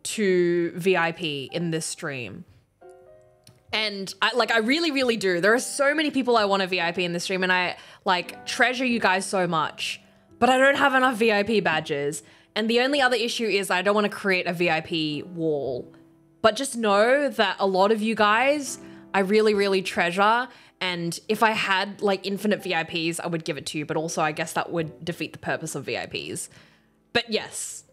to V I P in this stream. And I, like, I really, really do. There are so many people I want to V I P in this stream, and I like treasure you guys so much. But I don't have enough V I P badges. And the only other issue is I don't want to create a V I P wall. But just know that a lot of you guys, I really, really treasure. And if I had like infinite V I Ps, I would give it to you. But also I guess that would defeat the purpose of V I Ps. But yes,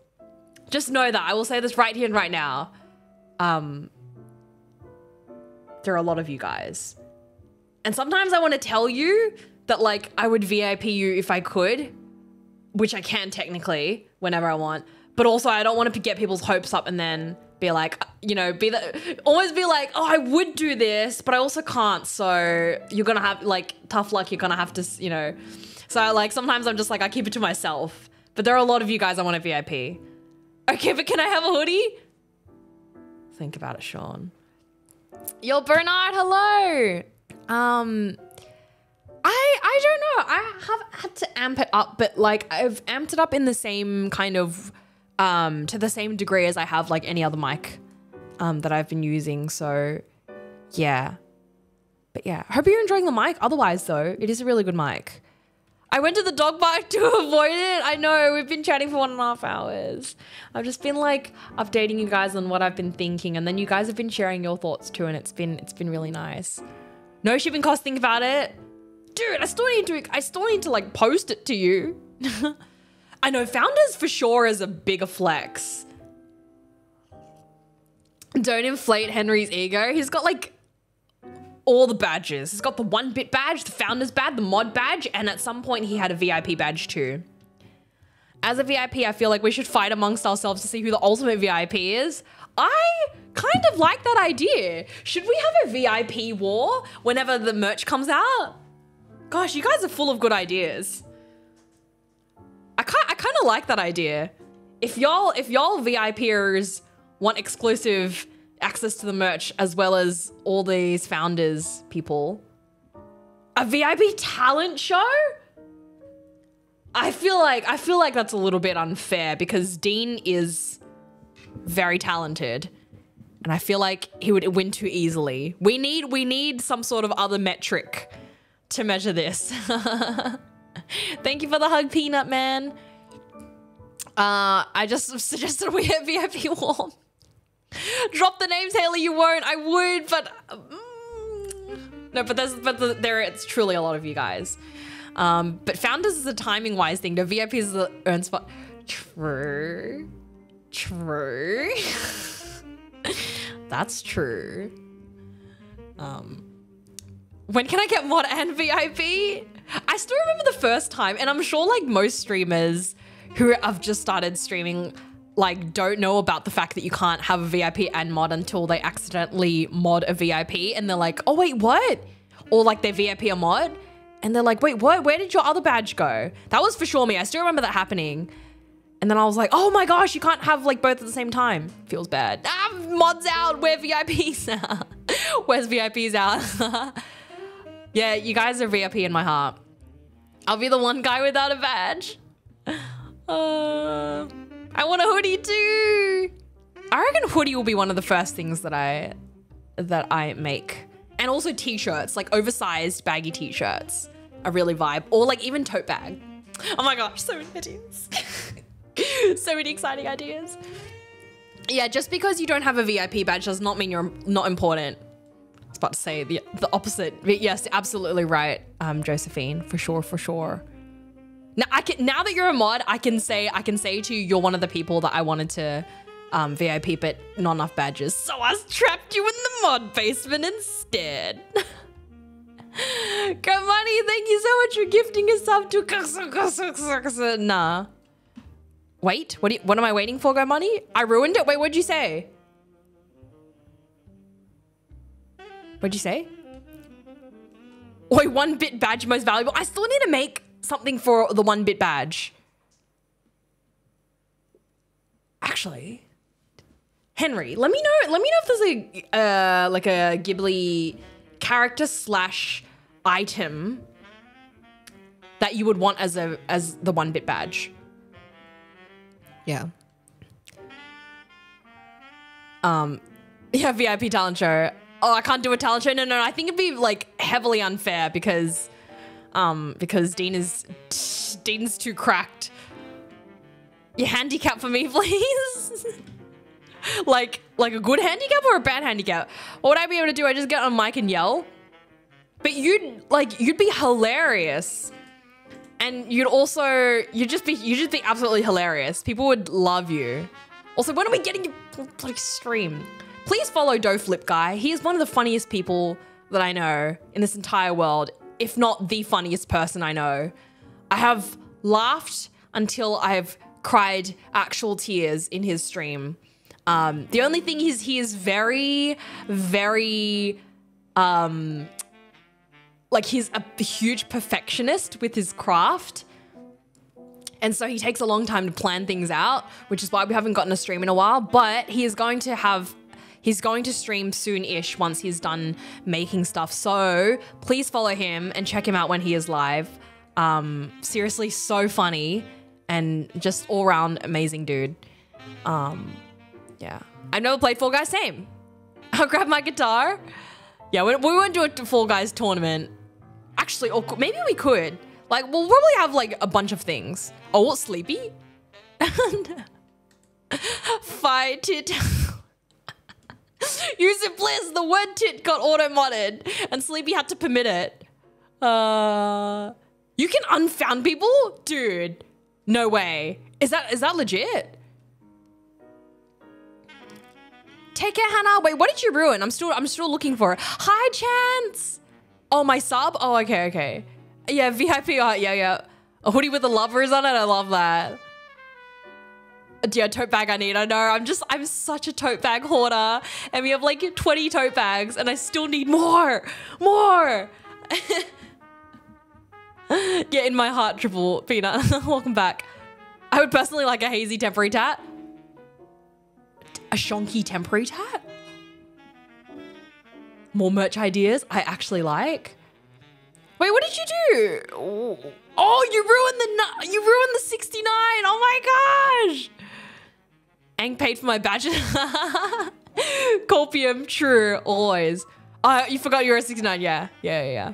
just know that. I will say this right here and right now. Um, there are a lot of you guys. And sometimes I want to tell you that like I would V I P you if I could. Which I can technically whenever I want, but also I don't want to get people's hopes up and then be like, you know, be the, always be like, oh, I would do this, but I also can't. So you're going to have like tough luck. You're going to have to, you know, so I, like, sometimes I'm just like, I keep it to myself, but there are a lot of you guys I want a V I P. Okay, but can I have a hoodie? Think about it, Sean. Yo, Bernard, hello. Um, I, I don't know. I have had to amp it up, but like I've amped it up in the same kind of, um, to the same degree as I have like any other mic, um, that I've been using. So yeah, but yeah, hope you're enjoying the mic. Otherwise though, it is a really good mic. I went to the dog park to avoid it. I know we've been chatting for one and a half hours. I've just been like updating you guys on what I've been thinking. And then you guys have been sharing your thoughts too. And it's been, it's been really nice. No shipping costs. Think about it. Dude, I still need to, I still need to like post it to you. I know founders for sure is a bigger flex. Don't inflate Henry's ego. He's got like all the badges. He's got the one bit badge, the founders badge, the mod badge. And at some point he had a V I P badge too. As a V I P, I feel like we should fight amongst ourselves to see who the ultimate V I P is. I kind of like that idea. Should we have a V I P war whenever the merch comes out? Gosh, you guys are full of good ideas. I kind I kind of like that idea. If y'all if y'all VIPers want exclusive access to the merch as well as all these founders people, a V I P talent show? I feel like I feel like that's a little bit unfair because Dean is very talented, and I feel like he would win too easily. We need we need some sort of other metric to measure this. Thank you for the hug, Peanut Man. Uh, I just suggested we have V I P warm. Drop the names, Haley. You won't. I would, but mm, no. But there's but the, there it's truly a lot of you guys. Um, but founders is a timing wise thing. The V I Ps is the earn spot. True. True. That's true. Um, when can I get mod and V I P? I still remember the first time, and I'm sure like most streamers who have just started streaming like don't know about the fact that you can't have a V I P and mod until they accidentally mod a V I P and they're like, oh wait, what? Or like their V I P a mod. And they're like, wait, what? Where did your other badge go? That was for sure me. I still remember that happening. And then I was like, oh my gosh, you can't have like both at the same time. Feels bad. Ah, mods out. We're V I Ps now. Where's V I Ps out? Yeah, you guys are V I P in my heart. I'll be the one guy without a badge. Uh, I want a hoodie too. I reckon hoodie will be one of the first things that I, that I make. And also t-shirts, like oversized baggy t-shirts. A really vibe, or like even tote bag. Oh my gosh, so many ideas. So many exciting ideas. Yeah, just because you don't have a V I P badge does not mean you're not important. I was about to say the, the opposite. But yes, absolutely right, um, Josephine, for sure, for sure. Now I can, now that you're a mod, I can say I can say to you, you're one of the people that I wanted to um, V I P, but not enough badges. So I trapped you in the mod basement instead. Kamani, thank you so much for gifting a sub to Nah. Wait, what, do you, what am I waiting for, Kamani? I ruined it? Wait, what'd you say? What'd you say? Oi, one bit badge most valuable. I still need to make something for the one bit badge. Actually, Henry, let me know, let me know if there's a, uh, like a Ghibli character slash item that you would want as a as the one bit badge. Yeah. Um, yeah, V I P talent show. Oh, I can't do a talent show. No, no, I think it'd be like heavily unfair because, um, because Dean is Dean's too cracked. Your handicap for me, please. Like, like a good handicap or a bad handicap? What would I be able to do? I just get on mic and yell? But you'd, like, you'd be hilarious. And you'd also, you'd just be, you'd just be absolutely hilarious. People would love you. Also, when are we getting your bloody stream? Please follow Doe Flip Guy. He is one of the funniest people that I know in this entire world, if not the funniest person I know. I have laughed until I have cried actual tears in his stream. Um, the only thing is he is very, very, um, like he's a huge perfectionist with his craft. And so he takes a long time to plan things out, which is why we haven't gotten a stream in a while, but he is going to have, he's going to stream soon-ish once he's done making stuff. So please follow him and check him out when he is live. Um, seriously, so funny and just all around amazing dude. Um... Yeah, I've never played Fall Guys, same. I'll grab my guitar. Yeah, we, we won't do a Fall Guys tournament. Actually, or maybe we could. Like, we'll probably have like a bunch of things. Oh, what's sleepy? Fight it. User bliss, the word tit got auto-modded and Sleepy had to permit it. Uh, you can unfound people? Dude, no way. Is that is that legit? Take care, Hannah. Wait, what did you ruin? I'm still, I'm still looking for it. Hi, Chance. Oh, my sub. Oh, okay, okay. Yeah, V I P art. Yeah, yeah. A hoodie with the lovers on it. I love that. yeah, tote bag I need. I know, I'm just, I'm such a tote bag hoarder. And we have like twenty tote bags and I still need more, more. Get in my heart, Triple Peanut. Welcome back. I would personally like a HAYZEE temporary tat. A shonky temporary tat? More merch ideas I actually like. Wait, what did you do? Oh, you ruined the you ruined the sixty-nine. Oh my gosh. Ang paid for my badges. Copium, true, always. Uh, you forgot you were a sixty-nine. Yeah, yeah, yeah.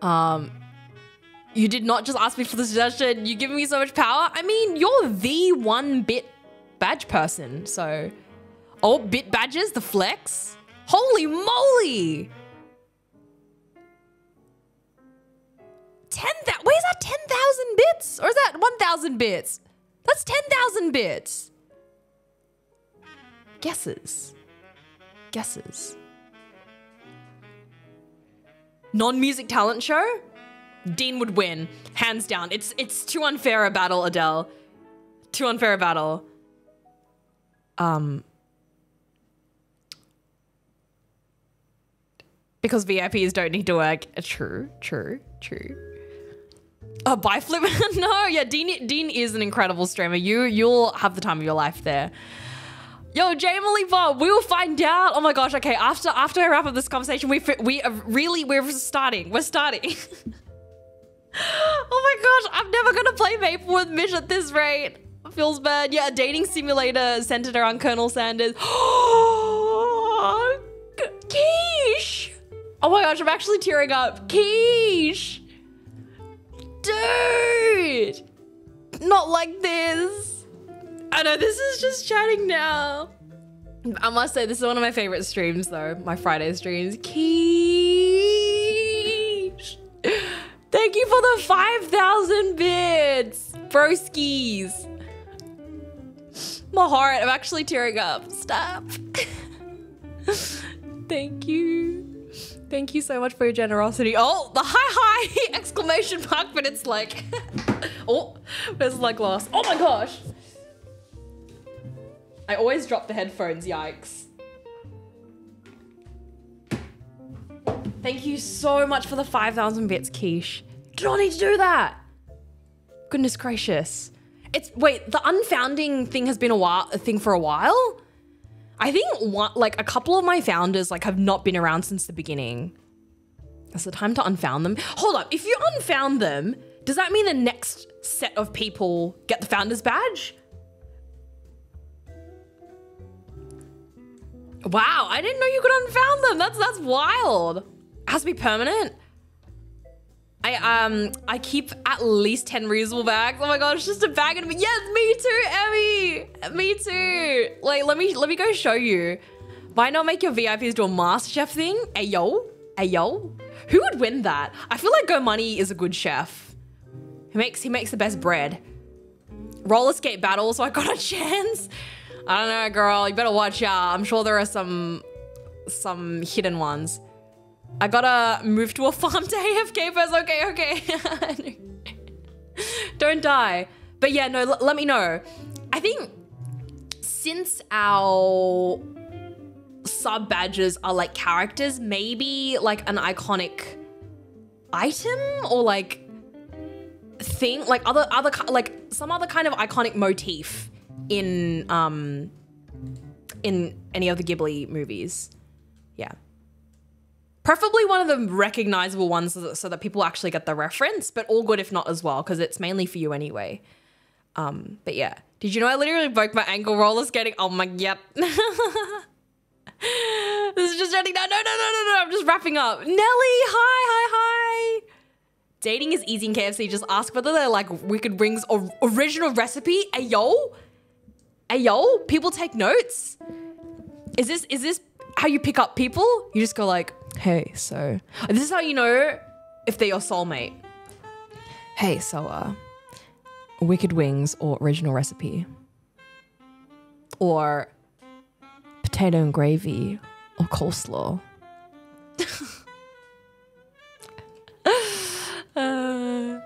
Um, you did not just ask me for the suggestion. You're giving me so much power. I mean, you're the one bit badge person, so. Oh, bit badges, the flex. Holy moly. ten, where's that ten thousand bits? Or is that one thousand bits? That's ten thousand bits. Guesses. Guesses. Non-music talent show? Dean would win, hands down. It's it's too unfair a battle, Adele. Too unfair a battle. Um, because V I Ps don't need to work. True, true, true. A biflip? No, yeah. Dean Dean is an incredible streamer. You you'll have the time of your life there. Yo, Jamily Bob, we will find out. Oh my gosh. Okay, after after I wrap up this conversation, we we are really we're starting. We're starting. Oh my gosh, I'm never gonna play Maple with Mish at this rate. Feels bad. Yeah, a dating simulator centered around Colonel Sanders. Oh, Keish. Oh my gosh, I'm actually tearing up. Keish. Dude. Not like this. I know, this is just chatting now. I must say, this is one of my favorite streams though. My Friday streams. Keish. Thank you for the five thousand bits, broskies. My heart, I'm actually tearing up. Stop. Thank you. Thank you so much for your generosity. Oh, the hi hi exclamation mark, but it's like, oh, where's my glass? Oh my gosh. I always drop the headphones, yikes. Thank you so much for the five thousand bits, Keish. Do not need to do that. Goodness gracious. It's, wait, the unfounding thing has been a while, a thing for a while. I think one, like a couple of my founders like have not been around since the beginning. That's the time to unfound them. Hold up, if you unfound them, does that mean the next set of people get the founder's badge? Wow, I didn't know you could unfound them. That's, that's wild. Has to be permanent. I um I keep at least ten reusable bags. Oh my gosh, just a bag and yes, me too, Emmy. Me too. Like let me let me go show you. Why not make your V I Ps do a MasterChef thing? Ayo, ayo. Who would win that? I feel like GoMoney is a good chef. He makes he makes the best bread. Roller skate battle, so I got a chance. I don't know, girl. You better watch out. I'm sure there are some some hidden ones. I gotta move to a farm to A F K first. Okay, okay. Don't die. But yeah, no, let me know. I think since our sub badges are like characters, maybe like an iconic item or like thing, like other, other, like some other kind of iconic motif in, um, in any of the Ghibli movies. Yeah. Preferably one of the recognizable ones so that people actually get the reference, but all good if not as well, because it's mainly for you anyway. Um, but yeah. Did you know I literally broke my ankle roller skating? Oh my, yep. This is just ending now. No, no, no, no, no. I'm just wrapping up. Nelly, hi, hi, hi. Dating is easy in K F C. Just ask whether they're like Wicked Wings or original recipe. Ayo. Ayo. People take notes. Is this, is this how you pick up people? You just go like, hey, so this is how you know if they're your soulmate. Hey, so uh, Wicked Wings or original recipe, or potato and gravy or coleslaw. uh,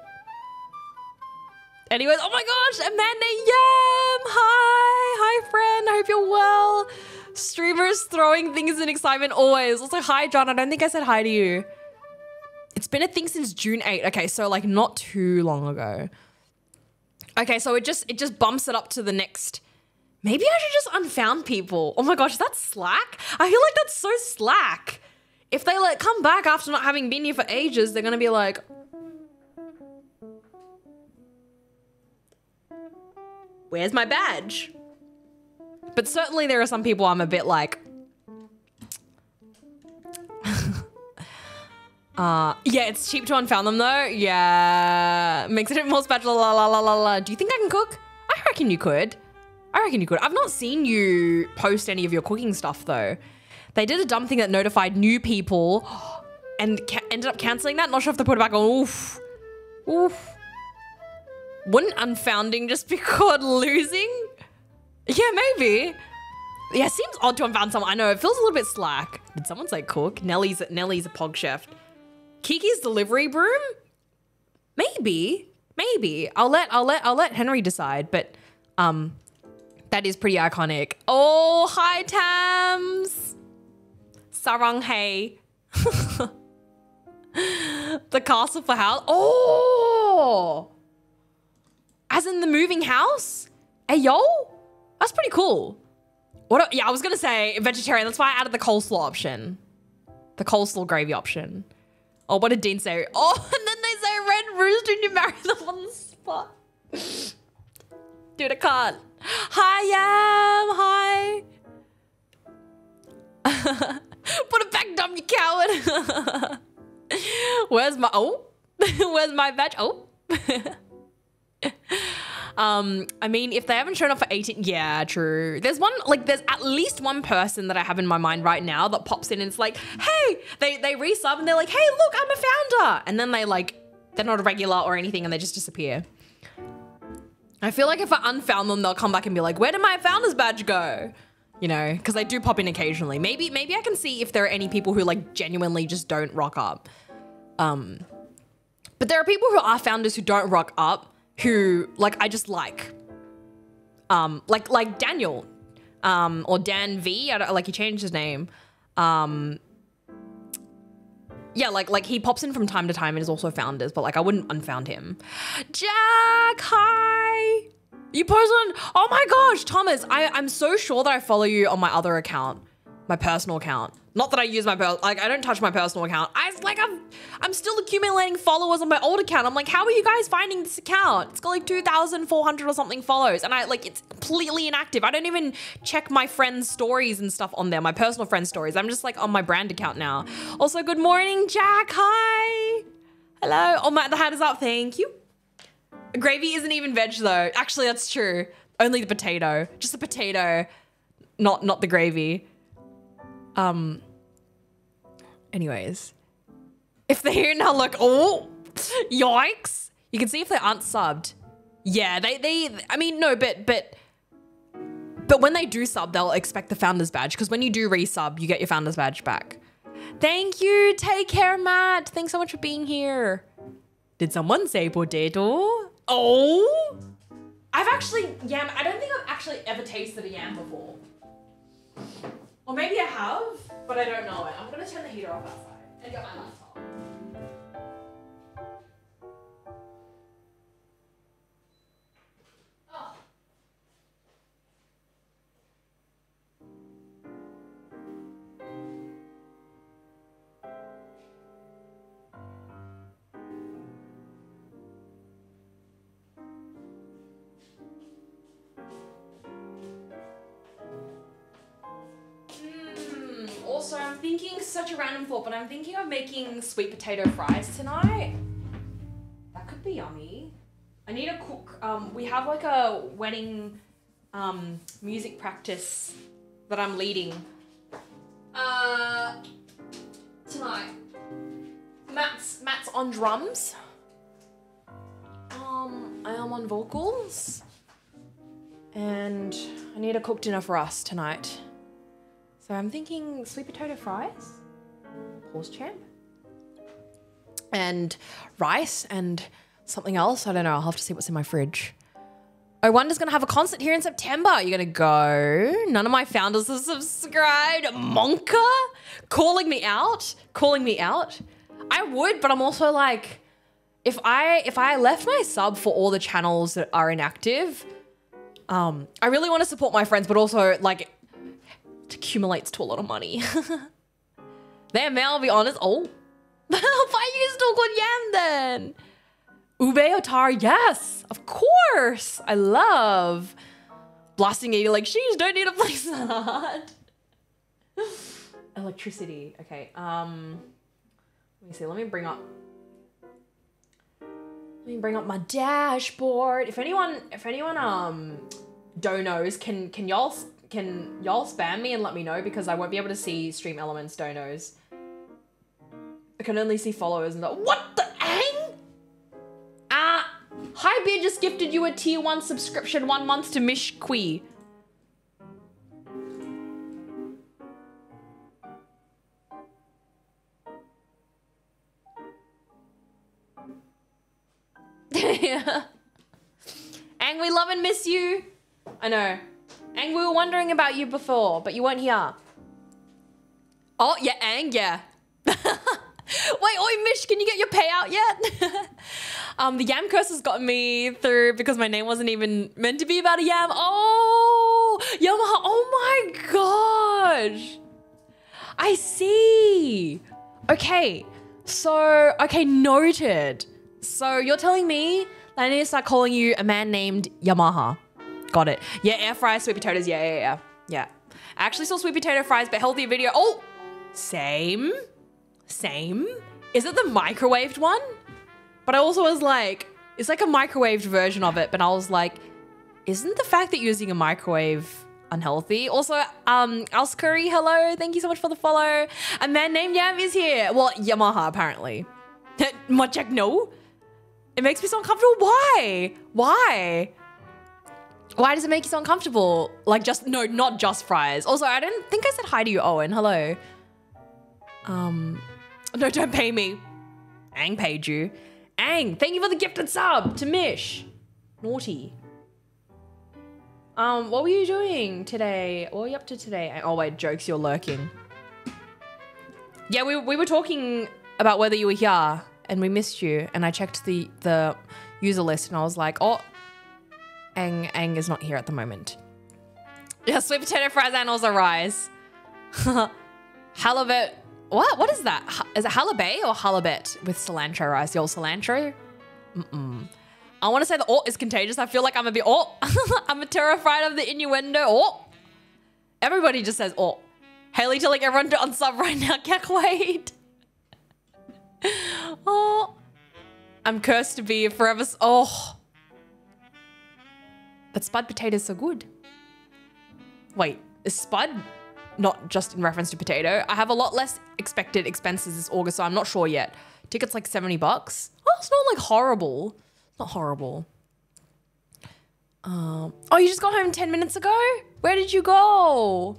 Anyways, oh my gosh, Amanda Yam! Hi! Hi, friend! I hope you're well. Streamers throwing things in excitement always. Also, hi, John. I don't think I said hi to you. It's been a thing since June eighth. Okay, so like not too long ago. Okay, so it just it just bumps it up to the next... Maybe I should just unfound people. Oh my gosh, that's slack. I feel like that's so slack. If they like come back after not having been here for ages, they're going to be like... Where's my badge? But certainly there are some people I'm a bit like... uh, yeah, it's cheap to unfound them though. Yeah. Makes it more special. La, la, la, la, la. Do you think I can cook? I reckon you could. I reckon you could. I've not seen you post any of your cooking stuff though. They did a dumb thing that notified new people and ca ended up cancelling that. Not sure if they put it back on. Oof. Oof. Wouldn't unfounding just be called losing? Yeah, maybe. Yeah, it seems odd to unfound someone. I know, it feels a little bit slack. Did someone say cook? Nellie's, Nellie's a pog chef. Kiki's delivery broom? Maybe. Maybe. I'll let, I'll let, I'll let Henry decide, but um, that is pretty iconic. Oh, hi, Tams. Sarang Hey. The castle for house. Oh! As in the moving house? Hey, yo? That's pretty cool. What? A, yeah, I was going to say vegetarian. That's why I added the coleslaw option. The coleslaw gravy option. Oh, what did Dean say? Oh, and then they say Red Rooster and you marry them on the spot. Dude, I can't. Hi, Yam. Hi. Put it back, dumb, you coward. Where's my... Oh? Where's my badge? Oh? um, I mean, if they haven't shown up for eighteen... Yeah, true. There's one... Like, there's at least one person that I have in my mind right now that pops in and it's like, hey, they, they resub and they're like, hey, look, I'm a founder. And then they, like, they're not a regular or anything and they just disappear. I feel like if I unfound them, they'll come back and be like, where did my founder's badge go? You know, because they do pop in occasionally. Maybe maybe I can see if there are any people who like genuinely just don't rock up. Um, but there are people who are founders who don't rock up who like I just like. Um, like like Daniel um, or Dan V. I don't, like he changed his name. Um, yeah, like like he pops in from time to time and is also founders, but like I wouldn't unfound him. Jack, hi. You post on, oh my gosh, Thomas, I, I'm so sure that I follow you on my other account, my personal account. Not that I use my, per, like I don't touch my personal account. I like I'm, I'm still accumulating followers on my old account. I'm like, how are you guys finding this account? It's got like two thousand four hundred or something follows. And I like, it's completely inactive. I don't even check my friends' stories and stuff on there, my personal friends' stories. I'm just like on my brand account now. Also, good morning, Jack, hi. Hello, oh my, the hat is up, thank you. Gravy isn't even veg though. Actually, that's true. Only the potato. Just the potato, not not the gravy. Um. Anyways, if they're here now, look. Oh, yikes! You can see if they aren't subbed. Yeah, they they. I mean, no, but but but when they do sub, they'll expect the founder's badge because when you do resub, you get your founder's badge back. Thank you. Take care, Matt. Thanks so much for being here. Did someone say potato? Oh, I've actually, yam, I don't think I've actually ever tasted a yam before. Or maybe I have, but I don't know it. I'm gonna turn the heater off outside and get my laptop. Oh. Also, I'm thinking such a random thought, but I'm thinking of making sweet potato fries tonight. That could be yummy. I need to cook. Um, we have like a wedding um, music practice that I'm leading uh, tonight. Matt's Matt's on drums. Um, I am on vocals, and I need to cook dinner for us tonight. So I'm thinking sweet potato fries, horse champ, and rice and something else. I don't know. I'll have to see what's in my fridge. Oh, Wonder's going to have a concert here in September. You're going to go? None of my founders have subscribed. Monka? Calling me out? Calling me out? I would, but I'm also like, if I if I left my sub for all the channels that are inactive, um, I really want to support my friends, but also like it accumulates to a lot of money. There, Mel, I'll be honest. Oh, why are you still called Yam then? Ube Otara, yes, of course. I love blasting eighty like she's don't need a place that. Electricity. Okay. Um. Let me see. Let me bring up. Let me bring up my dashboard. If anyone, if anyone um, donos, can can y'all can y'all spam me and let me know, because I won't be able to see Stream Elements donos. I can only see followers and like, what the hang? Ah, uh, Hi Beer just gifted you a tier one subscription, one month to Mish Kui. Yeah. Ang, we love and miss you. I know. Ang, we were wondering about you before, but you weren't here. Oh, yeah, Ang, yeah. Wait, oi, Mish, can you get your payout yet? um, the yam curse has gotten me through because my name wasn't even meant to be about a yam. Oh, Yamaha, oh my gosh. I see. Okay, so, okay, noted. So you're telling me that I need to start calling you a man named Yamaha. Got it. Yeah, air fries, sweet potatoes. Yeah, yeah, yeah. Yeah. I actually saw sweet potato fries, but healthier video. Oh, same. Same. Is it the microwaved one? But I also was like, it's like a microwaved version of it. But I was like, isn't the fact that you're using a microwave unhealthy? Also, um, Al's Curry, hello. Thank you so much for the follow. A man named Yam is here. Well, Yamaha, apparently. Mochek, no. It makes me so uncomfortable. Why? Why? Why does it make you so uncomfortable? Like just, no, not just fries. Also, I didn't think I said hi to you, Owen. Hello. Um, no, don't pay me. Ang paid you. Ang, thank you for the gifted sub to Mish. Naughty. Um, what were you doing today? What were you up to today? Oh wait, jokes, you're lurking. Yeah, we, we were talking about whether you were here. And we missed you. And I checked the, the user list and I was like, oh, Ang, Ang is not here at the moment. Yeah, sweet potato fries and also rice. Halibut. What? What is that? Is it halibut or halibut with cilantro rice? Your cilantro? Mm-mm. I want to say the oh is contagious. I feel like I'm a bit oh. I'm a terrified of the innuendo. Oh. Everybody just says oh. Haley telling everyone to unsub right now. Can't wait. Oh, I'm cursed to be forever. Oh, but spud potatoes so good. Wait, is spud not just in reference to potato? I have a lot less expected expenses this August, so I'm not sure yet. Tickets like seventy bucks. Oh, it's not like horrible. It's not horrible. Um. Oh, you just got home ten minutes ago? Where did you go?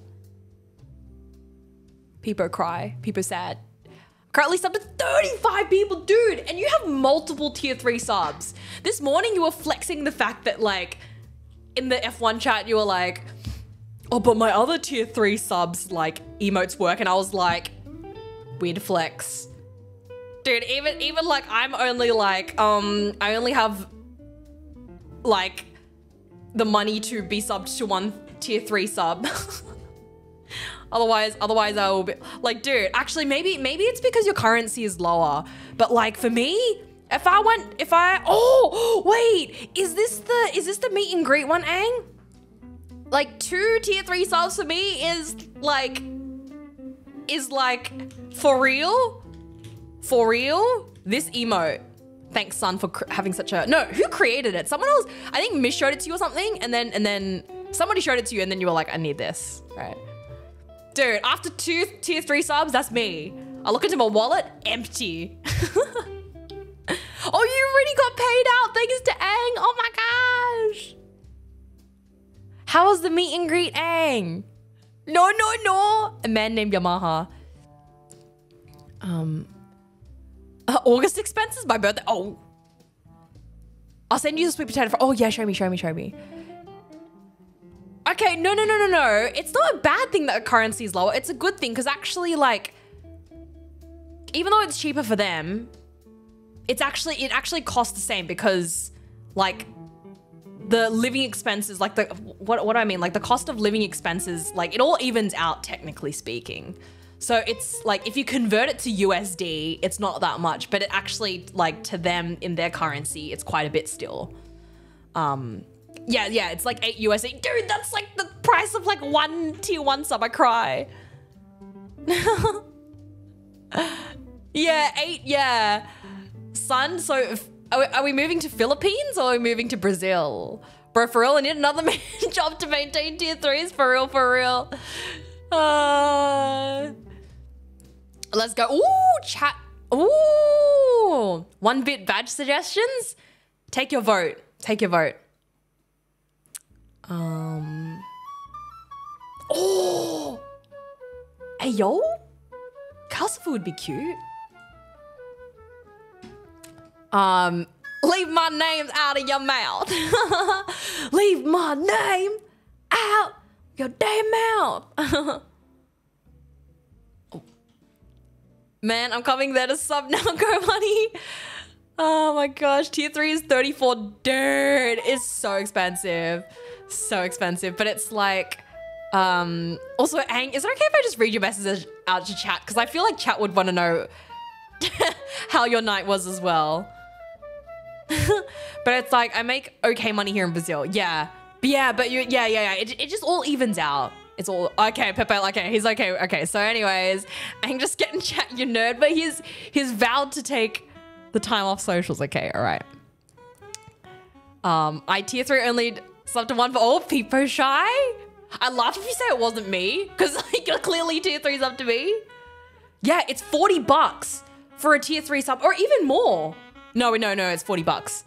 People cry. People sad. Currently subbed to thirty-five people, dude, and you have multiple tier three subs. This morning you were flexing the fact that like in the F one chat you were like, oh, but my other tier three subs like emotes work, and I was like, weird flex. Dude, even even like I'm only like, um, I only have like the money to be subbed to one tier three sub. Otherwise, otherwise I will be like, dude, actually maybe, maybe it's because your currency is lower, but like for me, if I went, if I, oh, wait, is this the, is this the meet and greet one, Ang? Like two tier three subs for me is like, is like for real, for real, this emote. Thanks son for having such a, no, who created it? Someone else, I think Miss showed it to you or something. And then, and then somebody showed it to you and then you were like, I need this, right? Dude, after two tier three subs, that's me. I look into my wallet, empty. Oh, you already got paid out. Thanks to Ang. Oh my gosh. How was the meet and greet, Ang? No, no, no. A man named Yamaha. Um, uh, August expenses, my birthday. Oh, I'll send you the sweet potato. For oh yeah, show me, show me, show me. Okay, no, no, no, no, no. It's not a bad thing that the currency is lower. It's a good thing because actually, like, even though it's cheaper for them, it's actually it actually costs the same because, like, the living expenses, like the what what do I mean, like the cost of living expenses, like it all evens out technically speaking. So it's like if you convert it to U S D, it's not that much, but it actually like to them in their currency, it's quite a bit still. Um, yeah, yeah, it's like eight U S D. Dude, that's like the price of like one tier one sub. I cry. Yeah, eight. Yeah, son. So if, are, we, are we moving to Philippines or are we moving to Brazil, bro? For real, I need another job to maintain tier threes. For real, for real. Uh, Let's go. Ooh, chat. Ooh, one bit badge suggestions. Take your vote. Take your vote. Um. Oh. Hey yo, Calcifer would be cute. Um. Leave my names out of your mouth. Leave my name out your damn mouth. Oh. Man, I'm coming there to sub now, go money. Oh my gosh, tier three is thirty-four. Dude, it's so expensive. So expensive, but it's like, um, also, Ang, is it okay if I just read your messages out to chat? Because I feel like chat would want to know how your night was as well. But it's like, I make okay money here in Brazil. Yeah. But yeah, but you, yeah, yeah, yeah. It, it just all evens out. It's all, okay, Pepe, okay, he's okay, okay. So anyways, I'm just getting chat, you nerd, but he's, he's vowed to take the time off socials. Okay, all right. Um, I tier three only subbed to one for all, Peepo Shy. I laughed if you say it wasn't me, because like, clearly tier three's up to me. Yeah, it's forty bucks for a tier three sub, or even more. No, no, no, it's forty bucks.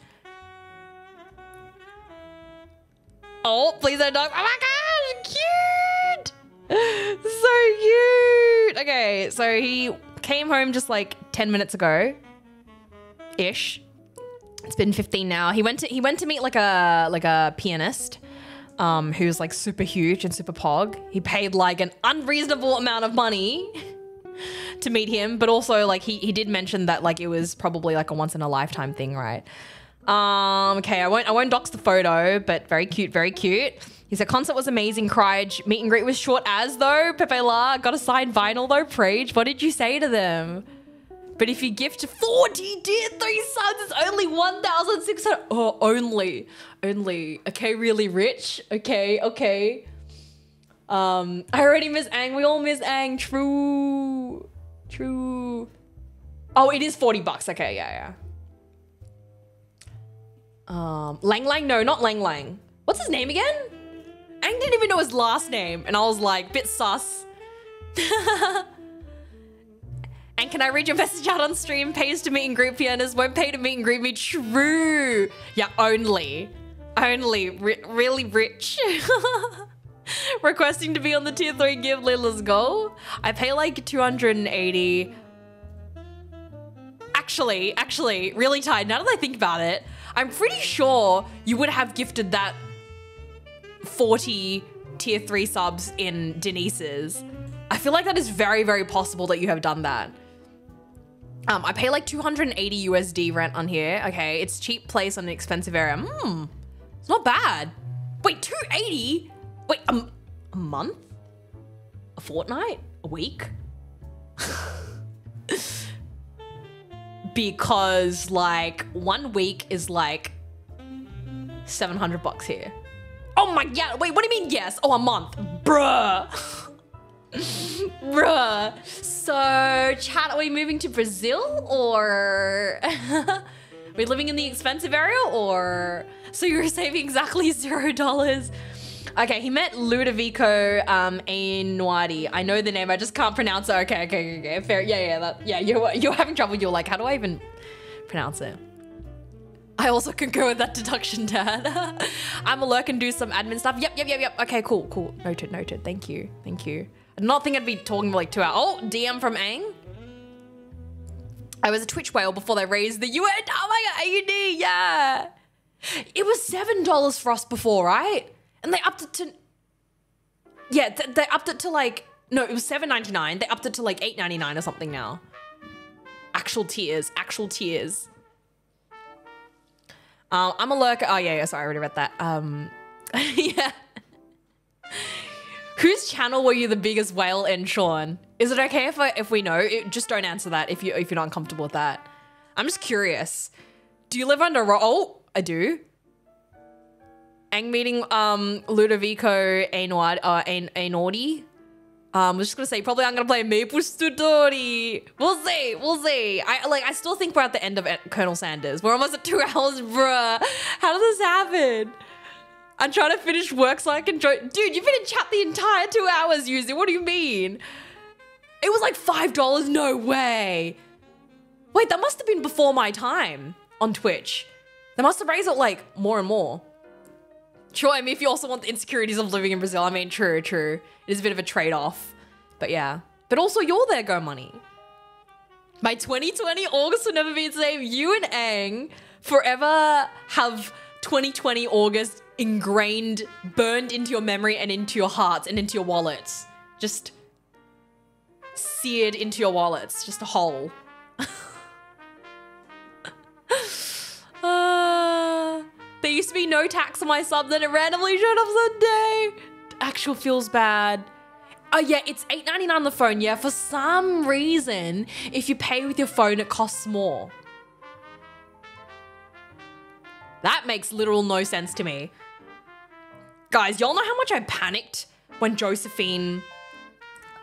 Oh, please don't dog. Oh my gosh, cute. So cute. Okay, so he came home just like ten minutes ago. Ish. It's been fifteen now. He went to he went to meet like a like a pianist um who's like super huge and super pog. He paid like an unreasonable amount of money to meet him, but also like he he did mention that like it was probably like a once in a lifetime thing, right? Um, okay, I won't I won't dox the photo, but very cute, very cute. He said concert was amazing, cried. Meet and greet was short as though. Pepe La got a signed vinyl though, preach. What did you say to them? But if you gift forty dear three subs, it's only one thousand six hundred. Oh, only, only. Okay, really rich. Okay, okay. Um, I already miss Aang. We all miss Aang. True, true. Oh, it is forty bucks. Okay, yeah, yeah. Um, Lang Lang, no, not Lang Lang. What's his name again? Ang didn't even know his last name, and I was like, bit sus. And can I read your message out on stream? Pays to meet and greet pianists, won't pay to meet and greet me. True. Yeah, only, only, ri really rich. Requesting to be on the tier three Ghibli. Let's go. I pay like two hundred eighty. Actually, actually, really tired. Now that I think about it, I'm pretty sure you would have gifted that forty tier three subs in Denise's. I feel like that is very, very possible that you have done that. Um, I pay like two hundred eighty U S D rent on here. Okay, it's cheap place on an expensive area. Hmm, it's not bad. Wait, two eighty? Wait, a, a month? A fortnight? A week? Because like one week is like seven hundred bucks here. Oh my god, wait, what do you mean yes? Oh, a month, bruh. Bruh. So chat, are we moving to Brazil or are we living in the expensive area or? So you're saving exactly zero dollars. Okay, he met Ludovico um, Einaudi. I know the name, I just can't pronounce it. Okay, okay, okay, fair. Yeah, yeah, that, yeah. You're you're having trouble. You're like, how do I even pronounce it? I also concur with that deduction, Dad. I'm a lurk and do some admin stuff. Yep, yep, yep, yep. Okay, cool, cool. Noted, noted. Thank you, thank you. I did not think I'd be talking for like two hours. Oh, D M from Aang. I was a Twitch whale before they raised the U N. Oh my god, A U D, yeah. It was seven dollars for us before, right? And they upped it to... Yeah, th they upped it to like... No, it was seven ninety-nine. They upped it to like eight ninety-nine or something now. Actual tiers. Actual tiers. Uh, I'm a lurker. Oh, yeah, yeah. Sorry, I already read that. Um, yeah. Whose channel were you the biggest whale in, Sean? Is it okay if I, if we know? It, just don't answer that if, you, if you're not uncomfortable with that. I'm just curious. Do you live under a rock? Oh, I do. Ang meeting um, Ludovico Einaudi. Uh, Einaudi. Um, I was just gonna say, probably I'm gonna play Maple Story. We'll see, we'll see. I like, I still think we're at the end of Colonel Sanders. We're almost at two hours, bruh. How did this happen? I'm trying to finish work so I can join. Dude, you've been in chat the entire two hours, Yuzu. What do you mean? It was like five dollars, no way. Wait, that must've been before my time on Twitch. They must've raised it like more and more. Sure, I mean, if you also want the insecurities of living in Brazil, I mean, true, true. It is a bit of a trade-off, but yeah. But also, you're there, Go Money. By twenty twenty, August will never be the same. You and Aang forever have twenty twenty August ingrained, burned into your memory and into your hearts and into your wallets. Just seared into your wallets, just a hole. uh... There used to be no tax on my sub, then it randomly showed up Sunday. Actual feels bad. Oh yeah, it's eight ninety-nine on the phone, yeah. For some reason, if you pay with your phone, it costs more. That makes literal no sense to me. Guys, y'all know how much I panicked when Josephine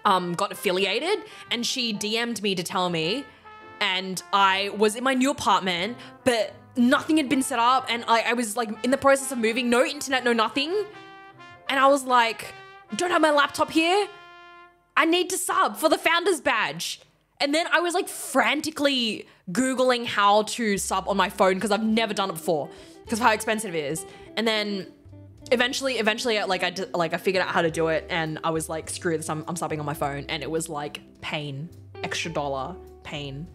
um, got affiliated and she D M'd me to tell me, and I was in my new apartment, but nothing had been set up, and I, I was like in the process of moving, no internet, no nothing. And I was like, don't have my laptop here. I need to sub for the founder's badge. And then I was like frantically Googling how to sub on my phone because I've never done it before because of how expensive it is. And then eventually, eventually like I, like I figured out how to do it, and I was like, screw this, I'm, I'm subbing on my phone. And it was like pain, extra dollar, pain.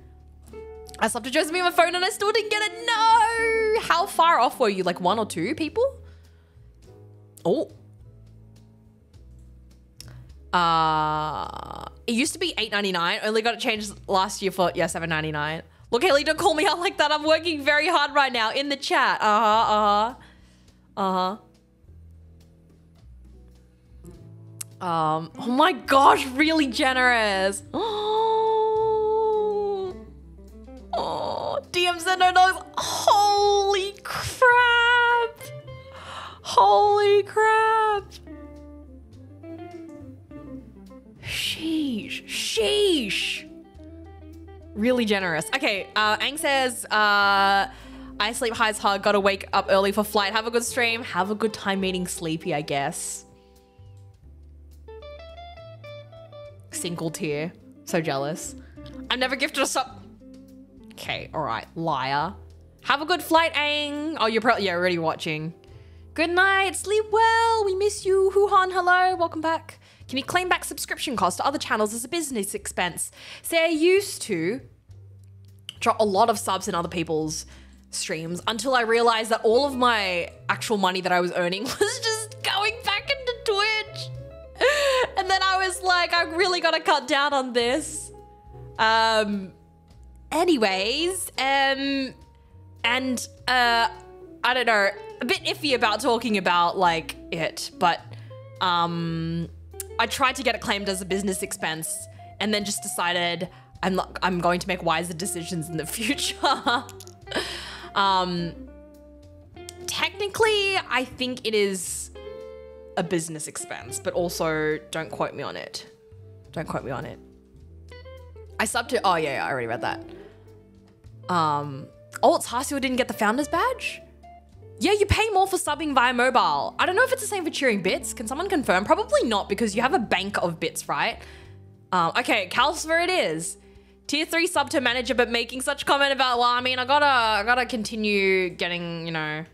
I subbed to Josephine on my phone and I still didn't get it. No! How far off were you? Like one or two people? Oh. Uh, it used to be eight ninety-nine. Only got it changed last year for, yeah, seven ninety-nine. Look, Haley, don't call me out like that. I'm working very hard right now in the chat. Uh-huh, uh-huh. Uh-huh. Um, oh my gosh, really generous. Oh, D Ms and no dogs. Holy crap. Holy crap. Sheesh. Sheesh. Really generous. Okay, uh, Aang says, uh, I sleep high as hard, gotta wake up early for flight. Have a good stream. Have a good time meeting Sleepy, I guess. Single tier. So jealous. I've never gifted a sub. Okay, all right, liar. Have a good flight, Aang. Oh, you're probably yeah, already watching. Good night, sleep well, we miss you. Huhan, hello, welcome back. Can you claim back subscription costs to other channels as a business expense? Say I used to drop a lot of subs in other people's streams until I realized that all of my actual money that I was earning was just going back into Twitch. And then I was like, I really gotta cut down on this. Um... Anyways, um, and, uh, I don't know, a bit iffy about talking about, like, it, but, um, I tried to get it claimed as a business expense and then just decided I'm not, I'm going to make wiser decisions in the future. um, technically, I think it is a business expense, but also don't quote me on it. Don't quote me on it. I subbed to, oh yeah, yeah, I already read that. Um, oh, it's Hasu who didn't get the founder's badge? Yeah, you pay more for subbing via mobile. I don't know if it's the same for cheering bits. Can someone confirm? Probably not, because you have a bank of bits, right? Um, okay, Calcifer it is. Tier three sub to manager, but making such comment about, well, I mean, I gotta, I gotta continue getting, you know,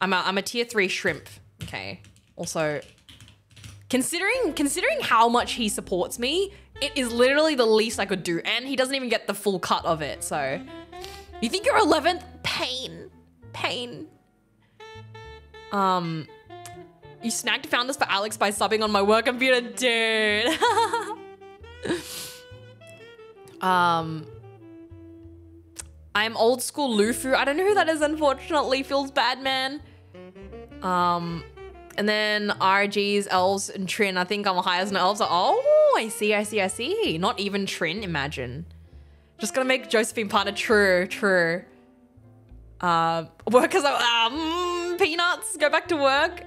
I'm a, I'm a tier three shrimp. Okay. Also, considering, considering how much he supports me, it is literally the least I could do, and he doesn't even get the full cut of it, so. You think you're eleventh? Pain. Pain. Um, you snagged found this for Alex by subbing on my work computer, dude. um, I'm old school Lufu. I don't know who that is, unfortunately. Feels bad, man. Um, and then R Gs, elves, and Trin. I think I'm high as an elves. Oh, I see, I see, I see. Not even Trin, imagine. Just gonna make Josephine part of true, true. Uh, workers are, um, peanuts, go back to work.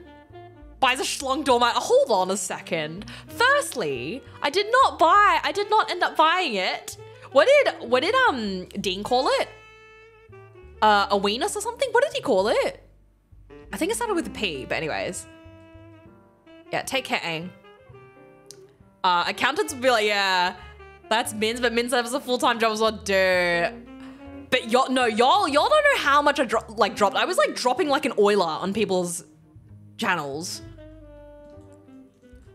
Buys a schlong doormat. Hold on a second. Firstly, I did not buy, I did not end up buying it. What did, what did, um, Dean call it? Uh, a weenus or something? What did he call it? I think it started with a P, but anyways. Yeah, take care, Aang. Uh, accountants will be like, yeah, that's Min's, but Min's has a full-time job as well, dude. But y'all, no, y'all, y'all don't know how much I dro like dropped. I was like dropping like an oiler on people's channels.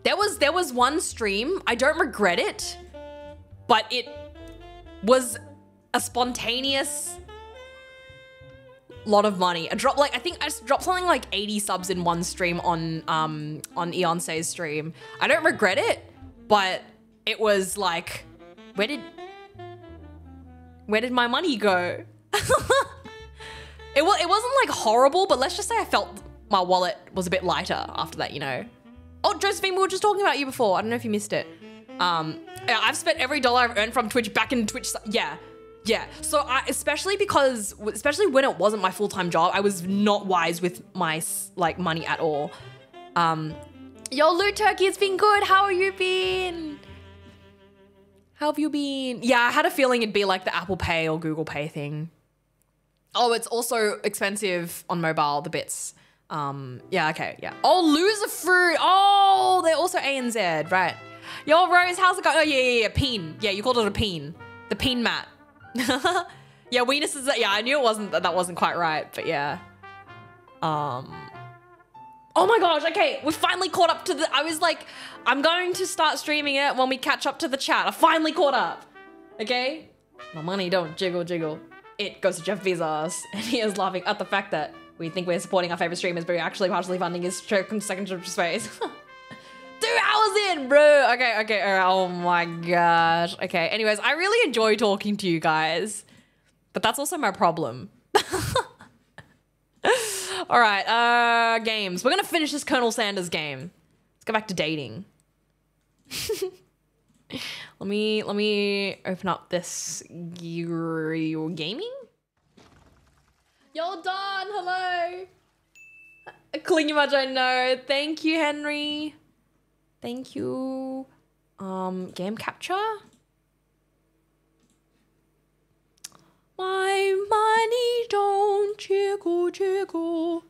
There was, there was one stream, I don't regret it, but it was a spontaneous lot of money. I dropped like, I think I just dropped something like eighty subs in one stream on, um, on Eonce's stream. I don't regret it, but it was like, where did, where did my money go? it, was, it wasn't like horrible, but let's just say I felt my wallet was a bit lighter after that, you know? Oh, Josephine, we were just talking about you before. I don't know if you missed it. Um, I've spent every dollar I've earned from Twitch back in Twitch. Yeah, yeah. So I, especially because, especially when it wasn't my full-time job, I was not wise with my like money at all. Um, Yo, Lou Turkey, it's been good. How have you been? How have you been? Yeah, I had a feeling it'd be like the Apple Pay or Google Pay thing. Oh, it's also expensive on mobile, the bits. Um, yeah, okay, yeah. Oh, loser fruit. Oh, they're also A N Z, right. Yo, Rose, how's it going? Oh, yeah, yeah, yeah, peen. Yeah, you called it a peen. The peen mat. Yeah, weenus is, yeah, I knew it wasn't, that wasn't quite right, but yeah. Um... Oh my gosh, okay, we finally caught up to the, I was like, I'm going to start streaming it when we catch up to the chat. I finally caught up, okay? My money don't jiggle jiggle. It goes to Jeff Bezos, and he is laughing at the fact that we think we're supporting our favorite streamers, but we're actually partially funding his trip from second trip to space. Two hours in, bro! Okay, okay, oh my gosh. Okay, anyways, I really enjoy talking to you guys, but that's also my problem. All right, uh, games. We're gonna finish this Colonel Sanders game. Let's go back to dating. let me let me open up this gaming. Yo, Don, hello. Clingy much, I know. Thank you, Henry. Thank you. Um, game capture. My money don't jiggle jiggle.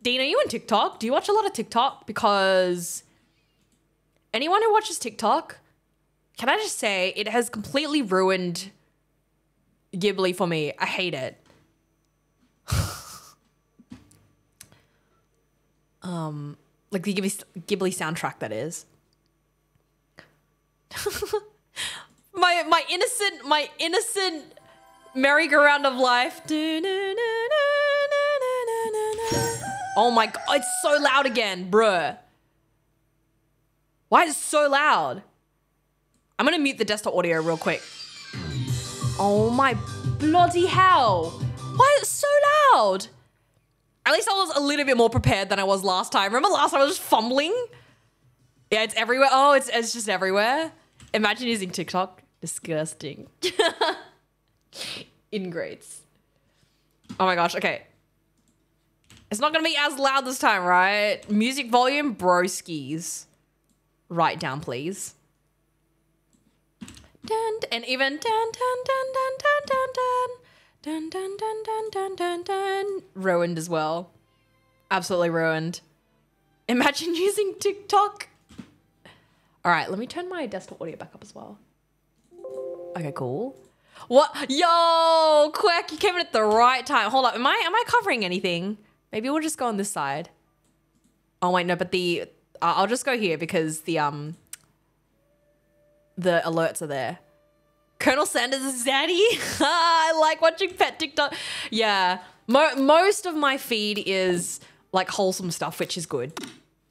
Dean, are you on TikTok? Do you watch a lot of TikTok? Because anyone who watches TikTok, can I just say it has completely ruined Ghibli for me. I hate it. um, like the Ghibli, Ghibli soundtrack, that is. my my innocent my innocent. merry-go-round of life. Oh my god, it's so loud again, bruh. Why is it so loud? I'm gonna mute the desktop audio real quick. Oh my bloody hell. Why is it so loud? At least I was a little bit more prepared than I was last time. Remember last time I was just fumbling? Yeah, it's everywhere. Oh, it's, it's just everywhere. Imagine using TikTok. Disgusting. Ingrates. Oh my gosh, okay. It's not gonna be as loud this time, right? Music volume, broskies. Write down, please. Dun, and even dun dun dun dun dun dun dun dun dun dun dun dun dun. Ruined as well. Absolutely ruined. Imagine using TikTok. Alright, let me turn my desktop audio back up as well. Okay, cool. What? Yo, Quack, you came in at the right time. Hold up, am I am I covering anything? Maybe we'll just go on this side. Oh wait, no, but the uh, I'll just go here because the um the alerts are there. Colonel Sanders is daddy. I like watching pet TikTok. Yeah, mo most of my feed is like wholesome stuff, which is good.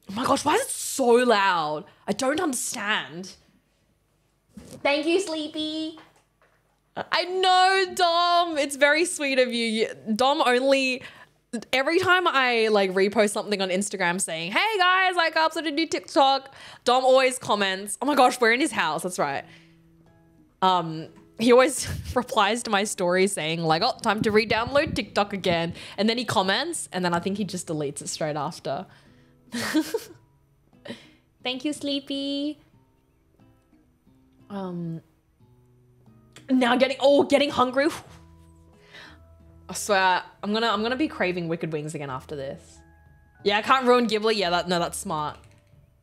Oh my gosh, why is it so loud? I don't understand. Thank you, Sleepy. I know, Dom. It's very sweet of you. Dom only, every time I like repost something on Instagram saying, hey guys, like I uploaded a new TikTok, Dom always comments, oh my gosh, we're in his house. That's right. Um, he always replies to my story saying like, oh, time to re-download TikTok again. And then he comments and then I think he just deletes it straight after. Thank you, Sleepy. Um, now getting, oh, getting hungry. I swear, I'm gonna, I'm gonna be craving Wicked Wings again after this. Yeah, I can't ruin Ghibli. Yeah, that, no, that's smart.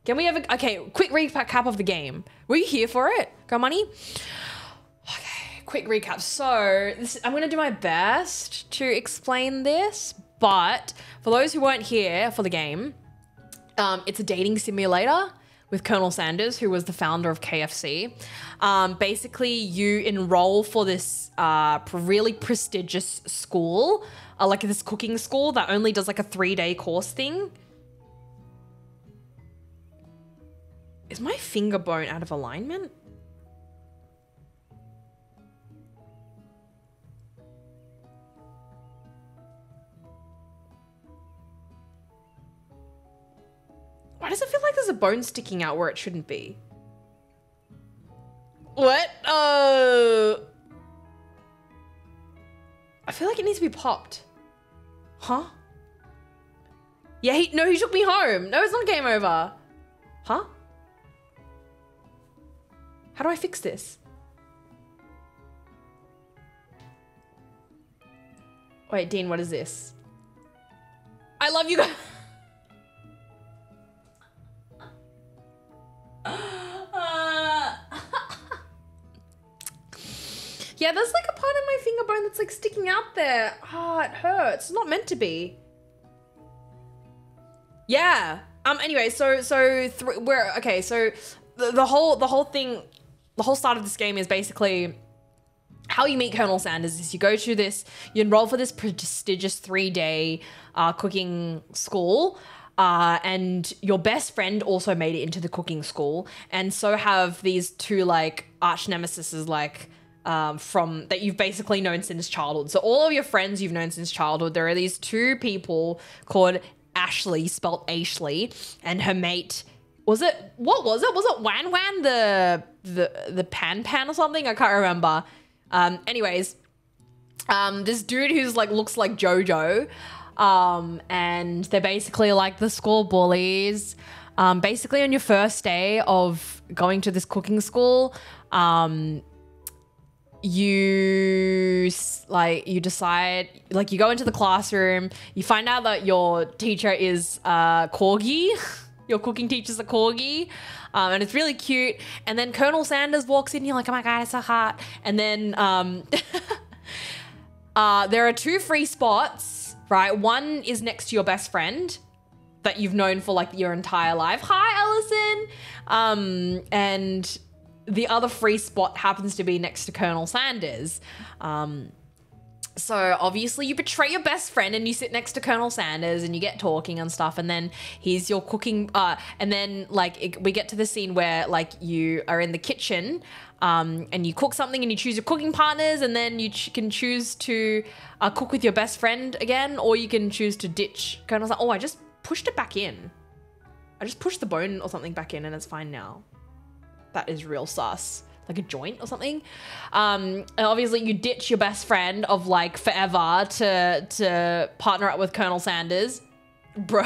Can we have a, okay, quick recap of the game. Were you here for it, Grandmoney? Okay, quick recap. So this, I'm gonna do my best to explain this, but for those who weren't here for the game, um, it's a dating simulator with Colonel Sanders, who was the founder of K F C. Um, basically, you enroll for this uh, really prestigious school, uh, like this cooking school that only does like a three-day course thing. Is my finger bone out of alignment? Why does it feel like there's a bone sticking out where it shouldn't be? What? Uh, I feel like it needs to be popped. Huh? Yeah, he, no, he took me home. No, it's not game over. Huh? How do I fix this? Wait, Dean, what is this? I love you guys. Uh, yeah, there's like a part of my finger bone that's like sticking out there. Ah, oh, it hurts. It's not meant to be. Yeah. Um. Anyway, so so th we're okay. So the, the whole the whole thing, the whole start of this game is basically how you meet Colonel Sanders is you go to this, you enroll for this prestigious three day uh, cooking school. Uh, and your best friend also made it into the cooking school, and so have these two like arch nemesises like um, from that you've basically known since childhood. So all of your friends you've known since childhood. There are these two people called Ashley, spelled Ashley, and her mate. Was it what was it? Was it Wan Wan the the the Pan Pan or something? I can't remember. Um, anyways, um, this dude who's like looks like JoJo. Um, and they're basically like the school bullies. Um, basically on your first day of going to this cooking school, um, you like, you decide, like you go into the classroom, you find out that your teacher is, uh, Corgi, your cooking teacher's a Corgi. Um, and it's really cute. And then Colonel Sanders walks in and you're like, oh my God, it's so hot. And then, um, uh, there are two free spots. Right, one is next to your best friend that you've known for like your entire life. Hi, Ellison. Um, and the other free spot happens to be next to Colonel Sanders. Um, so obviously you betray your best friend and you sit next to Colonel Sanders and you get talking and stuff. And then he's your cooking. Uh, and then like it, we get to the scene where like you are in the kitchen. Um, and you cook something and you choose your cooking partners and then you ch can choose to uh, cook with your best friend again, or you can choose to ditch. Colonel's like, oh, I just pushed it back in. I just pushed the bone or something back in and it's fine now. That is real sus, like a joint or something. Um, and obviously you ditch your best friend of like forever to, to partner up with Colonel Sanders. Bro.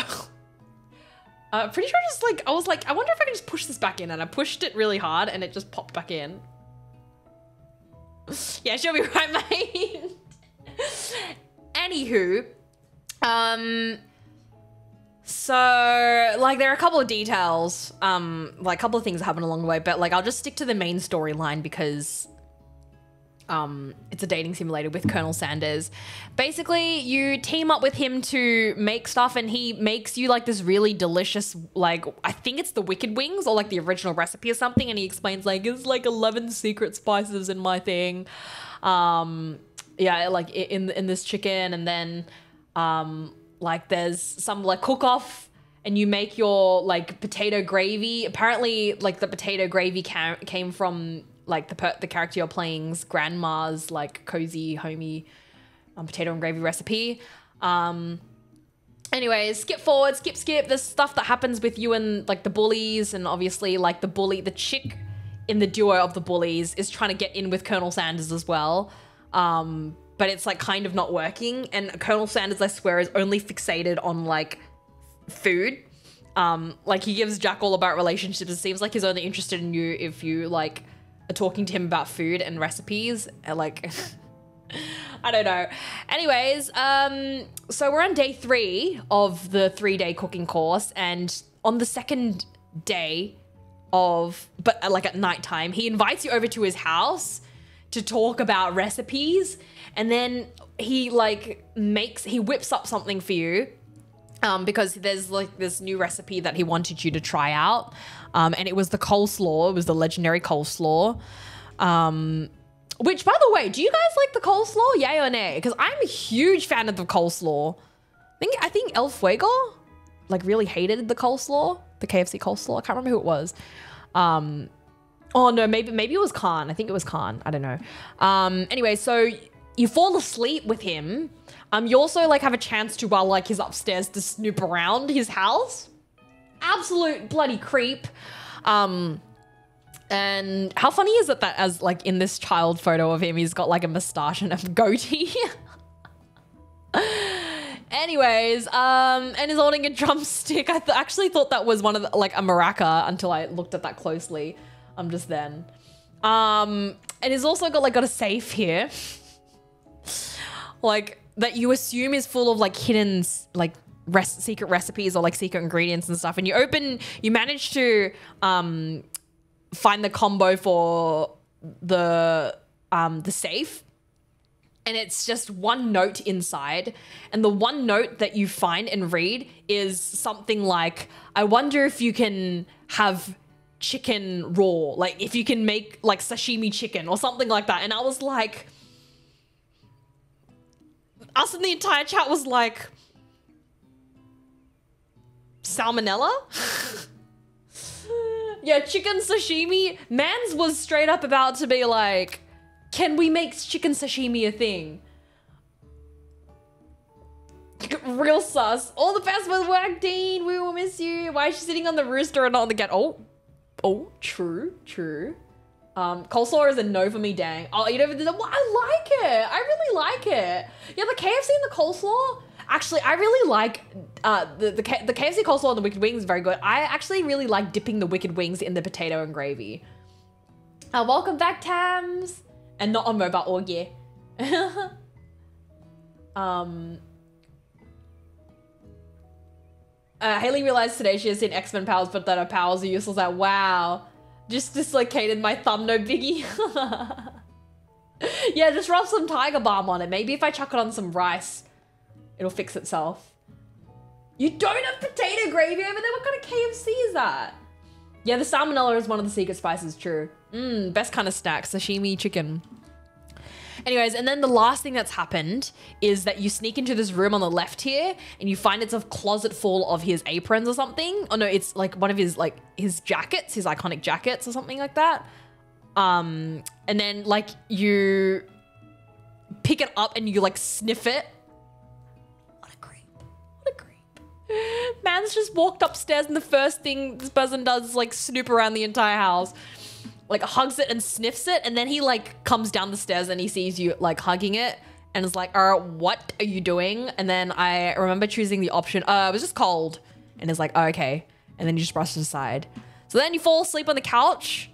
Uh, pretty sure just like, I was like, I wonder if I can just push this back in, and I pushed it really hard and it just popped back in. Yeah, she'll be right, mate. Anywho, um, so like there are a couple of details, um, like a couple of things that happen along the way, but like I'll just stick to the main storyline because Um, it's a dating simulator with Colonel Sanders. Basically, you team up with him to make stuff and he makes you like this really delicious, like, I think it's the Wicked Wings or like the original recipe or something. And he explains like, it's like eleven secret spices in my thing. Um, yeah, like in, in this chicken. And then um, Like there's some like cook off and you make your like potato gravy. Apparently like the potato gravy ca came from like the per the character you're playing's grandma's like cozy homey um, potato and gravy recipe. Um, anyways, skip forward, skip, skip. There's stuff that happens with you and like the bullies, and obviously like the bully, the chick in the duo of the bullies is trying to get in with Colonel Sanders as well. Um, but it's like kind of not working. And Colonel Sanders, I swear, is only fixated on like food. Um, like he gives Jack all about relationships. It seems like he's only interested in you if you like are talking to him about food and recipes. And, like, I don't know. Anyways, um, so we're on day three of the three day cooking course. And on the second day of, but uh, like at nighttime, he invites you over to his house to talk about recipes, and then he like makes, he whips up something for you um, because there's like this new recipe that he wanted you to try out. Um, and it was the coleslaw, it was the legendary coleslaw. Um, which by the way, do you guys like the coleslaw? Yay or nay? Because I'm a huge fan of the coleslaw. I think, I think El Fuego like really hated the coleslaw, the K F C coleslaw, I can't remember who it was. Um, Oh no, maybe maybe it was Khan. I think it was Khan. I don't know. Um, anyway, so you fall asleep with him. Um, you also like have a chance to while like he's upstairs to snoop around his house. Absolute bloody creep. Um, and how funny is it that as like in this child photo of him, he's got like a mustache and a goatee. Anyways, um, and is holding a drumstick. I th actually thought that was one of the, like a maraca until I looked at that closely. I'm um, just then. Um, and he's also got like got a safe here. Like that you assume is full of like hidden like res secret recipes or like secret ingredients and stuff. And you open, you manage to um, find the combo for the, um, the safe. And it's just one note inside. And the one note that you find and read is something like, I wonder if you can have chicken raw, like if you can make like sashimi chicken or something like that. And I was like, us in the entire chat was like, salmonella? Yeah, chicken sashimi. Mans was straight up about to be like, can we make chicken sashimi a thing? Real sus. All the best with work, Dean. We will miss you. Why is she sitting on the rooster and not on the cat? Oh. Oh, true, true. Um, coleslaw is a no for me, dang. I'll eat over the, well, I like it. I really like it. Yeah, the K F C and the coleslaw. Actually, I really like uh, the, the, K the K F C coleslaw and the Wicked Wings is very good. I actually really like dipping the Wicked Wings in the potato and gravy. Uh, welcome back, Tams. And not on mobile, or yeah. um... Uh, Haley realized today she has seen X-Men powers, but that her powers are useless. Like, wow, just dislocated my thumb, no biggie. Yeah, just rub some tiger balm on it. Maybe if I chuck it on some rice, it'll fix itself. You don't have potato gravy over there? What kind of K F C is that? Yeah, the salmonella is one of the secret spices, true. Mmm, best kind of snack, sashimi chicken. Anyways, and then the last thing that's happened is that you sneak into this room on the left here and you find it's a closet full of his aprons or something. Oh no, it's like one of his like his jackets, his iconic jackets or something like that. Um, and then like you pick it up and you like sniff it. What a creep, what a creep. Man's just walked upstairs and the first thing this person does is like snoop around the entire house. Like hugs it and sniffs it, and then he like comes down the stairs and he sees you like hugging it and is like, uh, what are you doing? And then I remember choosing the option, uh, it was just cold. And it's like, oh, okay. And then you just brush it aside. So then you fall asleep on the couch,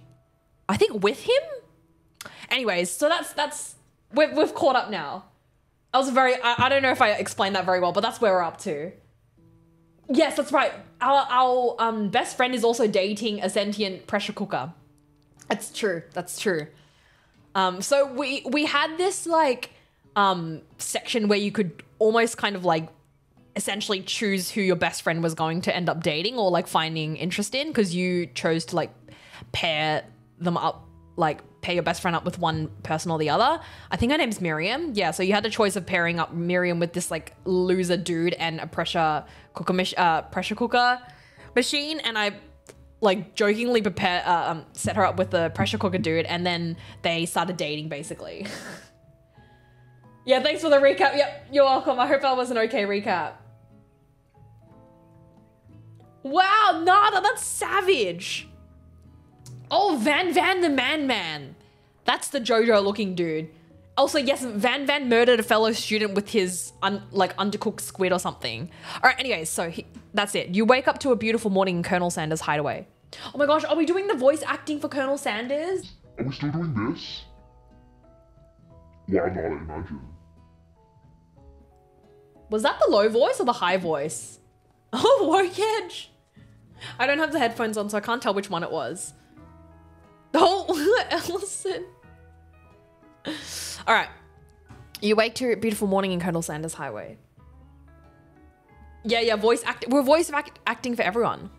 I think with him? Anyways, so that's, that's, we've, we've caught up now. I was very, I, I don't know if I explained that very well, but that's where we're up to. Yes, that's right. Our, our um, best friend is also dating a sentient pressure cooker. That's true. That's true. Um, so we we had this like um, section where you could almost kind of like essentially choose who your best friend was going to end up dating or like finding interest in, because you chose to like pair them up like pair your best friend up with one person or the other. I think her name's Miriam. Yeah, so you had the choice of pairing up Miriam with this like loser dude and a pressure cooker, uh, pressure cooker machine, and I like jokingly prepared, uh, um, set her up with the pressure cooker dude, and then they started dating basically. Yeah, thanks for the recap. Yep, you're welcome. I hope that was an okay recap. Wow, Nada, that's savage. Oh, Van Van the Man Man. That's the JoJo looking dude. Also, yes, Van Van murdered a fellow student with his un like undercooked squid or something. All right, anyways, so he, that's it. You wake up to a beautiful morning in Colonel Sanders' hideaway. Oh my gosh, are we doing the voice acting for Colonel Sanders? Are we still doing this? Why not, I imagine. Was that the low voice or the high voice? Oh, Wokage. I don't have the headphones on, so I can't tell which one it was. Oh, Ellison. All right. You wake to a beautiful morning in Colonel Sanders Highway. Yeah, yeah, voice act. We're voice act acting for everyone.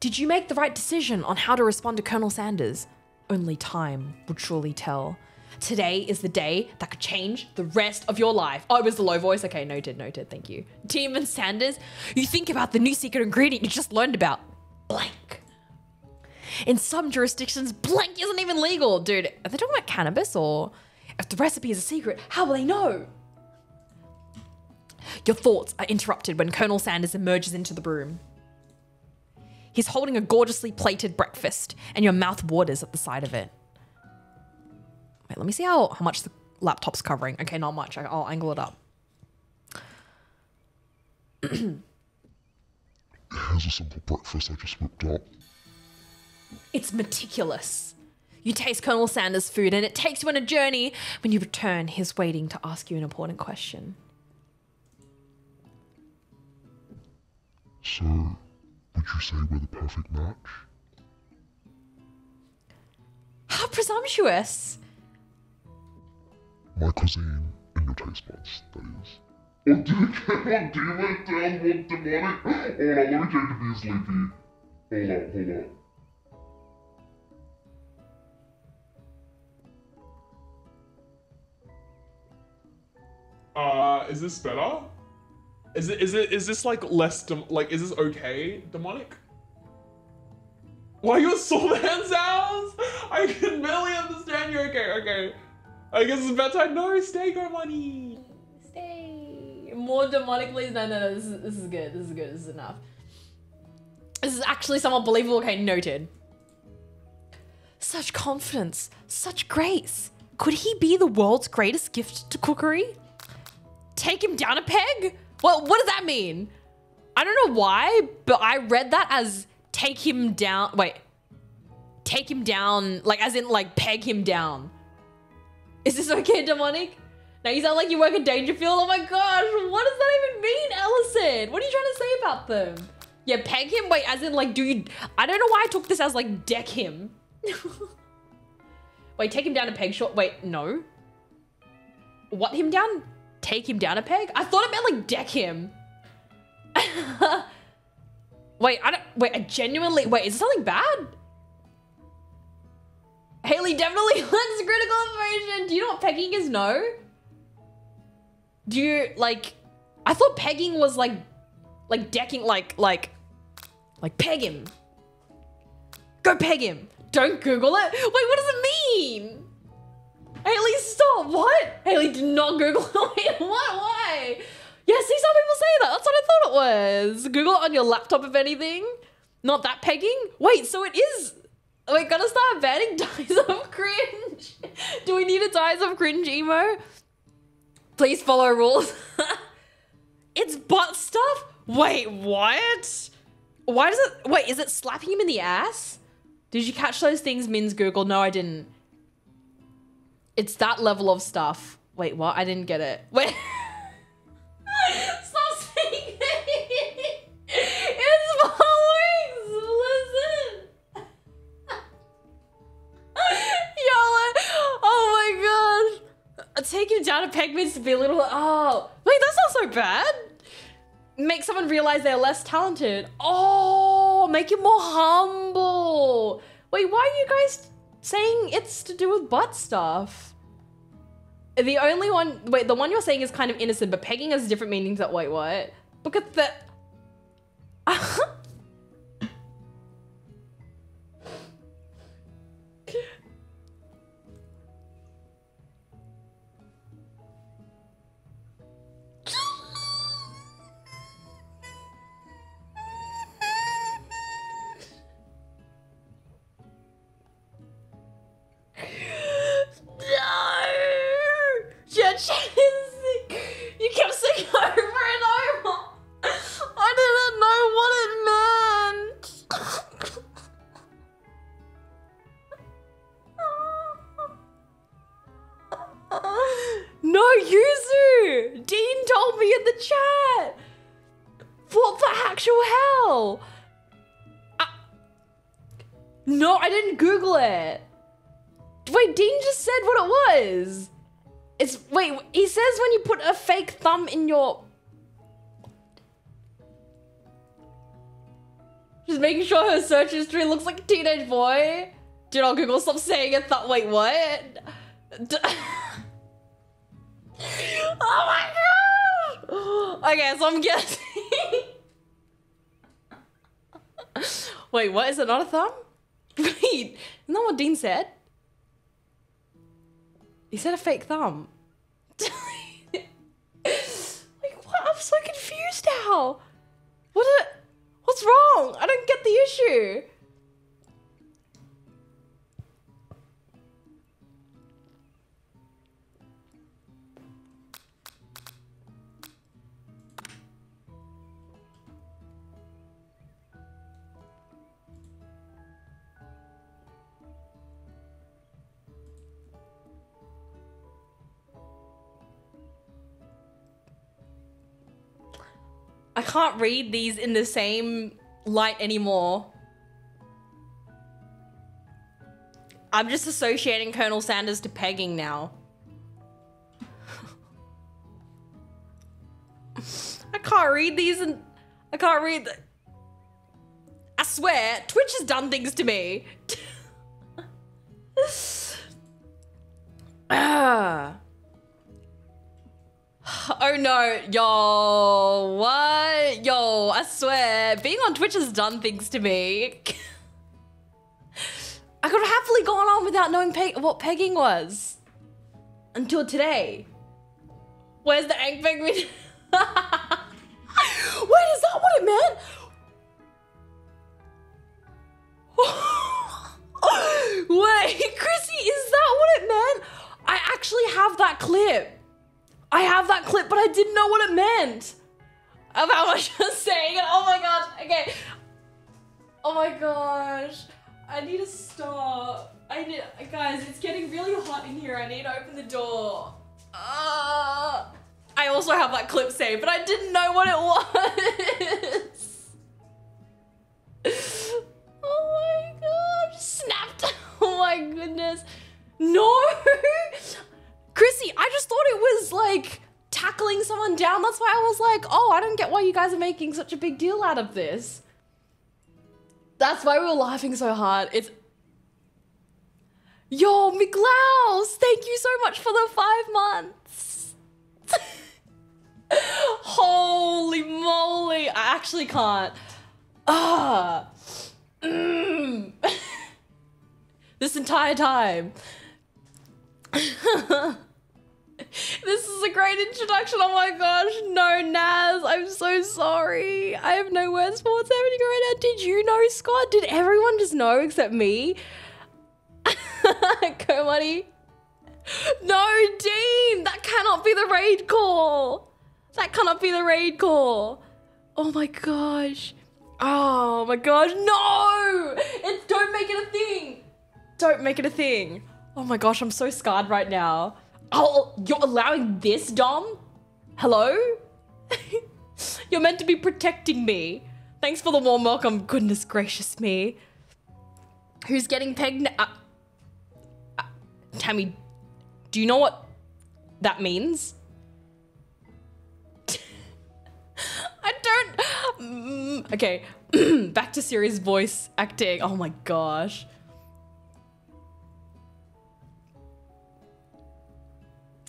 Did you make the right decision on how to respond to Colonel Sanders? Only time would surely tell. Today is the day that could change the rest of your life. Oh, it was the low voice. Okay, noted, noted. Thank you. Demon Sanders, you think about the new secret ingredient you just learned about. Blank. In some jurisdictions, blank isn't even legal. Dude, are they talking about cannabis, or if the recipe is a secret, how will they know? Your thoughts are interrupted when Colonel Sanders emerges into the room. He's holding a gorgeously plated breakfast and your mouth waters at the sight of it. Wait, let me see how, how much the laptop's covering. Okay, not much. I'll angle it up. Here's a simple breakfast I just whipped up. It's meticulous. You taste Colonel Sanders' food and it takes you on a journey. When you return, he's waiting to ask you an important question. So, would you say we're the perfect match? How presumptuous! My cuisine and your taste buds, that is. Oh, do you want demon down, want demonic? Hold on, let me change it for you, sleepy. Hold on, hold on. Uh, is this better? Is it, is it, is this like less, dem like, is this okay, demonic? Why your sword hands out? I can barely understand you. Okay, okay. I guess it's about time. No, stay, girl, money. Stay. More demonic, please. No, no, no. This is, this is good. This is good. This is enough. This is actually somewhat believable. Okay, noted. Such confidence. Such grace. Could he be the world's greatest gift to cookery? Take him down a peg? Well, what does that mean? I don't know why, but I read that as take him down. Wait. Take him down. Like, as in, like, peg him down. Is this okay, demonic? Now you sound like you work at Dangerfield. Oh my gosh, what does that even mean, Ellison? What are you trying to say about them? Yeah, peg him? Wait, as in like, do you... I don't know why I took this as like, deck him. Wait, take him down a peg short. Wait, no. What him down? Take him down a peg? I thought it meant like, deck him. Wait, I don't... Wait, I genuinely... Wait, is this something bad? Haley definitely learns critical information. Do you know what pegging is? No. Do you like, I thought pegging was like, like decking, like, like, like peg him. Go peg him. Don't Google it. Wait, what does it mean? Haley, stop. What? Haley did not Google it. Wait, what? Why? Yeah, see, some people say that. That's what I thought it was. Google it on your laptop, if anything. Not that pegging. Wait, so it is. We gotta start banning dies of cringe. Do we need a dies of cringe emo? Please follow rules. It's butt stuff? Wait, what? Why does it, wait, is it slapping him in the ass? Did you catch those things Min's Google? No, I didn't. It's that level of stuff. Wait, what? I didn't get it. Wait. Stop speaking. It's following. Listen. Y'all, oh my gosh. I take him down a peg means to be a little, oh. Wait, that's not so bad. Make someone realize they're less talented. Oh, make him more humble. Wait, why are you guys saying it's to do with butt stuff. The only one, wait, the one you're saying is kind of innocent, but pegging has different meanings that, wait, what? Look at the, in your, just making sure her search history looks like a teenage boy. Dude, on Google, stop saying it. Th wait, what? D oh my god! Okay, so I'm guessing. Wait, what? Is it not a thumb? Wait, isn't that what Dean said? He said a fake thumb. I'm so confused now. What? A, what's wrong? I don't get the issue. I can't read these in the same light anymore. I'm just associating Colonel Sanders to pegging now. I can't read these and I can't read. The I swear, Twitch has done things to me. Ah. Oh no, yo, what? Yo, I swear, being on Twitch has done things to me. I could have happily gone on without knowing pe what pegging was. Until today. Where's the egg peg? Wait, is that what it meant? Wait, Chrissy, is that what it meant? I actually have that clip. I have that clip, but I didn't know what it meant. About how I was just saying it. Oh my gosh. Okay. Oh my gosh. I need to stop. I need, guys, it's getting really hot in here. I need to open the door. Uh, I also have that clip saved, but I didn't know what it was. Oh my gosh. Snapped. Oh my goodness. No. Chrissy, I just thought it was like tackling someone down. That's why I was like, oh, I don't get why you guys are making such a big deal out of this. That's why we were laughing so hard. It's. Yo, McLaus, thank you so much for the five months. Holy moly. I actually can't. Ah. Mm. This entire time. This is a great introduction. Oh my gosh. No, Naz. I'm so sorry. I have no words for what's happening right now. Did you know, Scott? Did everyone just know except me? Go, buddy. No, Dean. That cannot be the raid call. That cannot be the raid call. Oh my gosh. Oh my gosh. No. It's, don't make it a thing. Don't make it a thing. Oh my gosh, I'm so scarred right now. Oh, you're allowing this, Dom? Hello? You're meant to be protecting me. Thanks for the warm welcome. Goodness gracious me. Who's getting pegged now? Uh, uh, Tammy, do you know what that means? I don't. Mm, okay, back to serious voice acting. Oh my gosh.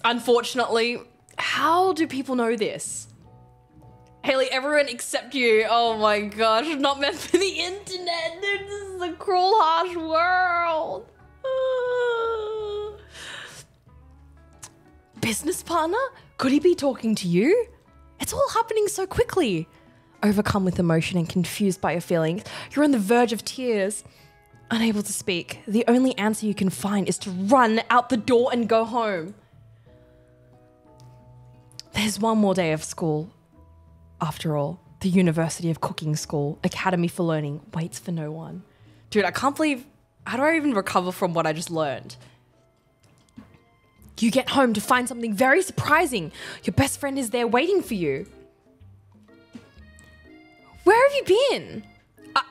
Unfortunately, how do people know this? Haley, everyone except you. Oh my gosh, not meant for the internet. Dude, this is a cruel, harsh world. Business partner? Could he be talking to you? It's all happening so quickly. Overcome with emotion and confused by your feelings, you're on the verge of tears. Unable to speak, the only answer you can find is to run out the door and go home. There's one more day of school. After all, the University of Cooking School, Academy for Learning, waits for no one. Dude, I can't believe, how do I even recover from what I just learned? You get home to find something very surprising. Your best friend is there waiting for you. Where have you been? Uh,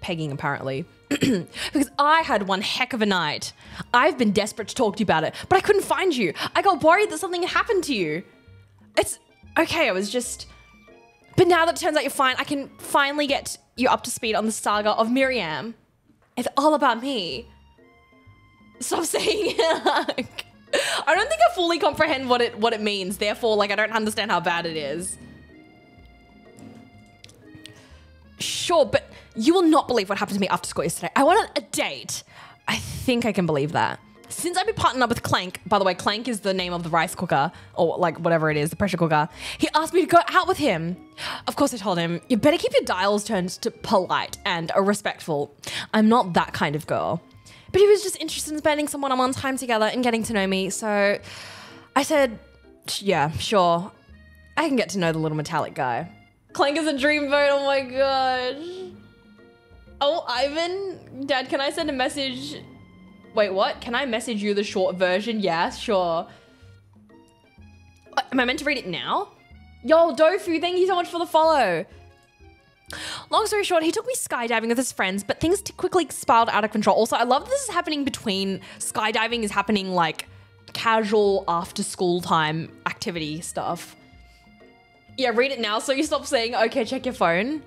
pegging, apparently. Because I had one heck of a night. I've been desperate to talk to you about it, but I couldn't find you. I got worried that something happened to you. It's okay, I was just... But now that it turns out you're fine, I can finally get you up to speed on the saga of Miriam. It's all about me. Stop saying it. I don't think I fully comprehend what it, what it means. Therefore, like, I don't understand how bad it is. Sure, but you will not believe what happened to me after school yesterday. I wanted a date. I think I can believe that. Since I've been partnered up with Clank, by the way, Clank is the name of the rice cooker, or like whatever it is, the pressure cooker. He asked me to go out with him. Of course I told him, you better keep your dials turned to polite and respectful. I'm not that kind of girl. But he was just interested in spending some one-on-one time together and getting to know me. So I said, yeah, sure. I can get to know the little metallic guy. Clank is a dreamboat, oh my gosh. Oh, Ivan, Dad, can I send a message? Wait, what? Can I message you the short version? Yeah, sure. Am I meant to read it now? Yo, Dofu, thank you so much for the follow. Long story short, he took me skydiving with his friends, but things quickly spiraled out of control. Also, I love this is happening between, skydiving is happening like casual after school time activity stuff. Yeah, read it now so you stop saying, okay, check your phone.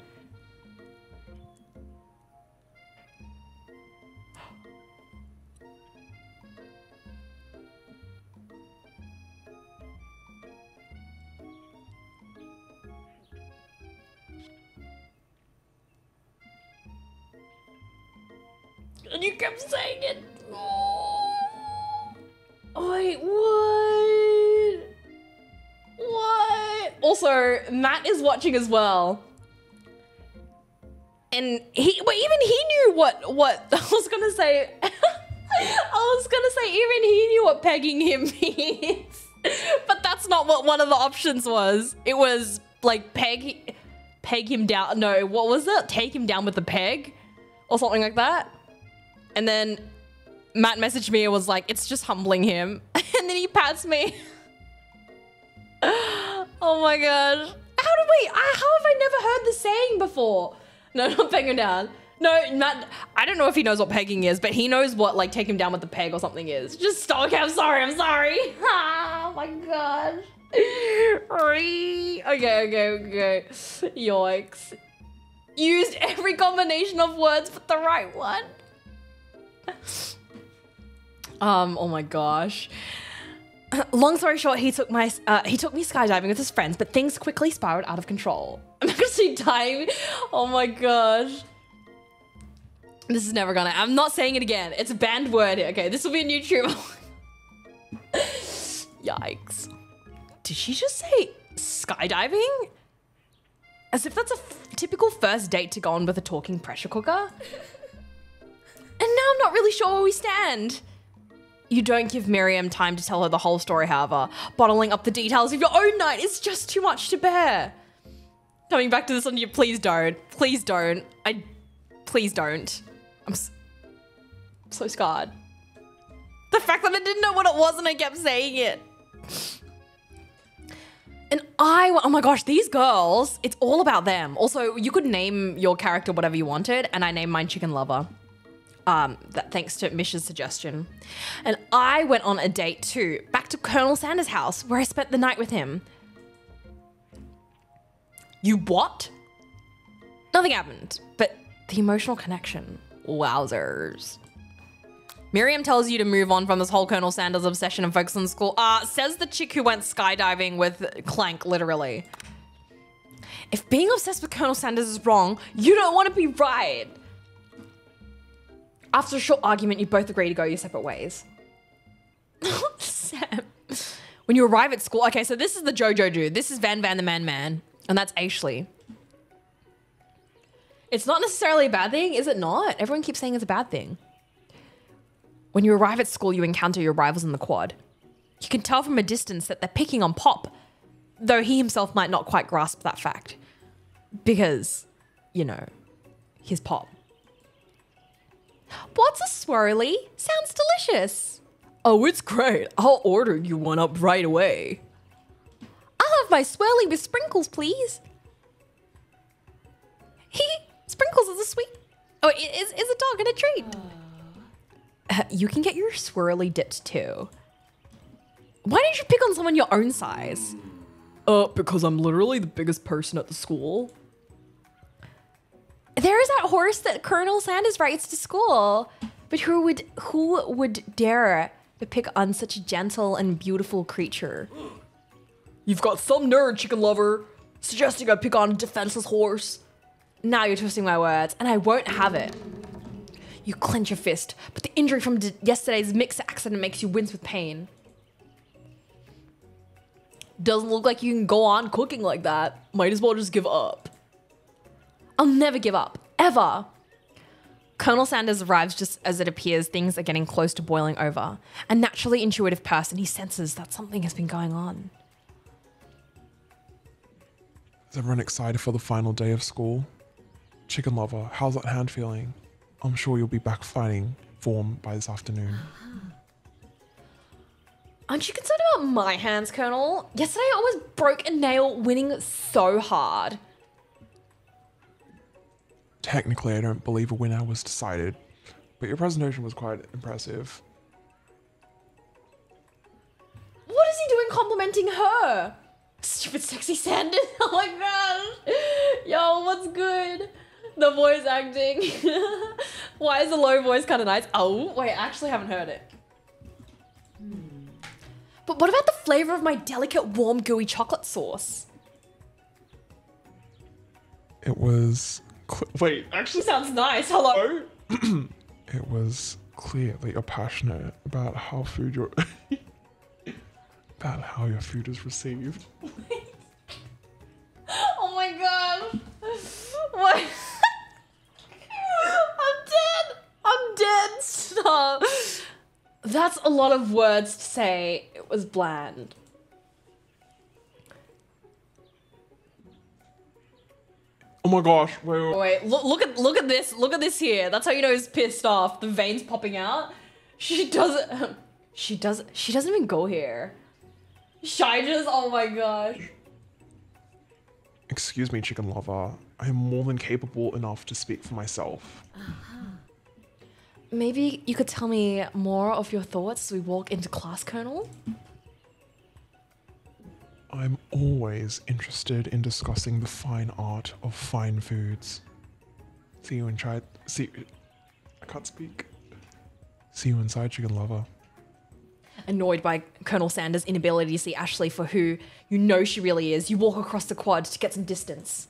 And you kept saying it. Oh, wait, what? What? Also, Matt is watching as well. And he, well, even he knew what, what I was gonna say. I was gonna say, even he knew what pegging him means. But that's not what one of the options was. It was like peg, peg him down. No, what was it? Take him down with the peg or something like that. And then Matt messaged me and was like, it's just humbling him. And then he pats me. Oh my gosh. How do we, I, how have I never heard the saying before? No, not peg him down. No, Matt, I don't know if he knows what pegging is, but he knows what like take him down with the peg or something is. Just stalk him, I'm sorry, I'm sorry. Oh my gosh. Okay, okay, okay. Yikes. Used every combination of words but the right one. Um, oh my gosh. Long story short, he took my uh, he took me skydiving with his friends, but things quickly spiraled out of control. I'm actually dying. Oh my gosh. This is never gonna, I'm not saying it again. It's a banned word here. Okay, this will be a new trip. Yikes. Did she just say skydiving? As if that's a f typical first date to go on with a talking pressure cooker. And now I'm not really sure where we stand. You don't give Miriam time to tell her the whole story, however. Bottling up the details of your own night is just too much to bear. Coming back to this on you, please don't. Please don't. I, please don't. I'm so, I'm so scarred. The fact that I didn't know what it was and I kept saying it. And I, oh my gosh, these girls, it's all about them. Also, you could name your character whatever you wanted, and I named mine Chicken Lover. Um, that thanks to Misha's suggestion. And I went on a date too, back to Colonel Sanders' house where I spent the night with him. You what? Nothing happened, but the emotional connection, wowzers. Miriam tells you to move on from this whole Colonel Sanders obsession and focus on school. Ah, uh, says the chick who went skydiving with Clank, literally. If being obsessed with Colonel Sanders is wrong, you don't want to be right. After a short argument, you both agree to go your separate ways. Sam. When you arrive at school, okay, so this is the JoJo dude. This is Van Van the Man Man, and that's Ashley. It's not necessarily a bad thing, is it not? Everyone keeps saying it's a bad thing. When you arrive at school, you encounter your rivals in the quad. You can tell from a distance that they're picking on Pop, though he himself might not quite grasp that fact. Because, you know, he's Pop. What's a swirly? Sounds delicious. Oh, it's great. I'll order you one up right away. I'll have my swirly with sprinkles, please. Hee. Sprinkles is a sweet... Oh, it is, is a dog and a treat. Uh, you can get your swirly dipped too. Why didn't you pick on someone your own size? Uh, because I'm literally the biggest person at the school. There is that horse that Colonel Sanders rides to school. But who would, who would dare to pick on such a gentle and beautiful creature? You've got some nerd, chicken lover, suggesting I pick on a defenseless horse. Now you're twisting my words, and I won't have it. You clench your fist, but the injury from yesterday's mixer accident makes you wince with pain. Doesn't look like you can go on cooking like that. Might as well just give up. I'll never give up, ever. Colonel Sanders arrives just as it appears things are getting close to boiling over. A naturally intuitive person, he senses that something has been going on. Is everyone excited for the final day of school? Chicken lover, how's that hand feeling? I'm sure you'll be back fighting form by this afternoon. Aren't you concerned about my hands, Colonel? Yesterday I almost broke a nail winning so hard. Technically, I don't believe a winner was decided, but your presentation was quite impressive. What is he doing complimenting her? Stupid sexy Sanders, oh my gosh. Yo, what's good? The voice acting. Why is the low voice kind of nice? Oh, wait, I actually haven't heard it. Hmm. But what about the flavor of my delicate, warm, gooey chocolate sauce? It was... Wait, actually sounds nice. Hello. It was clear that you're passionate about how food your about how your food is received. Wait. Oh my god! What? I'm dead. I'm dead. Stop. That's a lot of words to say. It was bland. Oh my gosh, wait, wait. wait look, look at look at this, look at this here. That's how you know he's pissed off. The veins popping out. She doesn't, she doesn't, she doesn't even go here. Shy just, oh my gosh. Excuse me, chicken lover. I am more than capable enough to speak for myself. Uh-huh. Maybe you could tell me more of your thoughts as we walk into class, Colonel? I'm always interested in discussing the fine art of fine foods. See you inside. See, I can't speak. See you inside, chicken lover. Annoyed by Colonel Sanders' inability to see Ashley for who you know she really is, you walk across the quad to get some distance.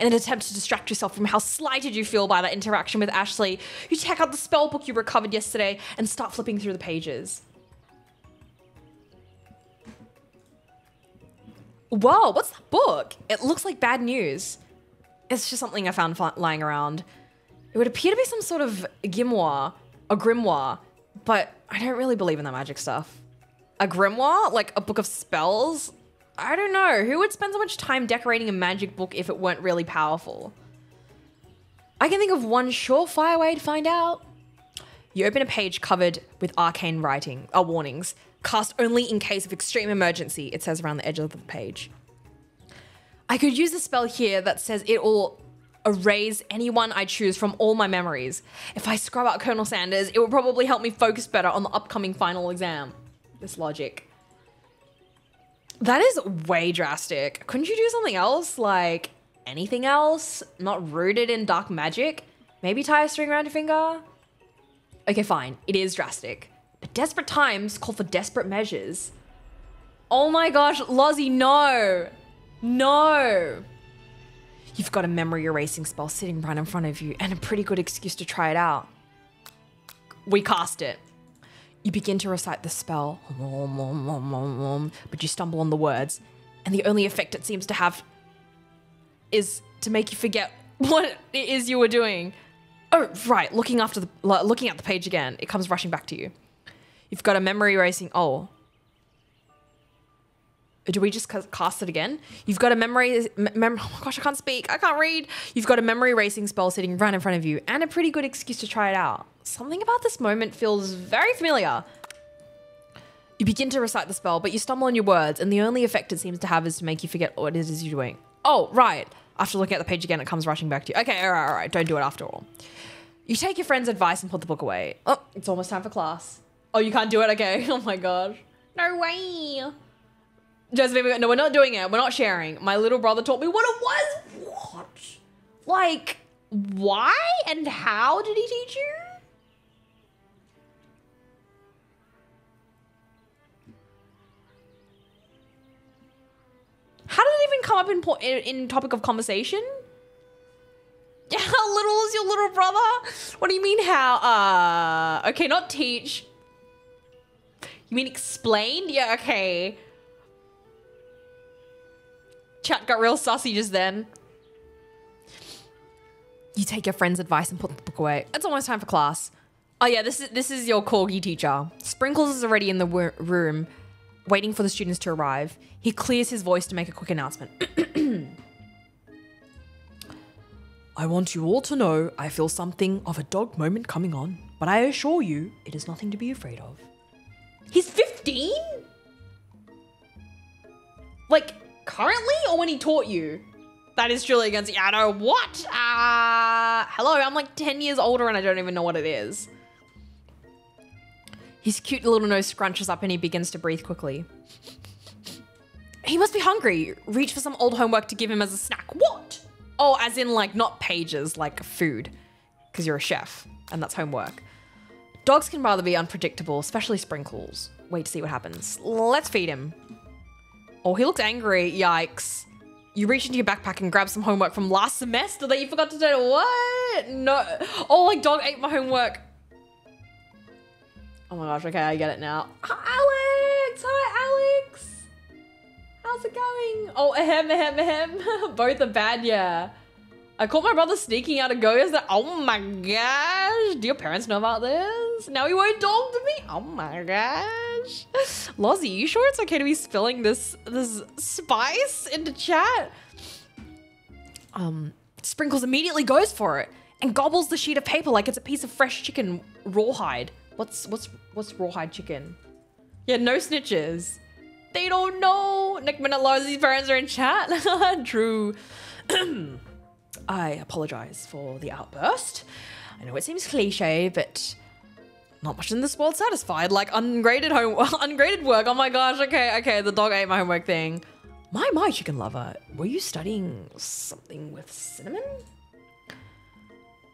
In an attempt to distract yourself from how slighted you feel by that interaction with Ashley, you check out the spell book you recovered yesterday and start flipping through the pages. Whoa, what's that book? It looks like bad news. It's just something I found lying around. It would appear to be some sort of grimoire, a grimoire, but I don't really believe in that magic stuff. A grimoire? Like a book of spells? I don't know. Who would spend so much time decorating a magic book if it weren't really powerful? I can think of one surefire way to find out. You open a page covered with arcane writing, uh, warnings. Cast only in case of extreme emergency, it says around the edge of the page. I could use a spell here that says it will erase anyone I choose from all my memories. If I scrub out Colonel Sanders, it will probably help me focus better on the upcoming final exam. This logic. That is way drastic. Couldn't you do something else? Like anything else? Not rooted in dark magic? Maybe tie a string around your finger? Okay, fine. It is drastic. But desperate times call for desperate measures. Oh my gosh, Lozzie, no. No. You've got a memory erasing spell sitting right in front of you and a pretty good excuse to try it out. We cast it. You begin to recite the spell, but you stumble on the words, and the only effect it seems to have is to make you forget what it is you were doing. Oh, right, looking after the looking at the page again, it comes rushing back to you. You've got a memory erasing. Oh, do we just cast it again? You've got a memory. Mem oh my gosh, I can't speak. I can't read. You've got a memory erasing spell sitting right in front of you, and a pretty good excuse to try it out. Something about this moment feels very familiar. You begin to recite the spell, but you stumble on your words, and the only effect it seems to have is to make you forget what it is you're doing. Oh, right. After looking at the page again, it comes rushing back to you. Okay, all right, all right. Don't do it after all. You take your friend's advice and put the book away. Oh, it's almost time for class. Oh, you can't do it? Okay. Oh my gosh. No way. Josephine, no, we're not doing it. We're not sharing. My little brother taught me what it was. What? Like, why and how did he teach you? How did it even come up in, po in in topic of conversation? Yeah, how little is your little brother? What do you mean how? Uh, okay, not teach. You mean explained? Yeah, okay. Chat got real sussy just then. You take your friend's advice and put the book away. It's almost time for class. Oh yeah, this is this is your corgi teacher. Sprinkles is already in the room, waiting for the students to arrive. He clears his voice to make a quick announcement. I want you all to know I feel something of a dog moment coming on, but I assure you it is nothing to be afraid of. He's fifteen? Like, currently or when he taught you? That is truly against, yeah, I know what? Uh, hello, I'm like ten years older and I don't even know what it is. His cute little nose scrunches up and he begins to breathe quickly. He must be hungry. Reach for some old homework to give him as a snack. What? Oh, as in like not pages, like food. Because you're a chef and that's homework. Dogs can rather be unpredictable, especially Sprinkles. Wait to see what happens. Let's feed him. Oh, he looks angry. Yikes. You reach into your backpack and grab some homework from last semester that you forgot to do. What? No. Oh, like dog ate my homework. Oh my gosh. Okay, I get it now. Hi, Alex. Hi, Alex. How's it going? Oh, ahem, ahem, ahem. Both are bad, yeah. I caught my brother sneaking out of go yesterday. Oh my gosh. Do your parents know about this? Now he won't talk to me? Oh my gosh. Lozzie, you sure it's okay to be spilling this this spice into chat? Um, Sprinkles immediately goes for it and gobbles the sheet of paper like it's a piece of fresh chicken rawhide. What's, what's, what's rawhide chicken? Yeah, no snitches. They don't know. Nick Minelozzi's parents are in chat. Drew. I apologize for the outburst. I know it seems cliche, but not much in this world satisfied like ungraded home ungraded work. Oh my gosh. Okay, okay. The dog ate my homework thing. My, my chicken lover. Were you studying something with cinnamon?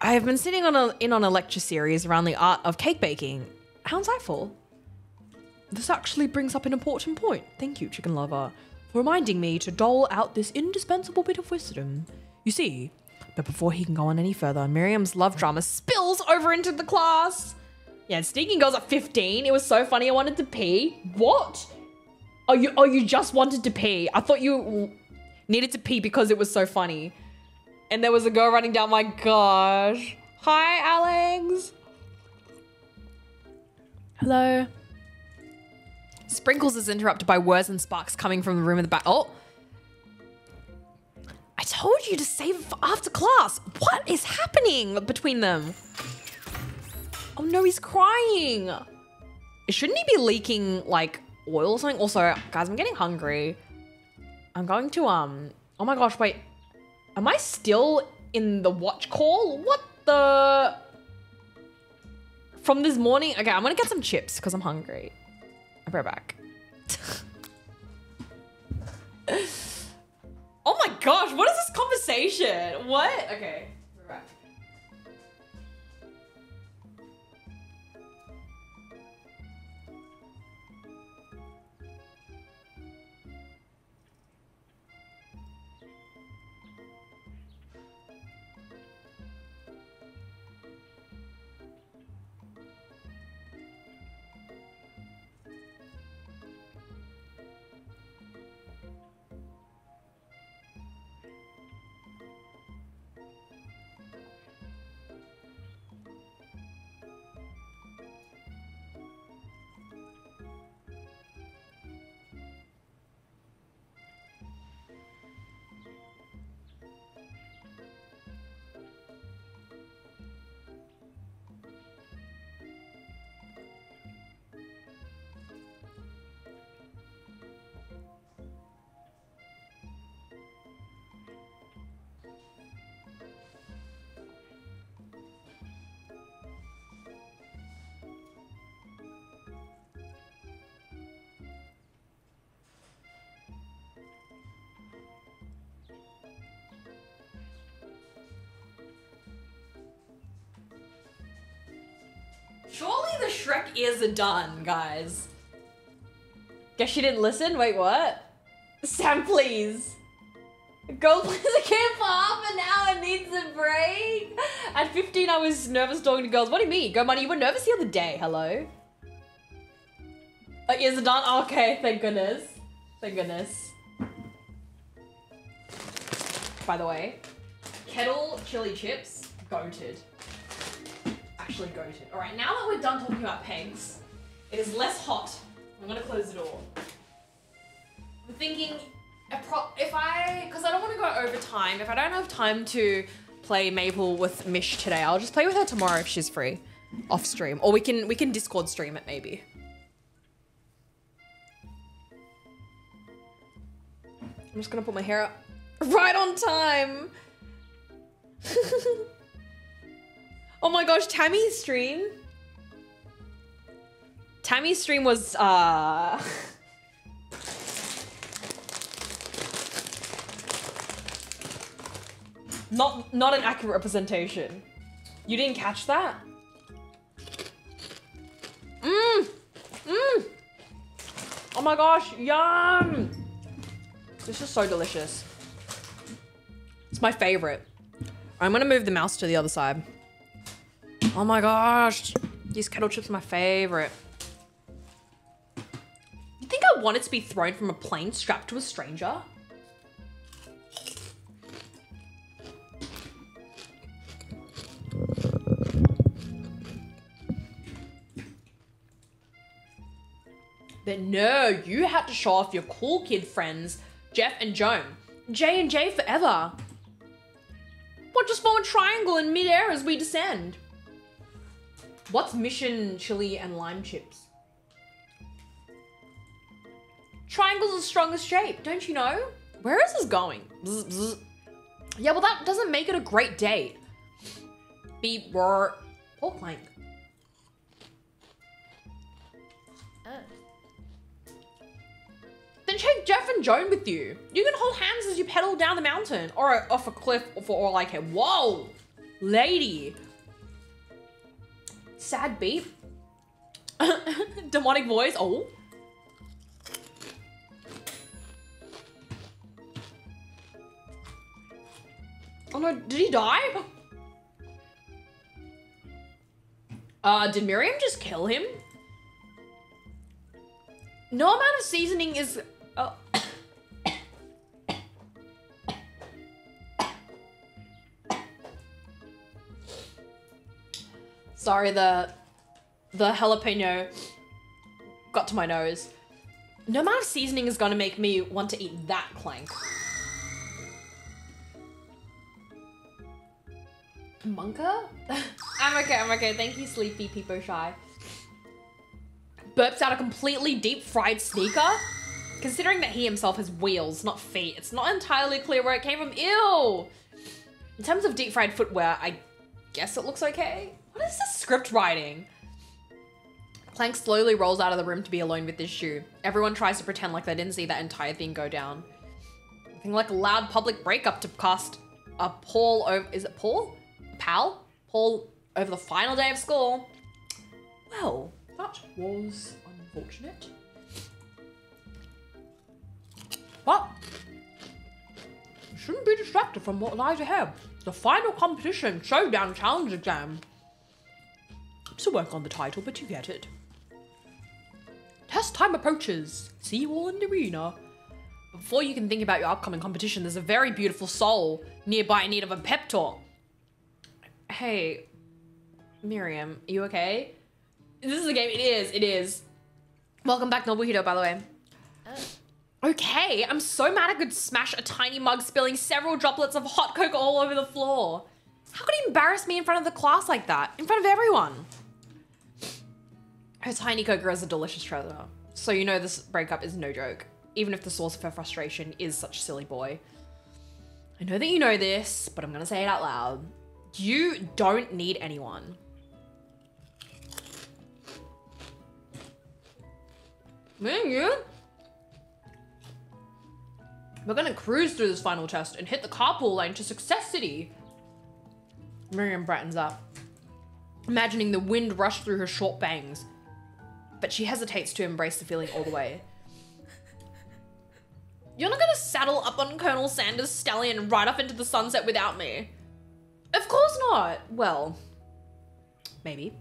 I have been sitting on a, in on a lecture series around the art of cake baking. How insightful. This actually brings up an important point. Thank you, chicken lover, for reminding me to dole out this indispensable bit of wisdom. You see, but before he can go on any further, Miriam's love drama spills over into the class. Yeah, sneaking girls at fifteen. It was so funny. I wanted to pee. What? Oh, you, oh, you just wanted to pee. I thought you needed to pee because it was so funny. And there was a girl running down. My gosh. Hi, Alex. Hello. Sprinkles is interrupted by words and sparks coming from the room in the back. Oh. I told you to save it for after class. What is happening between them? Oh no, he's crying. Shouldn't he be leaking like oil or something? Also, guys, I'm getting hungry. I'm going to, um, oh my gosh, wait. Am I still in the watch call? What the? From this morning? Okay, I'm gonna get some chips because I'm hungry. I'll be right back. Oh my gosh, what is this conversation? What? Okay, we're back. Shrek is done, guys. Guess she didn't listen? Wait, what? Sam, please. Go play the game for half an hour, needs a break. At fifteen, I was nervous talking to girls. What do you mean? Go Money, you were nervous the other day, hello? Oh, is it done? Okay, thank goodness. Thank goodness. By the way, kettle chili chips, goated. Actually goated. All right, now that we're done talking about pegs, it is less hot. I'm gonna close the door. I'm thinking, if I, because I don't want to go over time, if I don't have time to play Maple with Mish today, I'll just play with her tomorrow if she's free, off stream. Or we can, we can Discord stream it maybe. I'm just gonna put my hair up right on time. Oh my gosh, Tammy's stream. Tammy's stream was, uh... Not not an accurate representation. You didn't catch that? Mmm! Mmm! Oh my gosh, yum! This is so delicious. It's my favorite. I'm gonna move the mouse to the other side. Oh my gosh! These kettle chips are my favorite. You think I wanted to be thrown from a plane strapped to a stranger? But no, you had to show off your cool kid friends, Jeff and Joan. J and J forever. Watch us form a triangle in midair as we descend. What's mission chili and lime chips? Triangle's the strongest shape, don't you know? Where is this going? Bzz, bzz. Yeah, well that doesn't make it a great date. Beep, roar, pork plank. Oh. Then take Jeff and Joan with you. You can hold hands as you pedal down the mountain or off a cliff or for all I care. Whoa, lady. Sad beep. Demonic voice, oh. Oh no, did he die? Uh, did Miriam just kill him? No amount of seasoning is... Oh. Sorry, the the jalapeno got to my nose. No amount of seasoning is gonna make me want to eat that plank. Munker? I'm okay, I'm okay. Thank you, Sleepy Peepo Shy. Burps out a completely deep fried sneaker. Considering that he himself has wheels, not feet, it's not entirely clear where it came from. Ew! In terms of deep fried footwear, I guess it looks okay. What is this script writing? Plank slowly rolls out of the room to be alone with his shoe. Everyone tries to pretend like they didn't see that entire thing go down. I think like a loud public breakup to cast a Paul over, is it Paul? Pal? Paul over the final day of school. Well, that was unfortunate. But you shouldn't be distracted from what lies ahead. The final competition, showdown challenge exam. To work on the title, but you get it. Test time approaches. See you all in the arena. Before you can think about your upcoming competition, there's a very beautiful soul nearby in need of a pep talk. Hey, Miriam, are you okay? This is a game. It is. It is. Welcome back, Nobuhito, by the way. Oh. Okay, I'm so mad I could smash a tiny mug, spilling several droplets of hot cocoa all over the floor. How could he embarrass me in front of the class like that? In front of everyone. Her tiny cocoa is a delicious treasure. So you know this breakup is no joke, even if the source of her frustration is such a silly boy. I know that you know this, but I'm gonna say it out loud. You don't need anyone. Man, you? We're gonna cruise through this final test and hit the carpool lane to Success City. Miriam brightens up, imagining the wind rush through her short bangs. but she hesitates to embrace the feeling all the way. You're not gonna saddle up on Colonel Sanders' stallion right off into the sunset without me. Of course not. Well, maybe,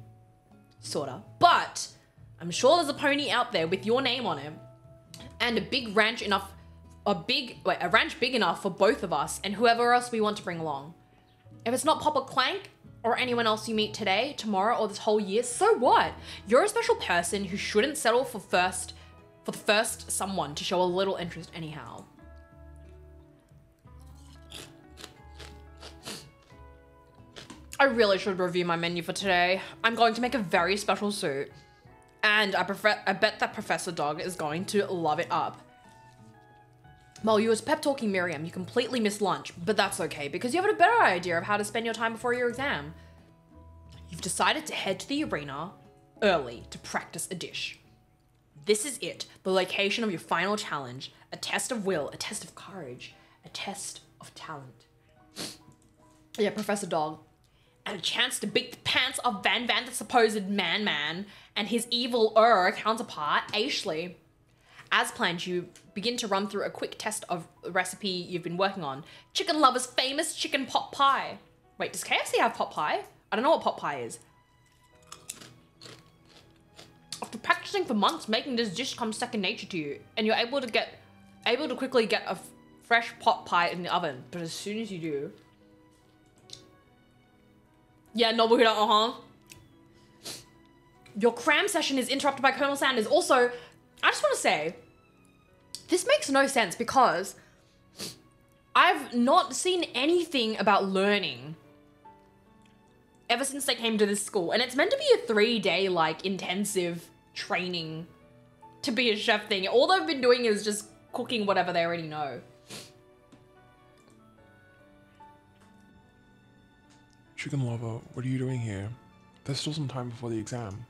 sorta. But I'm sure there's a pony out there with your name on it and a big ranch enough, a big, wait, a ranch big enough for both of us and whoever else we want to bring along. If it's not Papa Clank or anyone else you meet today, tomorrow, or this whole year, so what? You're a special person who shouldn't settle for first for the first someone to show a little interest anyhow. I really should review my menu for today. I'm going to make a very special soup, and I, I bet that Professor Dog is going to love it up. Well, you was pep-talking Miriam, you completely missed lunch, but that's okay because you have a better idea of how to spend your time before your exam. You've decided to head to the arena early to practice a dish. This is it, the location of your final challenge, a test of will, a test of courage, a test of talent. Yeah, Professor Dog. And a chance to beat the pants of Van Van, the supposed man-man, and his evil-er counterpart, Aishley. As planned, you begin to run through a quick test of the recipe you've been working on. Chicken Lover's famous chicken pot pie. Wait, does K F C have pot pie? I don't know what pot pie is. After practicing for months, making this dish comes second nature to you, and you're able to get, able to quickly get a f fresh pot pie in the oven. But as soon as you do, yeah, Nobuhira, uh huh. Your cram session is interrupted by Colonel Sanders. Also, I just want to say, this makes no sense because I've not seen anything about learning ever since they came to this school. And it's meant to be a three-day, like, intensive training to be a chef thing. All they've been doing is just cooking whatever they already know. Chicken Lover, what are you doing here? There's still some time before the exam.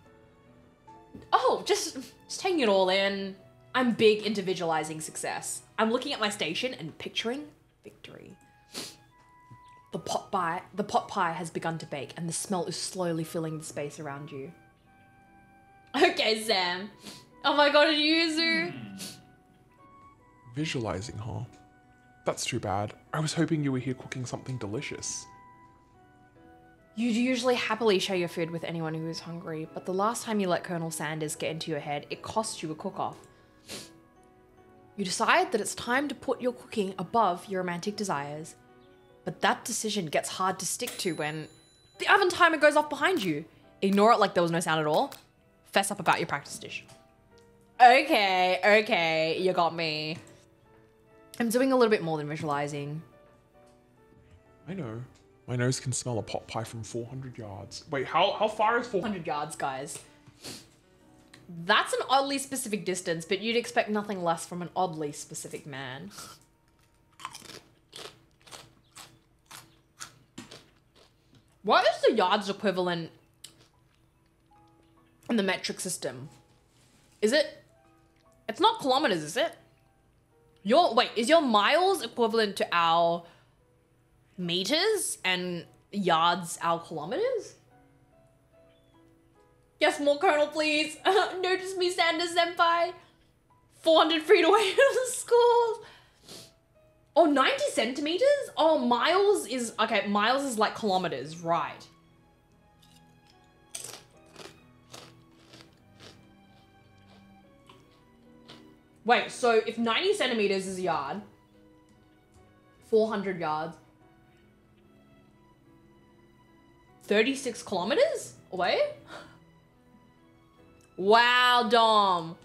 Oh, just, just taking it all in. I'm big into visualizing success. I'm looking at my station and picturing victory. The pot pie, the pot pie has begun to bake and the smell is slowly filling the space around you. Okay, Sam. Oh my god, it's Yuzu. Visualizing, huh? That's too bad. I was hoping you were here cooking something delicious. You'd usually happily share your food with anyone who is hungry, but the last time you let Colonel Sanders get into your head, it cost you a cook-off. You decide that it's time to put your cooking above your romantic desires, but that decision gets hard to stick to when the oven timer goes off behind you. Ignore it like there was no sound at all. Fess up about your practice dish. Okay, okay, you got me. I'm doing a little bit more than visualizing. I know. My nose can smell a pot pie from four hundred yards. Wait, how, how far is four hundred yards, guys? That's an oddly specific distance, but you'd expect nothing less from an oddly specific man. What is the yards equivalent in the metric system? Is it? It's not kilometers, is it? Your, wait, is your miles equivalent to our meters and yards our kilometers? Yes, more Colonel, please. Notice me, Sanders Senpai. four hundred feet away from the school. Oh, ninety centimeters? Oh, miles is, okay, miles is like kilometers, right. Wait, so if ninety centimeters is a yard, four hundred yards, thirty-six kilometers away? Wow, Dom.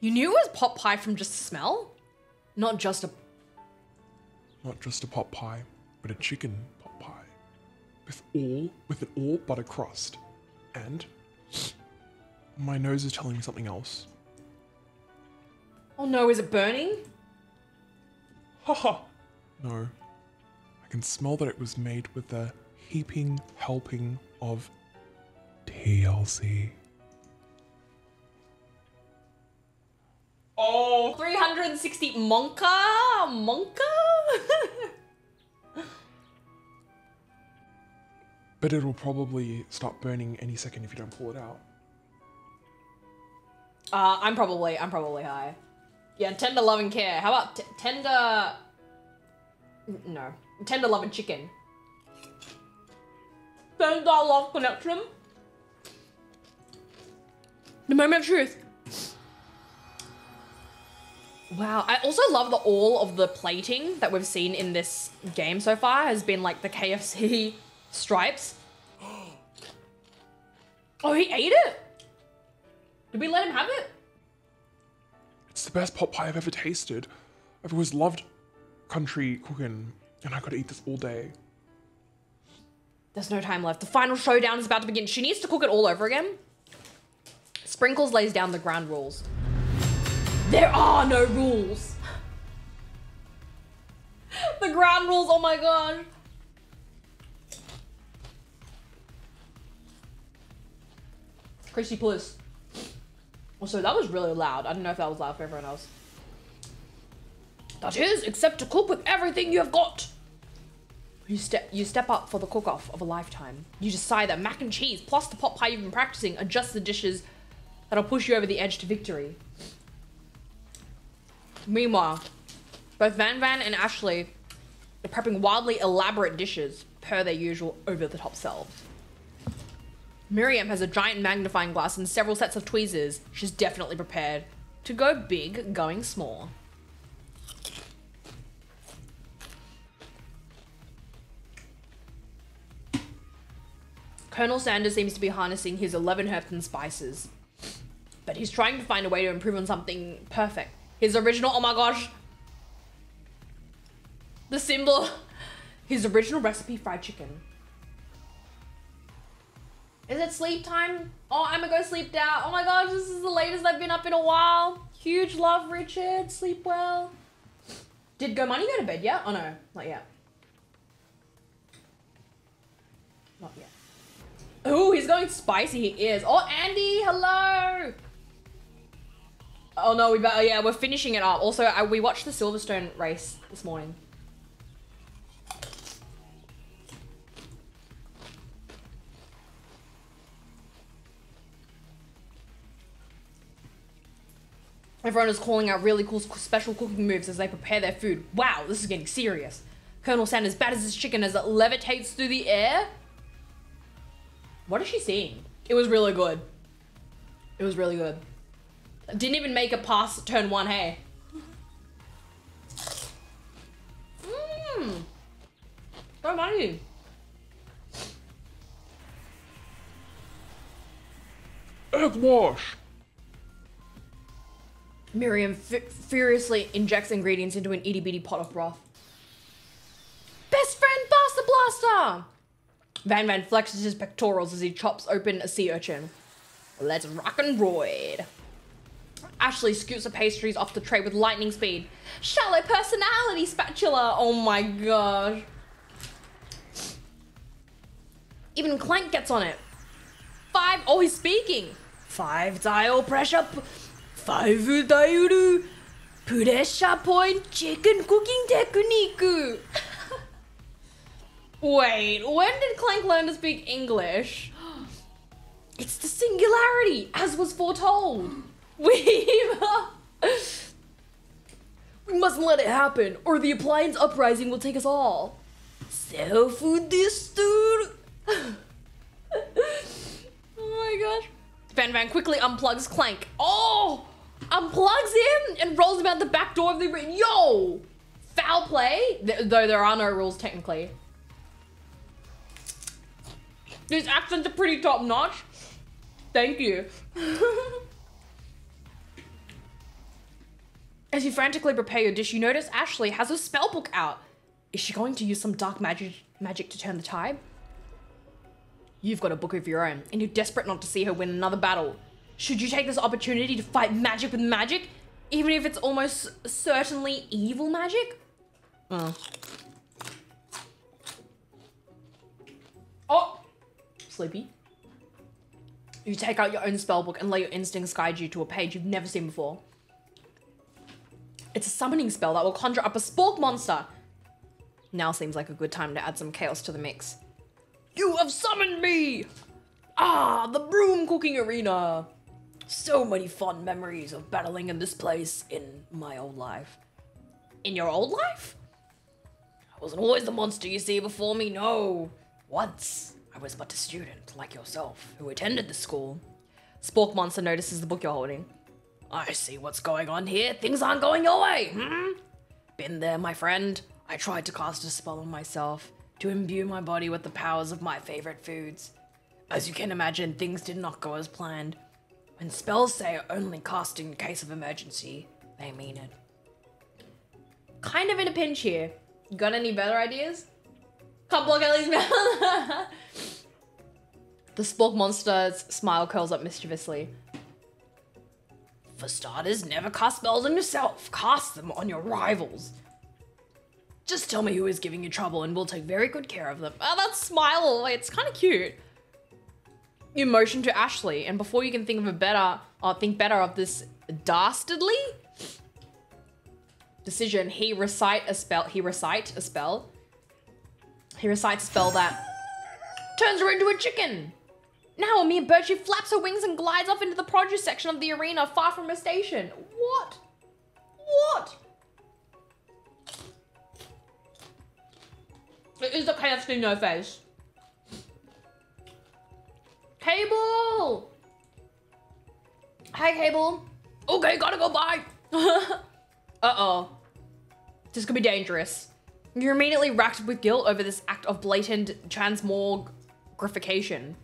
You knew it was pot pie from just the smell? Not just a... Not just a pot pie, but a chicken pot pie. With all, with an all butter crust. And my nose is telling me something else. Oh no, is it burning? Haha, no. I can smell that it was made with a heaping helping of T L C. Oh, three hundred sixty monka, monka. But it'll probably start burning any second if you don't pull it out. Uh, I'm probably, I'm probably high. Yeah, tender love and care. How about t tender... No. Tender love and chicken. Tender love connection. The moment of truth. Wow, I also love that all of the plating that we've seen in this game so far has been like the K F C stripes. Oh, he ate it? Did we let him have it? It's the best pot pie I've ever tasted. I've always loved country cooking, and I could eat this all day. There's no time left. The final showdown is about to begin. She needs to cook it all over again. Sprinkles lays down the ground rules. There are no rules. The ground rules, oh my god. Christy, please. Also, that was really loud. I don't know if that was loud for everyone else. That is, except to cook with everything you have got. You step, you step up for the cook-off of a lifetime. You decide that mac and cheese plus the pot pie you've been practicing are just the dishes that'll push you over the edge to victory. Meanwhile, both Van Van and Ashley are prepping wildly elaborate dishes per their usual over-the-top selves. Miriam has a giant magnifying glass and several sets of tweezers. She's definitely prepared to go big, going small. Colonel Sanders seems to be harnessing his eleven herbs and spices, but he's trying to find a way to improve on something perfect. His original, oh my gosh. The symbol. His original recipe fried chicken. Is it sleep time? Oh, I'm gonna go sleep now. Oh my gosh, this is the latest I've been up in a while. Huge love, Richard. Sleep well. Did GoMoney go to bed yet? Oh no, not yet. Not yet. Ooh, he's going spicy, he is. Oh, Andy, hello. Oh no, we better, yeah, we're finishing it up. Also, I, we watched the Silverstone race this morning. Everyone is calling out really cool special cooking moves as they prepare their food. Wow, this is getting serious. Colonel Sanders batters his chicken as it levitates through the air. What is she seeing? It was really good. It was really good. Didn't even make a pass turn one, hey. Mmm. So mighty. Egg wash. Miriam f furiously injects ingredients into an itty bitty pot of broth. Best friend Blaster Blaster! Van Van flexes his pectorals as he chops open a sea urchin. Let's rock and roid. Ashley scoots the pastries off the tray with lightning speed. Shallow personality spatula. Oh my gosh. Even Clank gets on it. Five. Oh, he's speaking. Five dial pressure. Five dial pressure point chicken cooking technique. Wait, when did Clank learn to speak English? It's the singularity, as was foretold. We mustn't let it happen, or the appliance uprising will take us all. So food this dude. Oh my gosh. Van Van quickly unplugs Clank. Oh! Unplugs him and rolls him out the back door of the room. Yo! Foul play, th though there are no rules technically. These accents are pretty top notch. Thank you. As you frantically prepare your dish, you notice Ashley has her spell book out. Is she going to use some dark magic magic to turn the tide? You've got a book of your own, and you're desperate not to see her win another battle. Should you take this opportunity to fight magic with magic, even if it's almost certainly evil magic? Oh. Oh! Sleepy. You take out your own spell book and let your instincts guide you to a page you've never seen before. It's a summoning spell that will conjure up a spork monster. Now seems like a good time to add some chaos to the mix. You have summoned me! Ah, the broom cooking arena. So many fond memories of battling in this place in my old life. In your old life? I wasn't always the monster you see before me, no. Once, I was but a student, like yourself, who attended the school. Spork Monster notices the book you're holding. I see what's going on here. Things aren't going your way, hmm? Been there, my friend. I tried to cast a spell on myself to imbue my body with the powers of my favorite foods. As you can imagine, things did not go as planned. When spells say only cast in case of emergency, they mean it. Kind of in a pinch here. Got any better ideas? Can't block Ellie's mouth. The spork monster's smile curls up mischievously. For starters, never cast spells on yourself. Cast them on your rivals. Just tell me who is giving you trouble and we'll take very good care of them. Oh, that smile, it's kind of cute. You motion to Ashley, and before you can think of a better, or think better of this dastardly decision, he recite a spell, he recite a spell. He recites a spell that turns her into a chicken. Now a mere bird, she flaps her wings and glides off into the produce section of the arena, far from her station. What? What? It is the K F C no face. Cable! Hi, Cable. Okay, gotta go, bye. Uh-oh. This could be dangerous. You're immediately racked with guilt over this act of blatant transmogrification.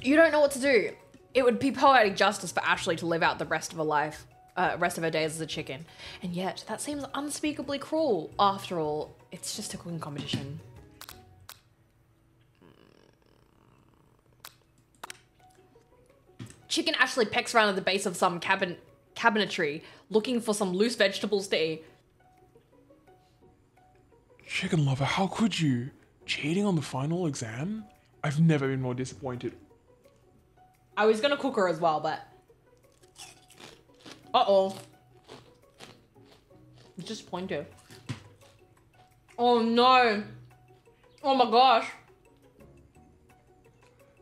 You don't know what to do. It would be poetic justice for Ashley to live out the rest of her life, uh, rest of her days as a chicken. And yet, that seems unspeakably cruel. After all, it's just a cooking competition. Chicken Ashley pecks around at the base of some cabin cabinetry, looking for some loose vegetables to eat. Chicken lover, how could you? Cheating on the final exam? I've never been more disappointed. I was gonna cook her as well, but... Uh-oh. Disappointed. Oh no. Oh my gosh.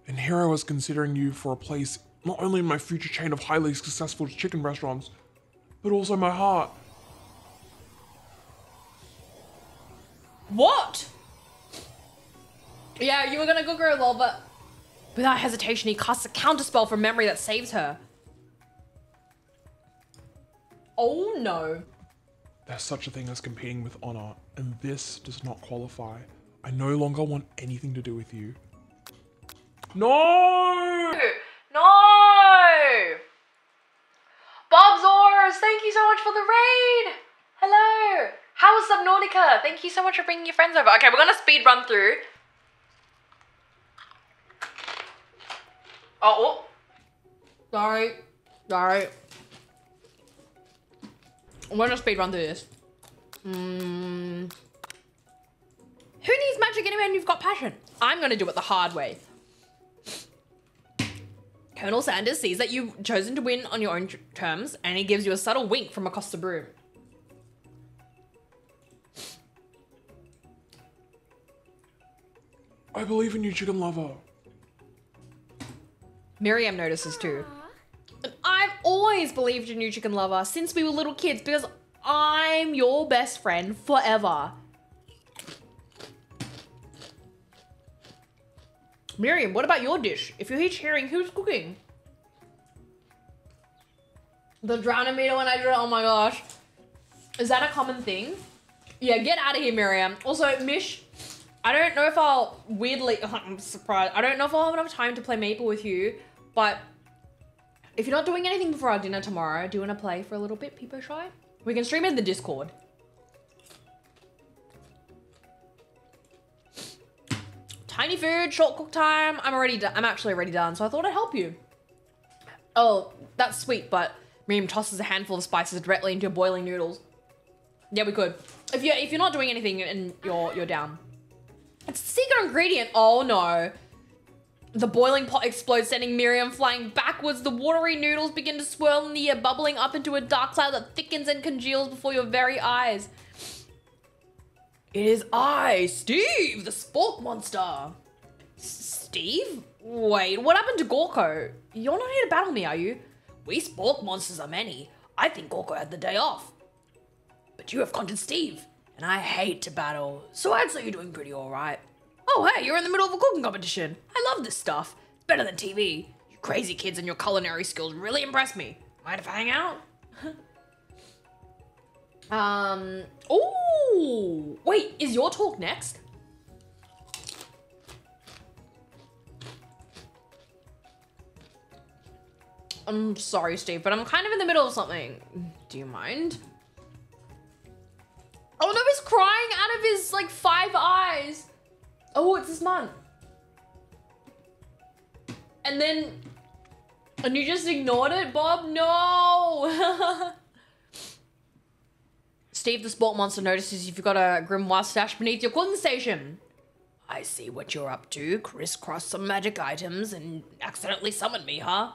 And here I was considering you for a place not only in my future chain of highly successful chicken restaurants, but also my heart. What? Yeah, you were gonna cook her a lot, but without hesitation, he casts a counterspell from memory that saves her. Oh no. There's such a thing as competing with honor, and this does not qualify. I no longer want anything to do with you. No! No! Bob Zoros, thank you so much for the raid! Hello! How was Subnautica? Thank you so much for bringing your friends over. Okay, we're gonna speed run through. Oh, oh. Sorry. Sorry. We're gonna speed run through this. Mm. Who needs magic anyway when you've got passion? I'm gonna do it the hard way. Colonel Sanders sees that you've chosen to win on your own terms, and he gives you a subtle wink from across the room. I believe in you, chicken lover. Miriam notices too. And I've always believed in you, chicken lover, since we were little kids, because I'm your best friend forever. Miriam, what about your dish? If you're here cheering, who's cooking? The drownometer when I drew it, oh my gosh. Is that a common thing? Yeah, get out of here, Miriam. Also, Mish, I don't know if I'll weirdly, I'm surprised. I don't know if I'll have enough time to play Maple with you, but if you're not doing anything before our dinner tomorrow, do you want to play for a little bit, Peepo Shy? We can stream it in the Discord. Tiny food, short cook time. I'm already done. I'm actually already done, so I thought I'd help you. Oh, that's sweet, but Miriam tosses a handful of spices directly into your boiling noodles. Yeah, we could. If you're, if you're not doing anything and you're, you're down. It's a secret ingredient. Oh no. The boiling pot explodes, sending Miriam flying backwards. The watery noodles begin to swirl in the air, bubbling up into a dark cloud that thickens and congeals before your very eyes. It is I, Steve, the spork monster. S Steve? Wait, what happened to Gorko? You're not here to battle me, are you? We spork monsters are many. I think Gorko had the day off. But you have conjured Steve, and I hate to battle, so I'd say you're doing pretty alright. Oh hey, you're in the middle of a cooking competition. I love this stuff. It's better than T V. You crazy kids and your culinary skills really impress me. Mind if I hang out? um, oh, wait, is your talk next? I'm sorry, Steve, but I'm kind of in the middle of something. Do you mind? Oh no, he's crying out of his like five eyes. Oh, it's this month. And then, and you just ignored it, Bob? No. Steve, the sport monster notices you've got a grimoire stash beneath your cooking station. I see what you're up to. Crisscross some magic items and accidentally summoned me, huh?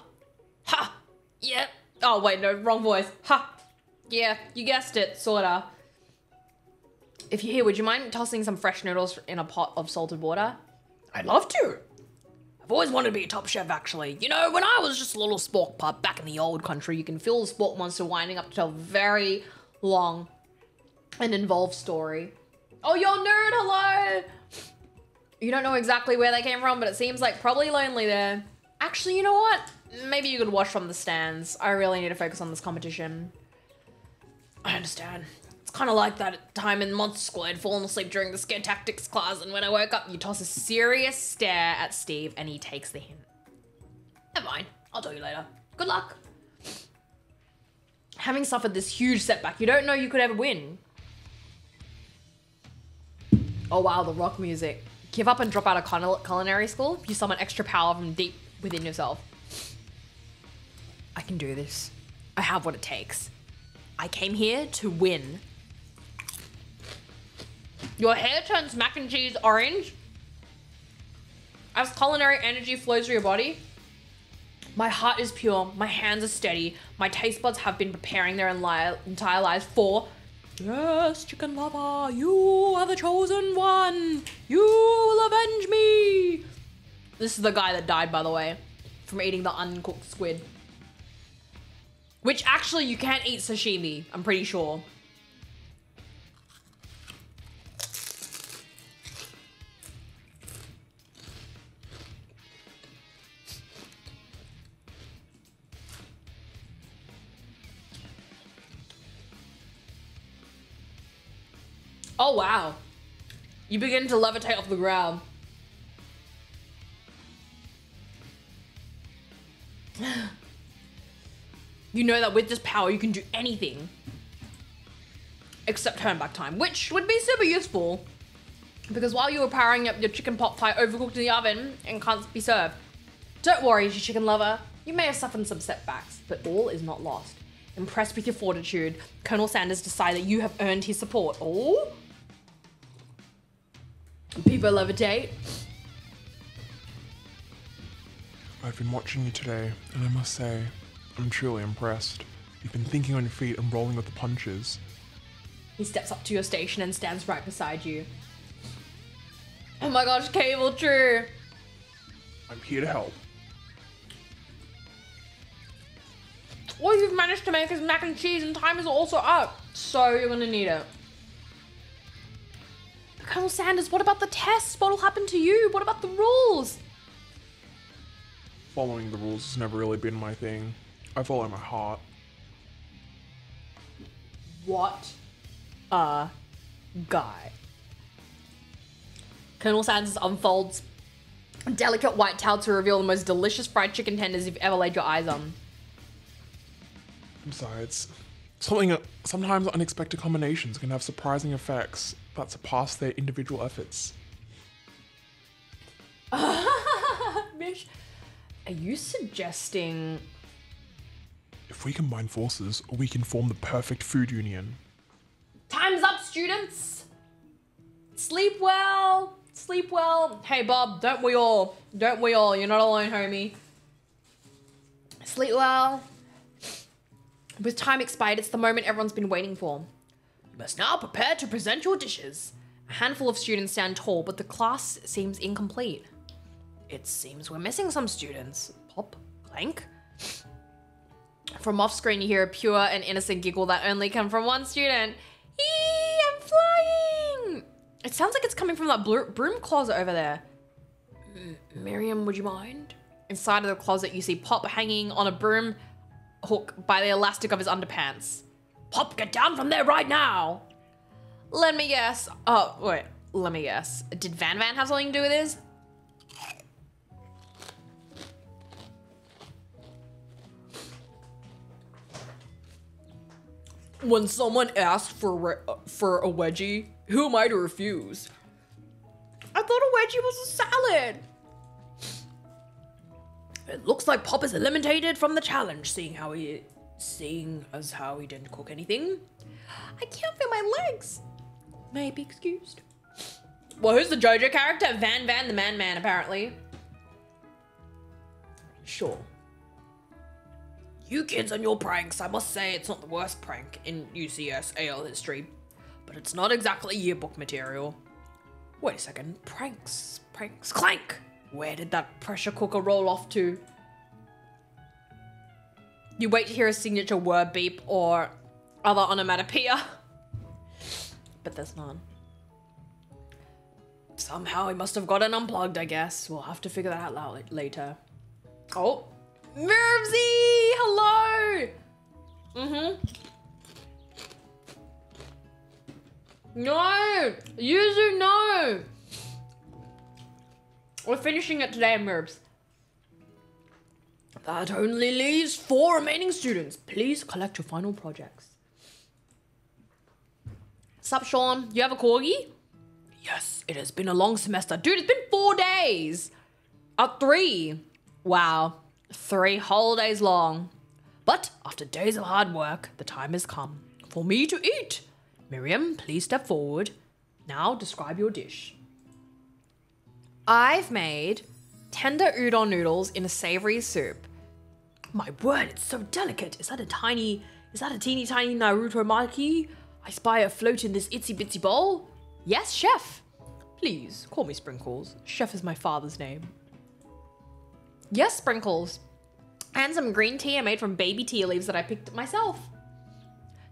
Ha! Yeah. Oh wait, no, wrong voice. Ha! Yeah, you guessed it, sorta. If you're here, would you mind tossing some fresh noodles in a pot of salted water? I'd love to. I've always wanted to be a top chef, actually. You know, when I was just a little spork pup back in the old country, you can feel the spork monster winding up to a very long and involved story. Oh, you're nerd, hello! You don't know exactly where they came from, but it seems like probably lonely there. Actually, you know what? Maybe you could watch from the stands. I really need to focus on this competition. I understand. It's kind of like that time in Monster School. I'd fallen asleep during the scare tactics class, and when I woke up, you toss a serious stare at Steve, and he takes the hint. Never mind. I'll tell you later. Good luck. Having suffered this huge setback, you don't know you could ever win. Oh wow, the rock music. Give up and drop out of culinary school. You summon extra power from deep within yourself. I can do this. I have what it takes. I came here to win. Your hair turns mac and cheese orange as culinary energy flows through your body. My heart is pure. My hands are steady. My taste buds have been preparing their entire lives for... Yes, chicken lover, you are the chosen one. You will avenge me. This is the guy that died, by the way, from eating the uncooked squid. Which actually you can't eat sashimi, I'm pretty sure. Oh wow. You begin to levitate off the ground. You know that with this power, you can do anything except turn back time, which would be super useful because while you were powering up your chicken pot pie overcooked in the oven and can't be served. Don't worry, you chicken lover. You may have suffered some setbacks, but all is not lost. Impressed with your fortitude, Colonel Sanders decides that you have earned his support. Oh? People levitate. I've been watching you today, and I must say, I'm truly impressed. You've been thinking on your feet and rolling with the punches. He steps up to your station and stands right beside you. Oh my gosh, Cable True! I'm here to help. All you've managed to make is mac and cheese, and time is also up, so you're gonna need it. But Colonel Sanders, what about the tests? What'll happen to you? What about the rules? Following the rules has never really been my thing. I follow my heart. What a guy. Colonel Sanders unfolds a delicate white towel to reveal the most delicious fried chicken tenders you've ever laid your eyes on. Besides, something, sometimes unexpected combinations can have surprising effects that surpass their individual efforts. Mish, are you suggesting... If we combine forces, we can form the perfect food union. Time's up, students! Sleep well, sleep well. Hey, Bob, don't we all? Don't we all? You're not alone, homie. Sleep well. With time expired, it's the moment everyone's been waiting for. You must now prepare to present your dishes. A handful of students stand tall, but the class seems incomplete. It seems we're missing some students. Pop, blank. From off screen, you hear a pure and innocent giggle that only come from one student. Eee, I'm flying! It sounds like it's coming from that broom closet over there. M Miriam, would you mind? Inside of the closet, you see Pop hanging on a broom hook by the elastic of his underpants. Pop, get down from there right now! Let me guess. Oh, wait. Let me guess. Did Van Van have something to do with this? When someone asked for for a wedgie, who am I to refuse? I thought a wedgie was a salad. It looks like Pop is eliminated from the challenge, seeing how he, seeing as how he didn't cook anything. I can't feel my legs. May I be excused? Well, who's the JoJo character? Van Van the Man Man, apparently. Sure. You kids and your pranks, I must say it's not the worst prank in U C S A L history, but it's not exactly yearbook material. Wait a second, pranks, pranks, clank! Where did that pressure cooker roll off to? You wait to hear a signature word beep or other onomatopoeia, but there's none. Somehow he must have gotten unplugged, I guess. We'll have to figure that out later. Oh. Mirvzy! Hello! Mm-hmm. No! Yuzu, no! We're finishing it today, Mirvz. That only leaves four remaining students. Please collect your final projects. Sup, Sean? You have a corgi? Yes, it has been a long semester. Dude, it's been four days! Uh, three. Wow. Three whole days long. But after days of hard work, the time has come for me to eat. Miriam, please step forward. Now describe your dish. I've made tender udon noodles in a savory soup. My word, it's so delicate. Is that a tiny, is that a teeny tiny Naruto maki I spy afloat in this itsy bitsy bowl? Yes, chef. Please call me Sprinkles. Chef is my father's name. Yes, Sprinkles. And some green tea I made from baby tea leaves that I picked up myself.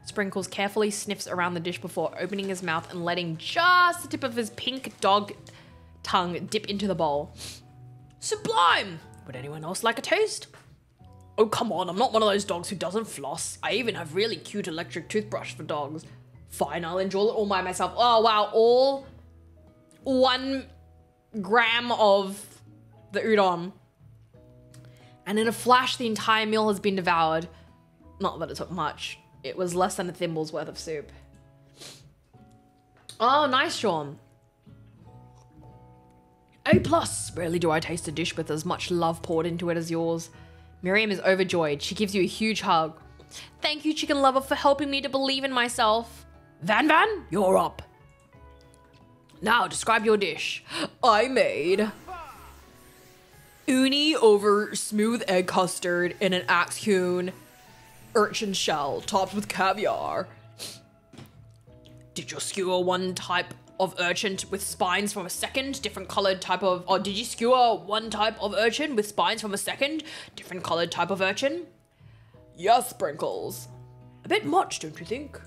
Sprinkles carefully sniffs around the dish before opening his mouth and letting just the tip of his pink dog tongue dip into the bowl. Sublime! Would anyone else like a taste? Oh, come on, I'm not one of those dogs who doesn't floss. I even have really cute electric toothbrush for dogs. Fine, I'll enjoy it all by myself. Oh, wow, all one gram of the udon. And in a flash, the entire meal has been devoured. Not that it took much. It was less than a thimble's worth of soup. Oh, nice, Sean. A plus. Rarely do I taste a dish with as much love poured into it as yours. Miriam is overjoyed. She gives you a huge hug. Thank you, chicken lover, for helping me to believe in myself. Van Van, you're up. Now, describe your dish. I made uni over smooth egg custard in an axe-hewn urchin shell topped with caviar. Did you skewer one type of urchin with spines from a second different colored type of or did you skewer one type of urchin with spines from a second different colored type of urchin? Yes, Sprinkles. A bit much, don't you think?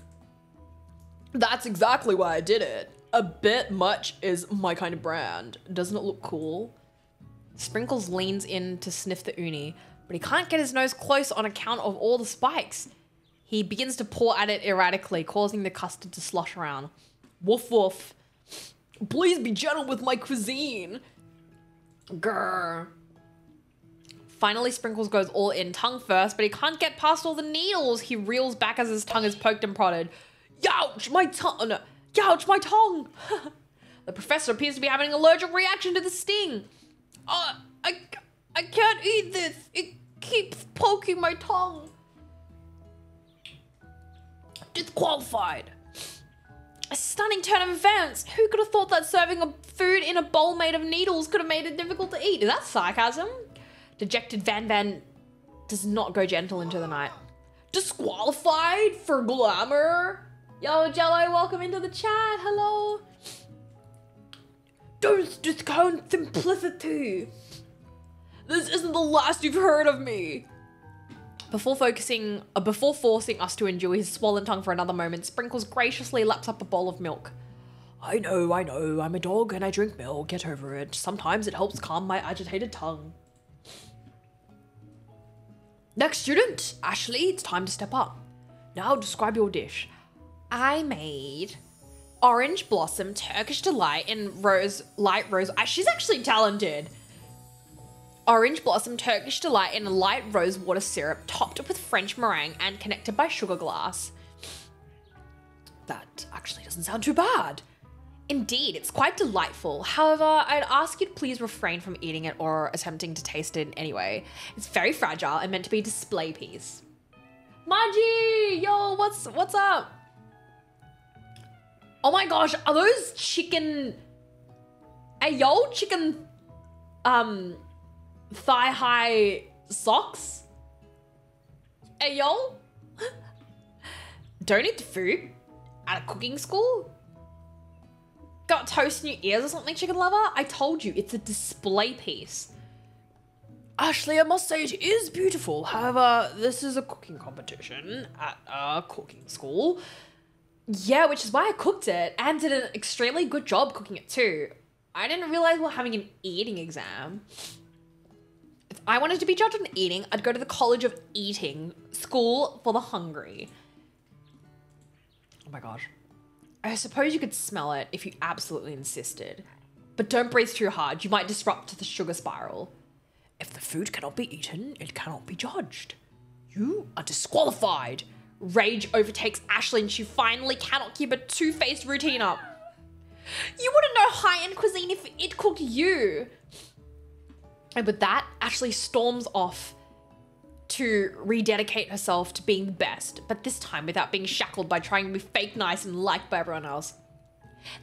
That's exactly why I did it. A bit much is my kind of brand. Doesn't it look cool? Sprinkles leans in to sniff the uni, but he can't get his nose close on account of all the spikes. He begins to paw at it erratically, causing the custard to slosh around. Woof woof. Please be gentle with my cuisine. Grr. Finally, Sprinkles goes all in, tongue first, but he can't get past all the needles. He reels back as his tongue is poked and prodded. Youch, my tongue. No. Youch, my tongue. The professor appears to be having an allergic reaction to the sting. Uh, I, I can't eat this. It keeps poking my tongue. Disqualified. A stunning turn of events. Who could have thought that serving a food in a bowl made of needles could have made it difficult to eat? Is that sarcasm? Dejected Van Van does not go gentle into the night. Disqualified for glamour. Yo, Jello, welcome into the chat. Hello. Don't discount simplicity. This isn't the last you've heard of me. Before focusing, uh, before forcing us to endure his swollen tongue for another moment, Sprinkles graciously laps up a bowl of milk. I know, I know, I'm a dog and I drink milk, get over it. Sometimes it helps calm my agitated tongue. Next student, Ashley, it's time to step up. Now describe your dish. I made orange blossom, Turkish delight, and rose, light rose. She's actually talented. Orange blossom, Turkish delight, and light rose water syrup, topped up with French meringue and connected by sugar glass. That actually doesn't sound too bad. Indeed, it's quite delightful. However, I'd ask you to please refrain from eating it or attempting to taste it in any way. It's very fragile and meant to be a display piece. Margie, yo, what's what's up? Oh my gosh, are those chicken? Ayo, chicken, um. Thigh high socks? Hey y'all? Don't eat the food at a cooking school? Got toast in your ears or something, chicken lover? I told you, it's a display piece. Ashley, I must say it is beautiful. However, this is a cooking competition at a cooking school. Yeah, which is why I cooked it and did an extremely good job cooking it too. I didn't realize we're having an eating exam. If I wanted to be judged on eating, I'd go to the College of Eating, School for the Hungry. Oh my gosh. I suppose you could smell it if you absolutely insisted, but don't breathe too hard. You might disrupt the sugar spiral. If the food cannot be eaten, it cannot be judged. You are disqualified. Rage overtakes Ashley and she finally cannot keep a two-faced routine up. You wouldn't know high-end cuisine if it cooked you. And with that, Ashley storms off to rededicate herself to being the best, but this time without being shackled by trying to be fake nice and liked by everyone else.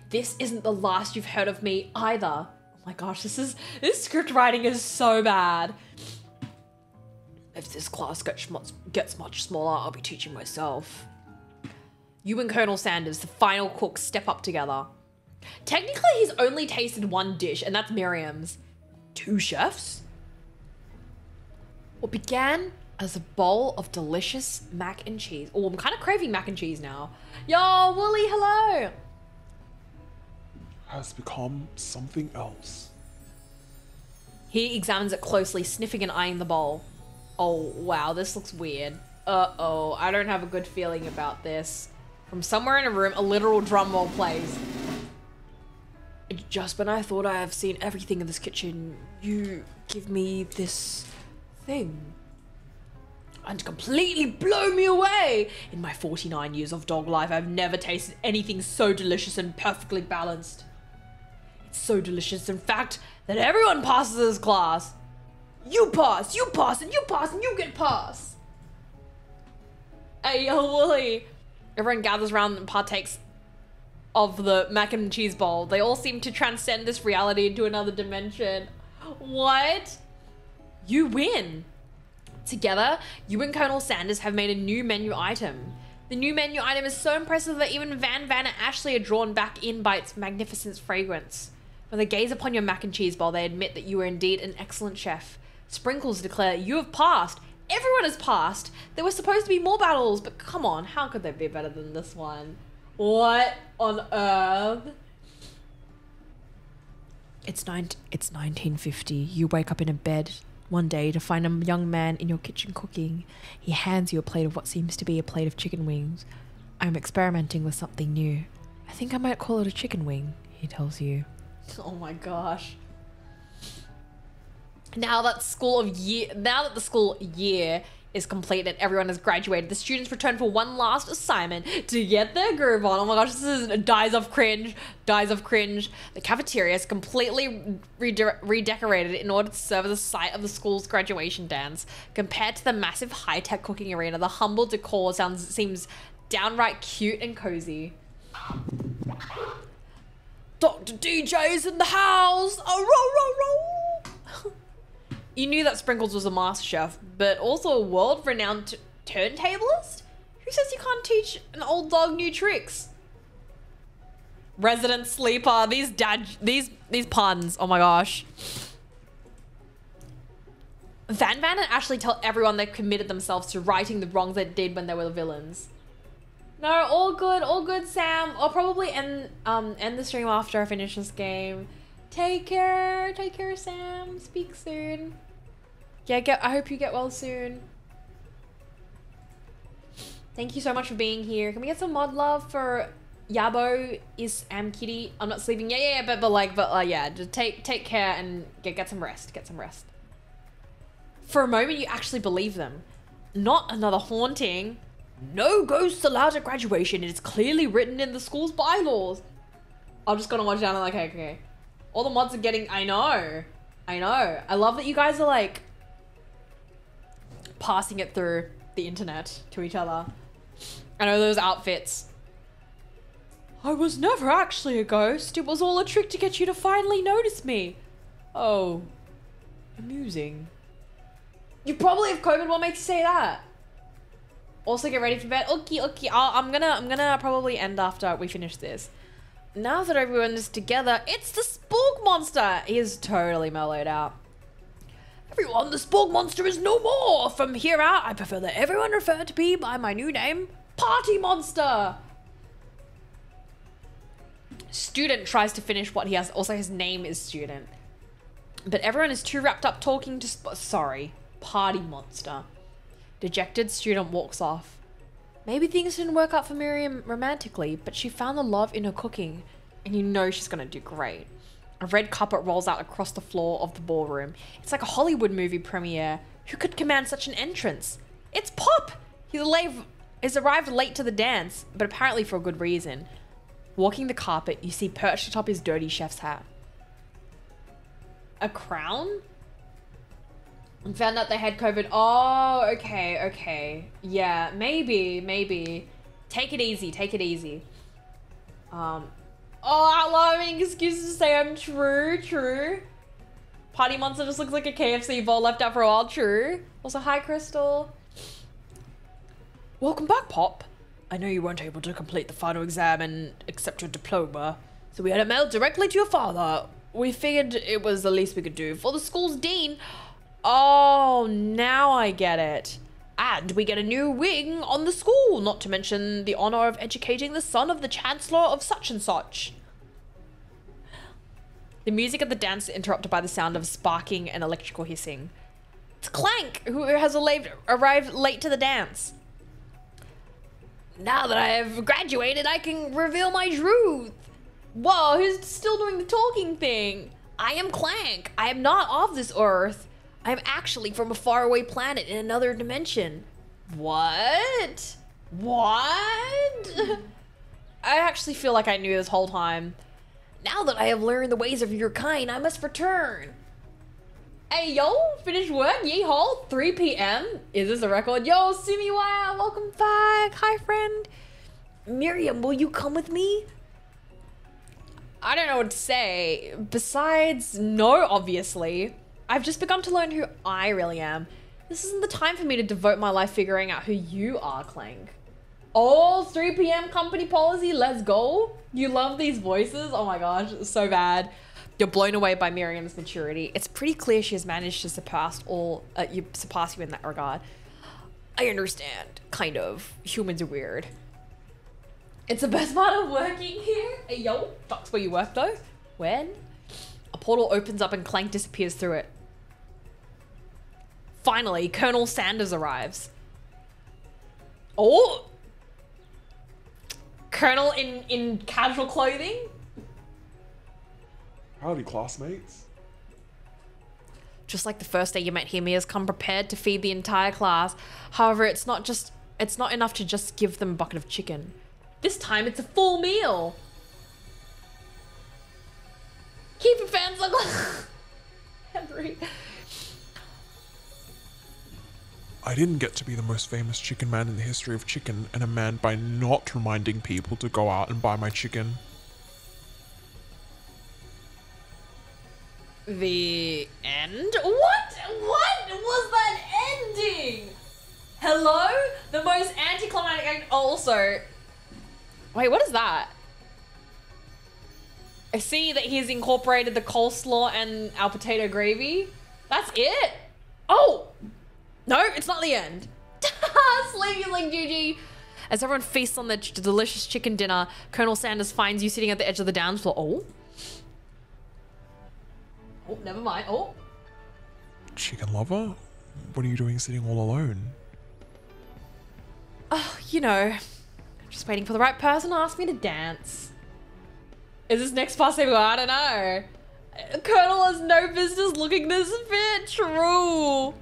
This isn't the last you've heard of me either. Oh my gosh, this is, this script writing is so bad. If this class gets much, gets much smaller, I'll be teaching myself. You and Colonel Sanders, the final cook, step up together. Technically, he's only tasted one dish, and that's Miriam's. Two chefs? What began as a bowl of delicious mac and cheese. Oh, I'm kind of craving mac and cheese now. Yo, Wooly, hello! Has become something else. He examines it closely, sniffing and eyeing the bowl. Oh, wow, this looks weird. Uh-oh, I don't have a good feeling about this. From somewhere in a room, a literal drum roll plays. Just when I thought I have seen everything in this kitchen, you give me this thing and completely blow me away. In my forty-nine years of dog life, I've never tasted anything so delicious and perfectly balanced. It's so delicious, in fact, that everyone passes this class. You pass, you pass, and you pass, and you get pass. Hey, yo, Wooly. Everyone gathers around and partakes of the mac and cheese bowl. They all seem to transcend this reality into another dimension. What? You win. Together, you and Colonel Sanders have made a new menu item. The new menu item is so impressive that even Van Van and Ashley are drawn back in by its magnificent fragrance. When they gaze upon your mac and cheese bowl, they admit that you are indeed an excellent chef. Sprinkles declare you have passed. Everyone has passed. There were supposed to be more battles, but come on, how could they be better than this one? What on earth? It's nine. It's nineteen fifty. You wake up in a bed one day to find a young man in your kitchen cooking. He hands you a plate of what seems to be a plate of chicken wings. I'm experimenting with something new. I think I might call it a chicken wing, he tells you. Oh my gosh. Now that school of year, now that the school year is complete and everyone has graduated, the students return for one last assignment to get their groove on. Oh my gosh, this is dies of cringe, dies of cringe. The cafeteria is completely redecorated in order to serve as a site of the school's graduation dance. Compared to the massive high-tech cooking arena, the humble decor sounds seems downright cute and cozy. Doctor D J's in the house! Oh, roll, roll, roll! You knew that Sprinkles was a master chef, but also a world-renowned turntablist? Who says you can't teach an old dog new tricks? Resident sleeper, these dad, these, these puns, oh my gosh. Van Van and Ashley tell everyone they committed themselves to righting the wrongs they did when they were the villains. No, all good, all good, Sam. I'll probably end, um, end the stream after I finish this game. Take care, take care, Sam. Speak soon. Yeah, get, I hope you get well soon. Thank you so much for being here. Can we get some mod love for Yabo is Am Kitty? I'm not sleeping. Yeah, yeah, yeah, but, but like, but uh, yeah, just take take care and get, get some rest, get some rest. For a moment, you actually believe them. Not another haunting. No ghosts allowed at graduation. It is clearly written in the school's bylaws. I'm just gonna watch down and like, okay, okay. All the mods are getting, I know, I know. I love that you guys are like passing it through the internet to each other. I know those outfits. I was never actually a ghost. It was all a trick to get you to finally notice me. Oh, amusing. You probably have COVID, what makes you say that? Also get ready for bed. Okay, okay, I'll, I'm gonna, I'm gonna probably end after we finish this. Now that everyone is together, it's the Sporg Monster! He is totally mellowed out. Everyone, the Sporg Monster is no more! From here out, I prefer that everyone refer to me by my new name, Party Monster! Student tries to finish what he has. Also, his name is Student. But everyone is too wrapped up talking to Sp- Sorry, Party Monster. Dejected, Student walks off. Maybe things didn't work out for Miriam romantically, but she found the love in her cooking, and you know she's gonna do great. A red carpet rolls out across the floor of the ballroom. It's like a Hollywood movie premiere. Who could command such an entrance? It's Pop! He's, alive, he's arrived late to the dance, but apparently for a good reason. Walking the carpet, you see perched atop his dirty chef's hat. A crown? And found out they had COVID. Oh, okay, okay. Yeah, maybe, maybe. Take it easy, take it easy. Um, oh, I love any excuses to say I'm true, true. Party Monster just looks like a K F C bowl left out for a while, true. Also, hi, Crystal. Welcome back, Pop. I know you weren't able to complete the final exam and accept your diploma, so we had it mailed directly to your father. We figured it was the least we could do for the school's dean. Oh, now I get it. And we get a new wing on the school, not to mention the honor of educating the son of the chancellor of such and such. The music of the dance is interrupted by the sound of sparking and electrical hissing. It's Clank, who has arrived late to the dance. Now that I have graduated, I can reveal my truth. Whoa, who's still doing the talking thing? I am Clank. I am not of this earth. I'm actually from a faraway planet in another dimension. What? What? I actually feel like I knew this whole time. Now that I have learned the ways of your kind, I must return. Hey, yo, finished work, yeehaw, three p m Is this a record? Yo, Sumiwaya, welcome back. Hi, friend. Miriam, will you come with me? I don't know what to say. Besides, no, obviously. I've just begun to learn who I really am. This isn't the time for me to devote my life figuring out who you are, Clank. Oh, three p m company policy, let's go. You love these voices? Oh my gosh, so bad. You're blown away by Miriam's maturity. It's pretty clear she has managed to surpass all, uh, you surpass you in that regard. I understand, kind of. Humans are weird. It's the best part of working here. Hey, yo, that's where you work though. When? A portal opens up and Clank disappears through it. Finally, Colonel Sanders arrives. Oh! Colonel in, in casual clothing? Howdy, classmates. Just like the first day you met him, he has come prepared to feed the entire class. However, it's not just, it's not enough to just give them a bucket of chicken. This time it's a full meal. Keep your fans on Henry. I didn't get to be the most famous chicken man in the history of chicken and a man by not reminding people to go out and buy my chicken. The end? What? What was that ending? Hello? The most anticlimactic act also. Wait, what is that? I see that he's incorporated the coleslaw and our potato gravy. That's it? Oh! No, it's not the end. Slave you, Ling Gigi. As everyone feasts on their ch delicious chicken dinner, Colonel Sanders finds you sitting at the edge of the downs floor. Oh. Oh, never mind. Oh. Chicken lover? What are you doing sitting all alone? Oh, you know, just waiting for the right person to ask me to dance. Is this next pass? I don't know. Colonel has no business looking this fit. True.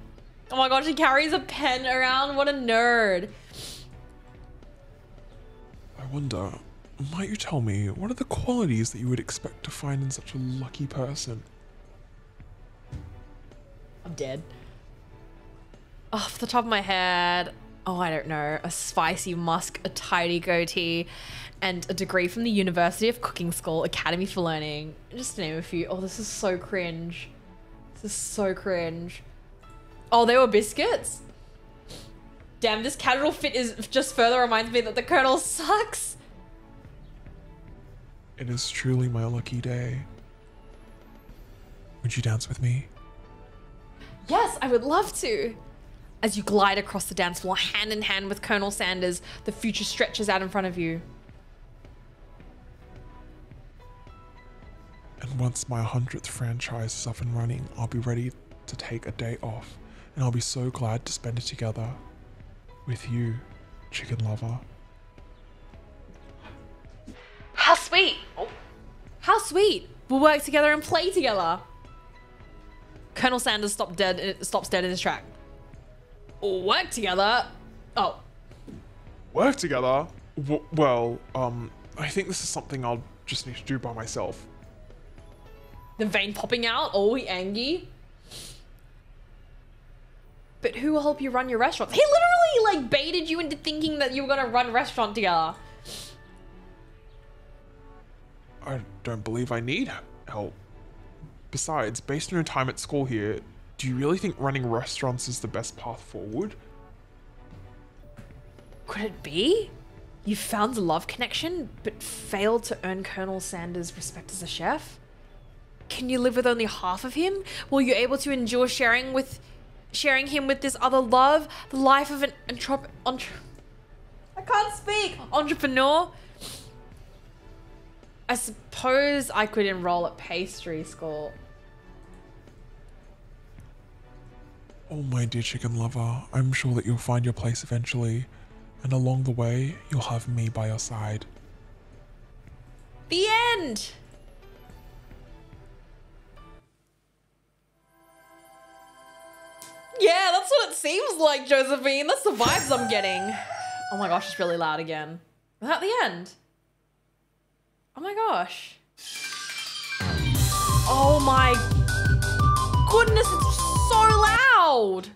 Oh my gosh, he carries a pen around. What a nerd. I wonder, might you tell me, what are the qualities that you would expect to find in such a lucky person? I'm dead. Off the top of my head, oh, I don't know, a spicy musk, a tidy goatee, and a degree from the University of Cooking School, Academy for Learning, just to name a few. Oh, this is so cringe. This is so cringe. Oh, they were biscuits? Damn, this casual fit is just further reminds me that the Colonel sucks. It is truly my lucky day. Would you dance with me? Yes, I would love to. As you glide across the dance floor, hand in hand with Colonel Sanders, the future stretches out in front of you. And once my hundredth franchise is up and running, I'll be ready to take a day off, and I'll be so glad to spend it together. With you, chicken lover. How sweet! Oh. How sweet! We'll work together and play together! Colonel Sanders stopped dead, stops dead in his track. Work together? Oh. Work together? W well, um, I think this is something I'll just need to do by myself. The vein popping out? Oh, he angry. But who will help you run your restaurant? He literally, like, baited you into thinking that you were gonna run restaurant together. I don't believe I need help. Besides, based on your time at school here, do you really think running restaurants is the best path forward? Could it be? You found the love connection, but failed to earn Colonel Sanders' respect as a chef? Can you live with only half of him? Will you be able to endure sharing with, sharing him with this other love? The life of an entrep... Entre I can't speak! Entrepreneur? I suppose I could enroll at pastry school. Oh, my dear chicken lover, I'm sure that you'll find your place eventually, and along the way, you'll have me by your side. The end! Yeah, that's what it seems like, Josephine. That's the vibes I'm getting. Oh my gosh, it's really loud again. Is that the end? Oh my gosh. Oh my goodness, it's so loud!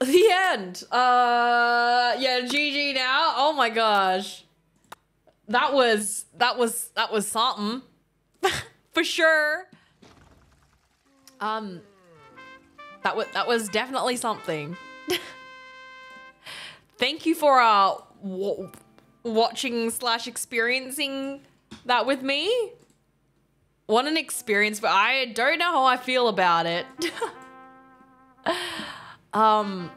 The end. Uh, yeah, G G now. Oh my gosh, that was that was that was something for sure. Um, that was that was definitely something. Thank you for uh w watching slash experiencing that with me. What an experience, but I don't know how I feel about it. um,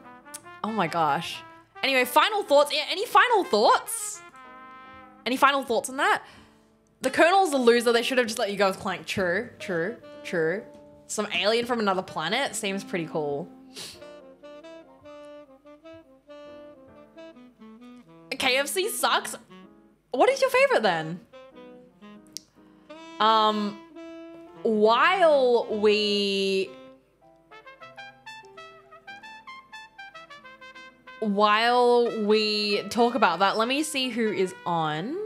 oh my gosh. Anyway, final thoughts. Yeah, any final thoughts? Any final thoughts on that? The Colonel's a loser. They should have just let you go with Clank. True, true, true. Some alien from another planet seems pretty cool. K F C sucks. What is your favorite then? Um, while we, while we talk about that, let me see who is on.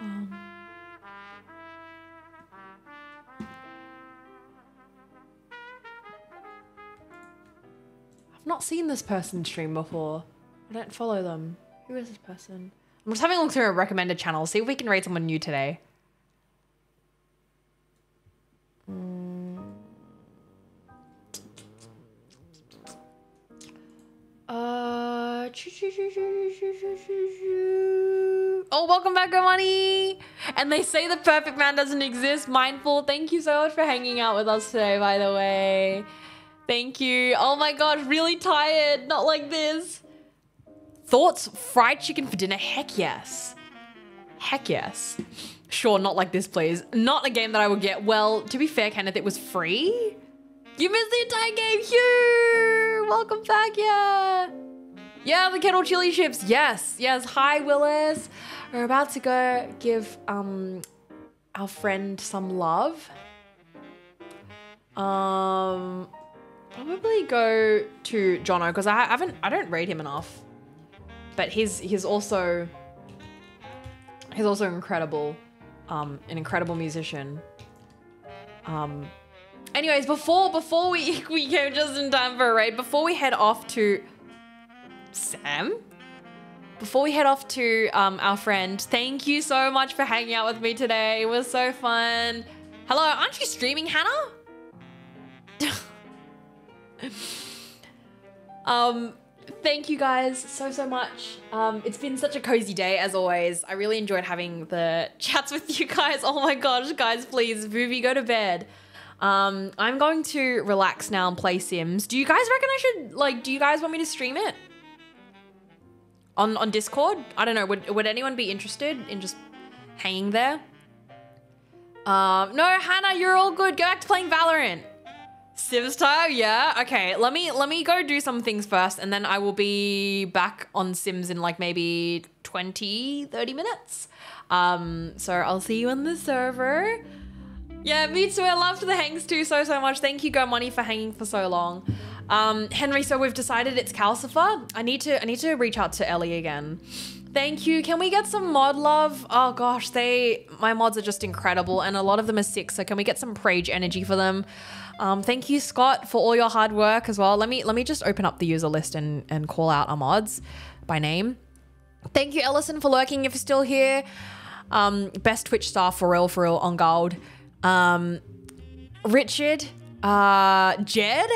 Um, I've not seen this person stream before. I don't follow them. Who is this person? I'm just having a look through a recommended channel. See if we can rate someone new today. Mm. Uh, choo choo choo choo choo choo choo choo. Oh, welcome back, Omani. And they say the perfect man doesn't exist. Mindful, thank you so much for hanging out with us today, by the way. Thank you. Oh my gosh, really tired. Not like this. Thoughts? Fried chicken for dinner? Heck yes. Heck yes. Sure, not like this, please. Not a game that I would get. Well, to be fair, Kenneth, it was free. You missed the entire game. Hugh! Welcome back, yeah. Yeah, the kettle chili chips. Yes, yes. Hi, Willis. We're about to go give um our friend some love. Um, probably go to Jono because I haven't. I don't rate him enough, but he's he's also he's also incredible, um, an incredible musician. Um. Anyways, before before we we came just in time for a raid, before we head off to Sam, before we head off to um our friend, thank you so much for hanging out with me today. It was so fun. Hello, aren't you streaming, Hannah? um, thank you guys so so much. Um, it's been such a cozy day as always. I really enjoyed having the chats with you guys. Oh my gosh, guys, please, Voovy, go to bed. Um, I'm going to relax now and play Sims. Do you guys reckon I should, like, do you guys want me to stream it? On, on Discord? I don't know, would, would anyone be interested in just hanging there? Um, no, Hannah, you're all good. Go back to playing Valorant. Sims time, yeah? Okay, let me, let me go do some things first and then I will be back on Sims in like maybe twenty, thirty minutes. Um, so I'll see you on the server. Yeah, me too. I loved the hangs too so, so much. Thank you, GoMoney, for hanging for so long. Um, Henry, so we've decided it's Calcifer. I need to I need to reach out to Ellie again. Thank you. Can we get some mod love? Oh gosh, they my mods are just incredible and a lot of them are sick, so can we get some Prage energy for them? Um, thank you, Scott, for all your hard work as well. Let me let me just open up the user list and, and call out our mods by name. Thank you, Ellison, for lurking if you're still here. Um, best Twitch star for real, for real, on gold. Um, Richard, uh, Jed,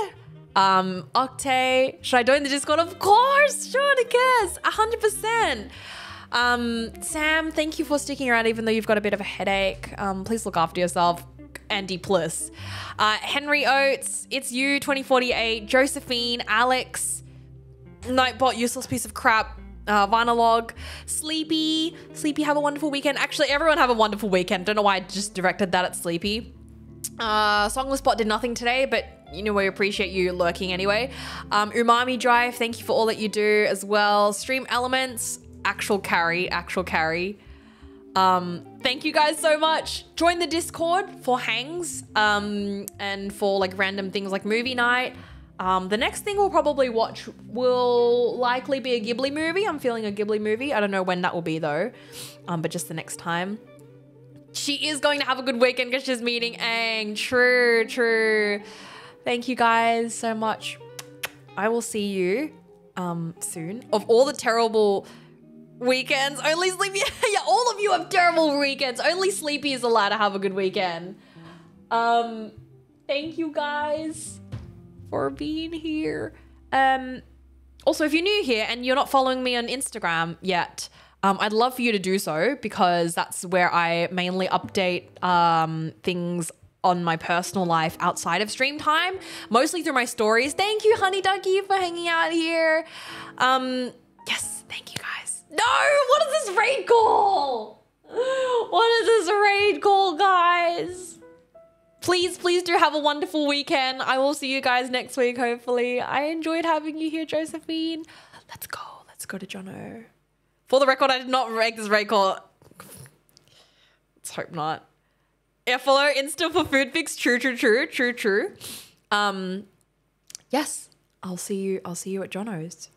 um, Octay, should I join the Discord? Of course, sure to guess, one hundred percent. Um, Sam, thank you for sticking around even though you've got a bit of a headache. Um, please look after yourself. Andy Plus, uh, Henry Oates, it's you, twenty forty-eight, Josephine, Alex, Nightbot, useless piece of crap. Uh, Vinalog, Sleepy, Sleepy, have a wonderful weekend. Actually, everyone have a wonderful weekend. Don't know why I just directed that at Sleepy. Uh, Songless Bot did nothing today, but you know we appreciate you lurking anyway. Um, Umami Drive, thank you for all that you do as well. Stream Elements, actual carry, actual carry. Um, thank you guys so much. Join the Discord for hangs um, and for like random things like movie night. Um, the next thing we'll probably watch will likely be a Ghibli movie. I'm feeling a Ghibli movie. I don't know when that will be though, um, but just the next time. She is going to have a good weekend because she's meeting Aang. True, true. Thank you guys so much. I will see you um, soon. Of all the terrible weekends, only Sleepy, yeah, all of you have terrible weekends. Only Sleepy is allowed to have a good weekend. Um, thank you guys for being here. Um, also, if you're new here and you're not following me on Instagram yet, um, I'd love for you to do so because that's where I mainly update um, things on my personal life outside of stream time, mostly through my stories. Thank you, Honey Ducky, for hanging out here. Um, yes, thank you guys. No, what is this raid call? What is this raid call, guys? Please, please do have a wonderful weekend. I will see you guys next week, hopefully. I enjoyed having you here, Josephine. Let's go. Let's go to Jono. For the record, I did not make this record. Let's hope not. Yeah, follow Insta for food pics. True, true, true, true, true. Um, yes, I'll see you. I'll see you at Jono's.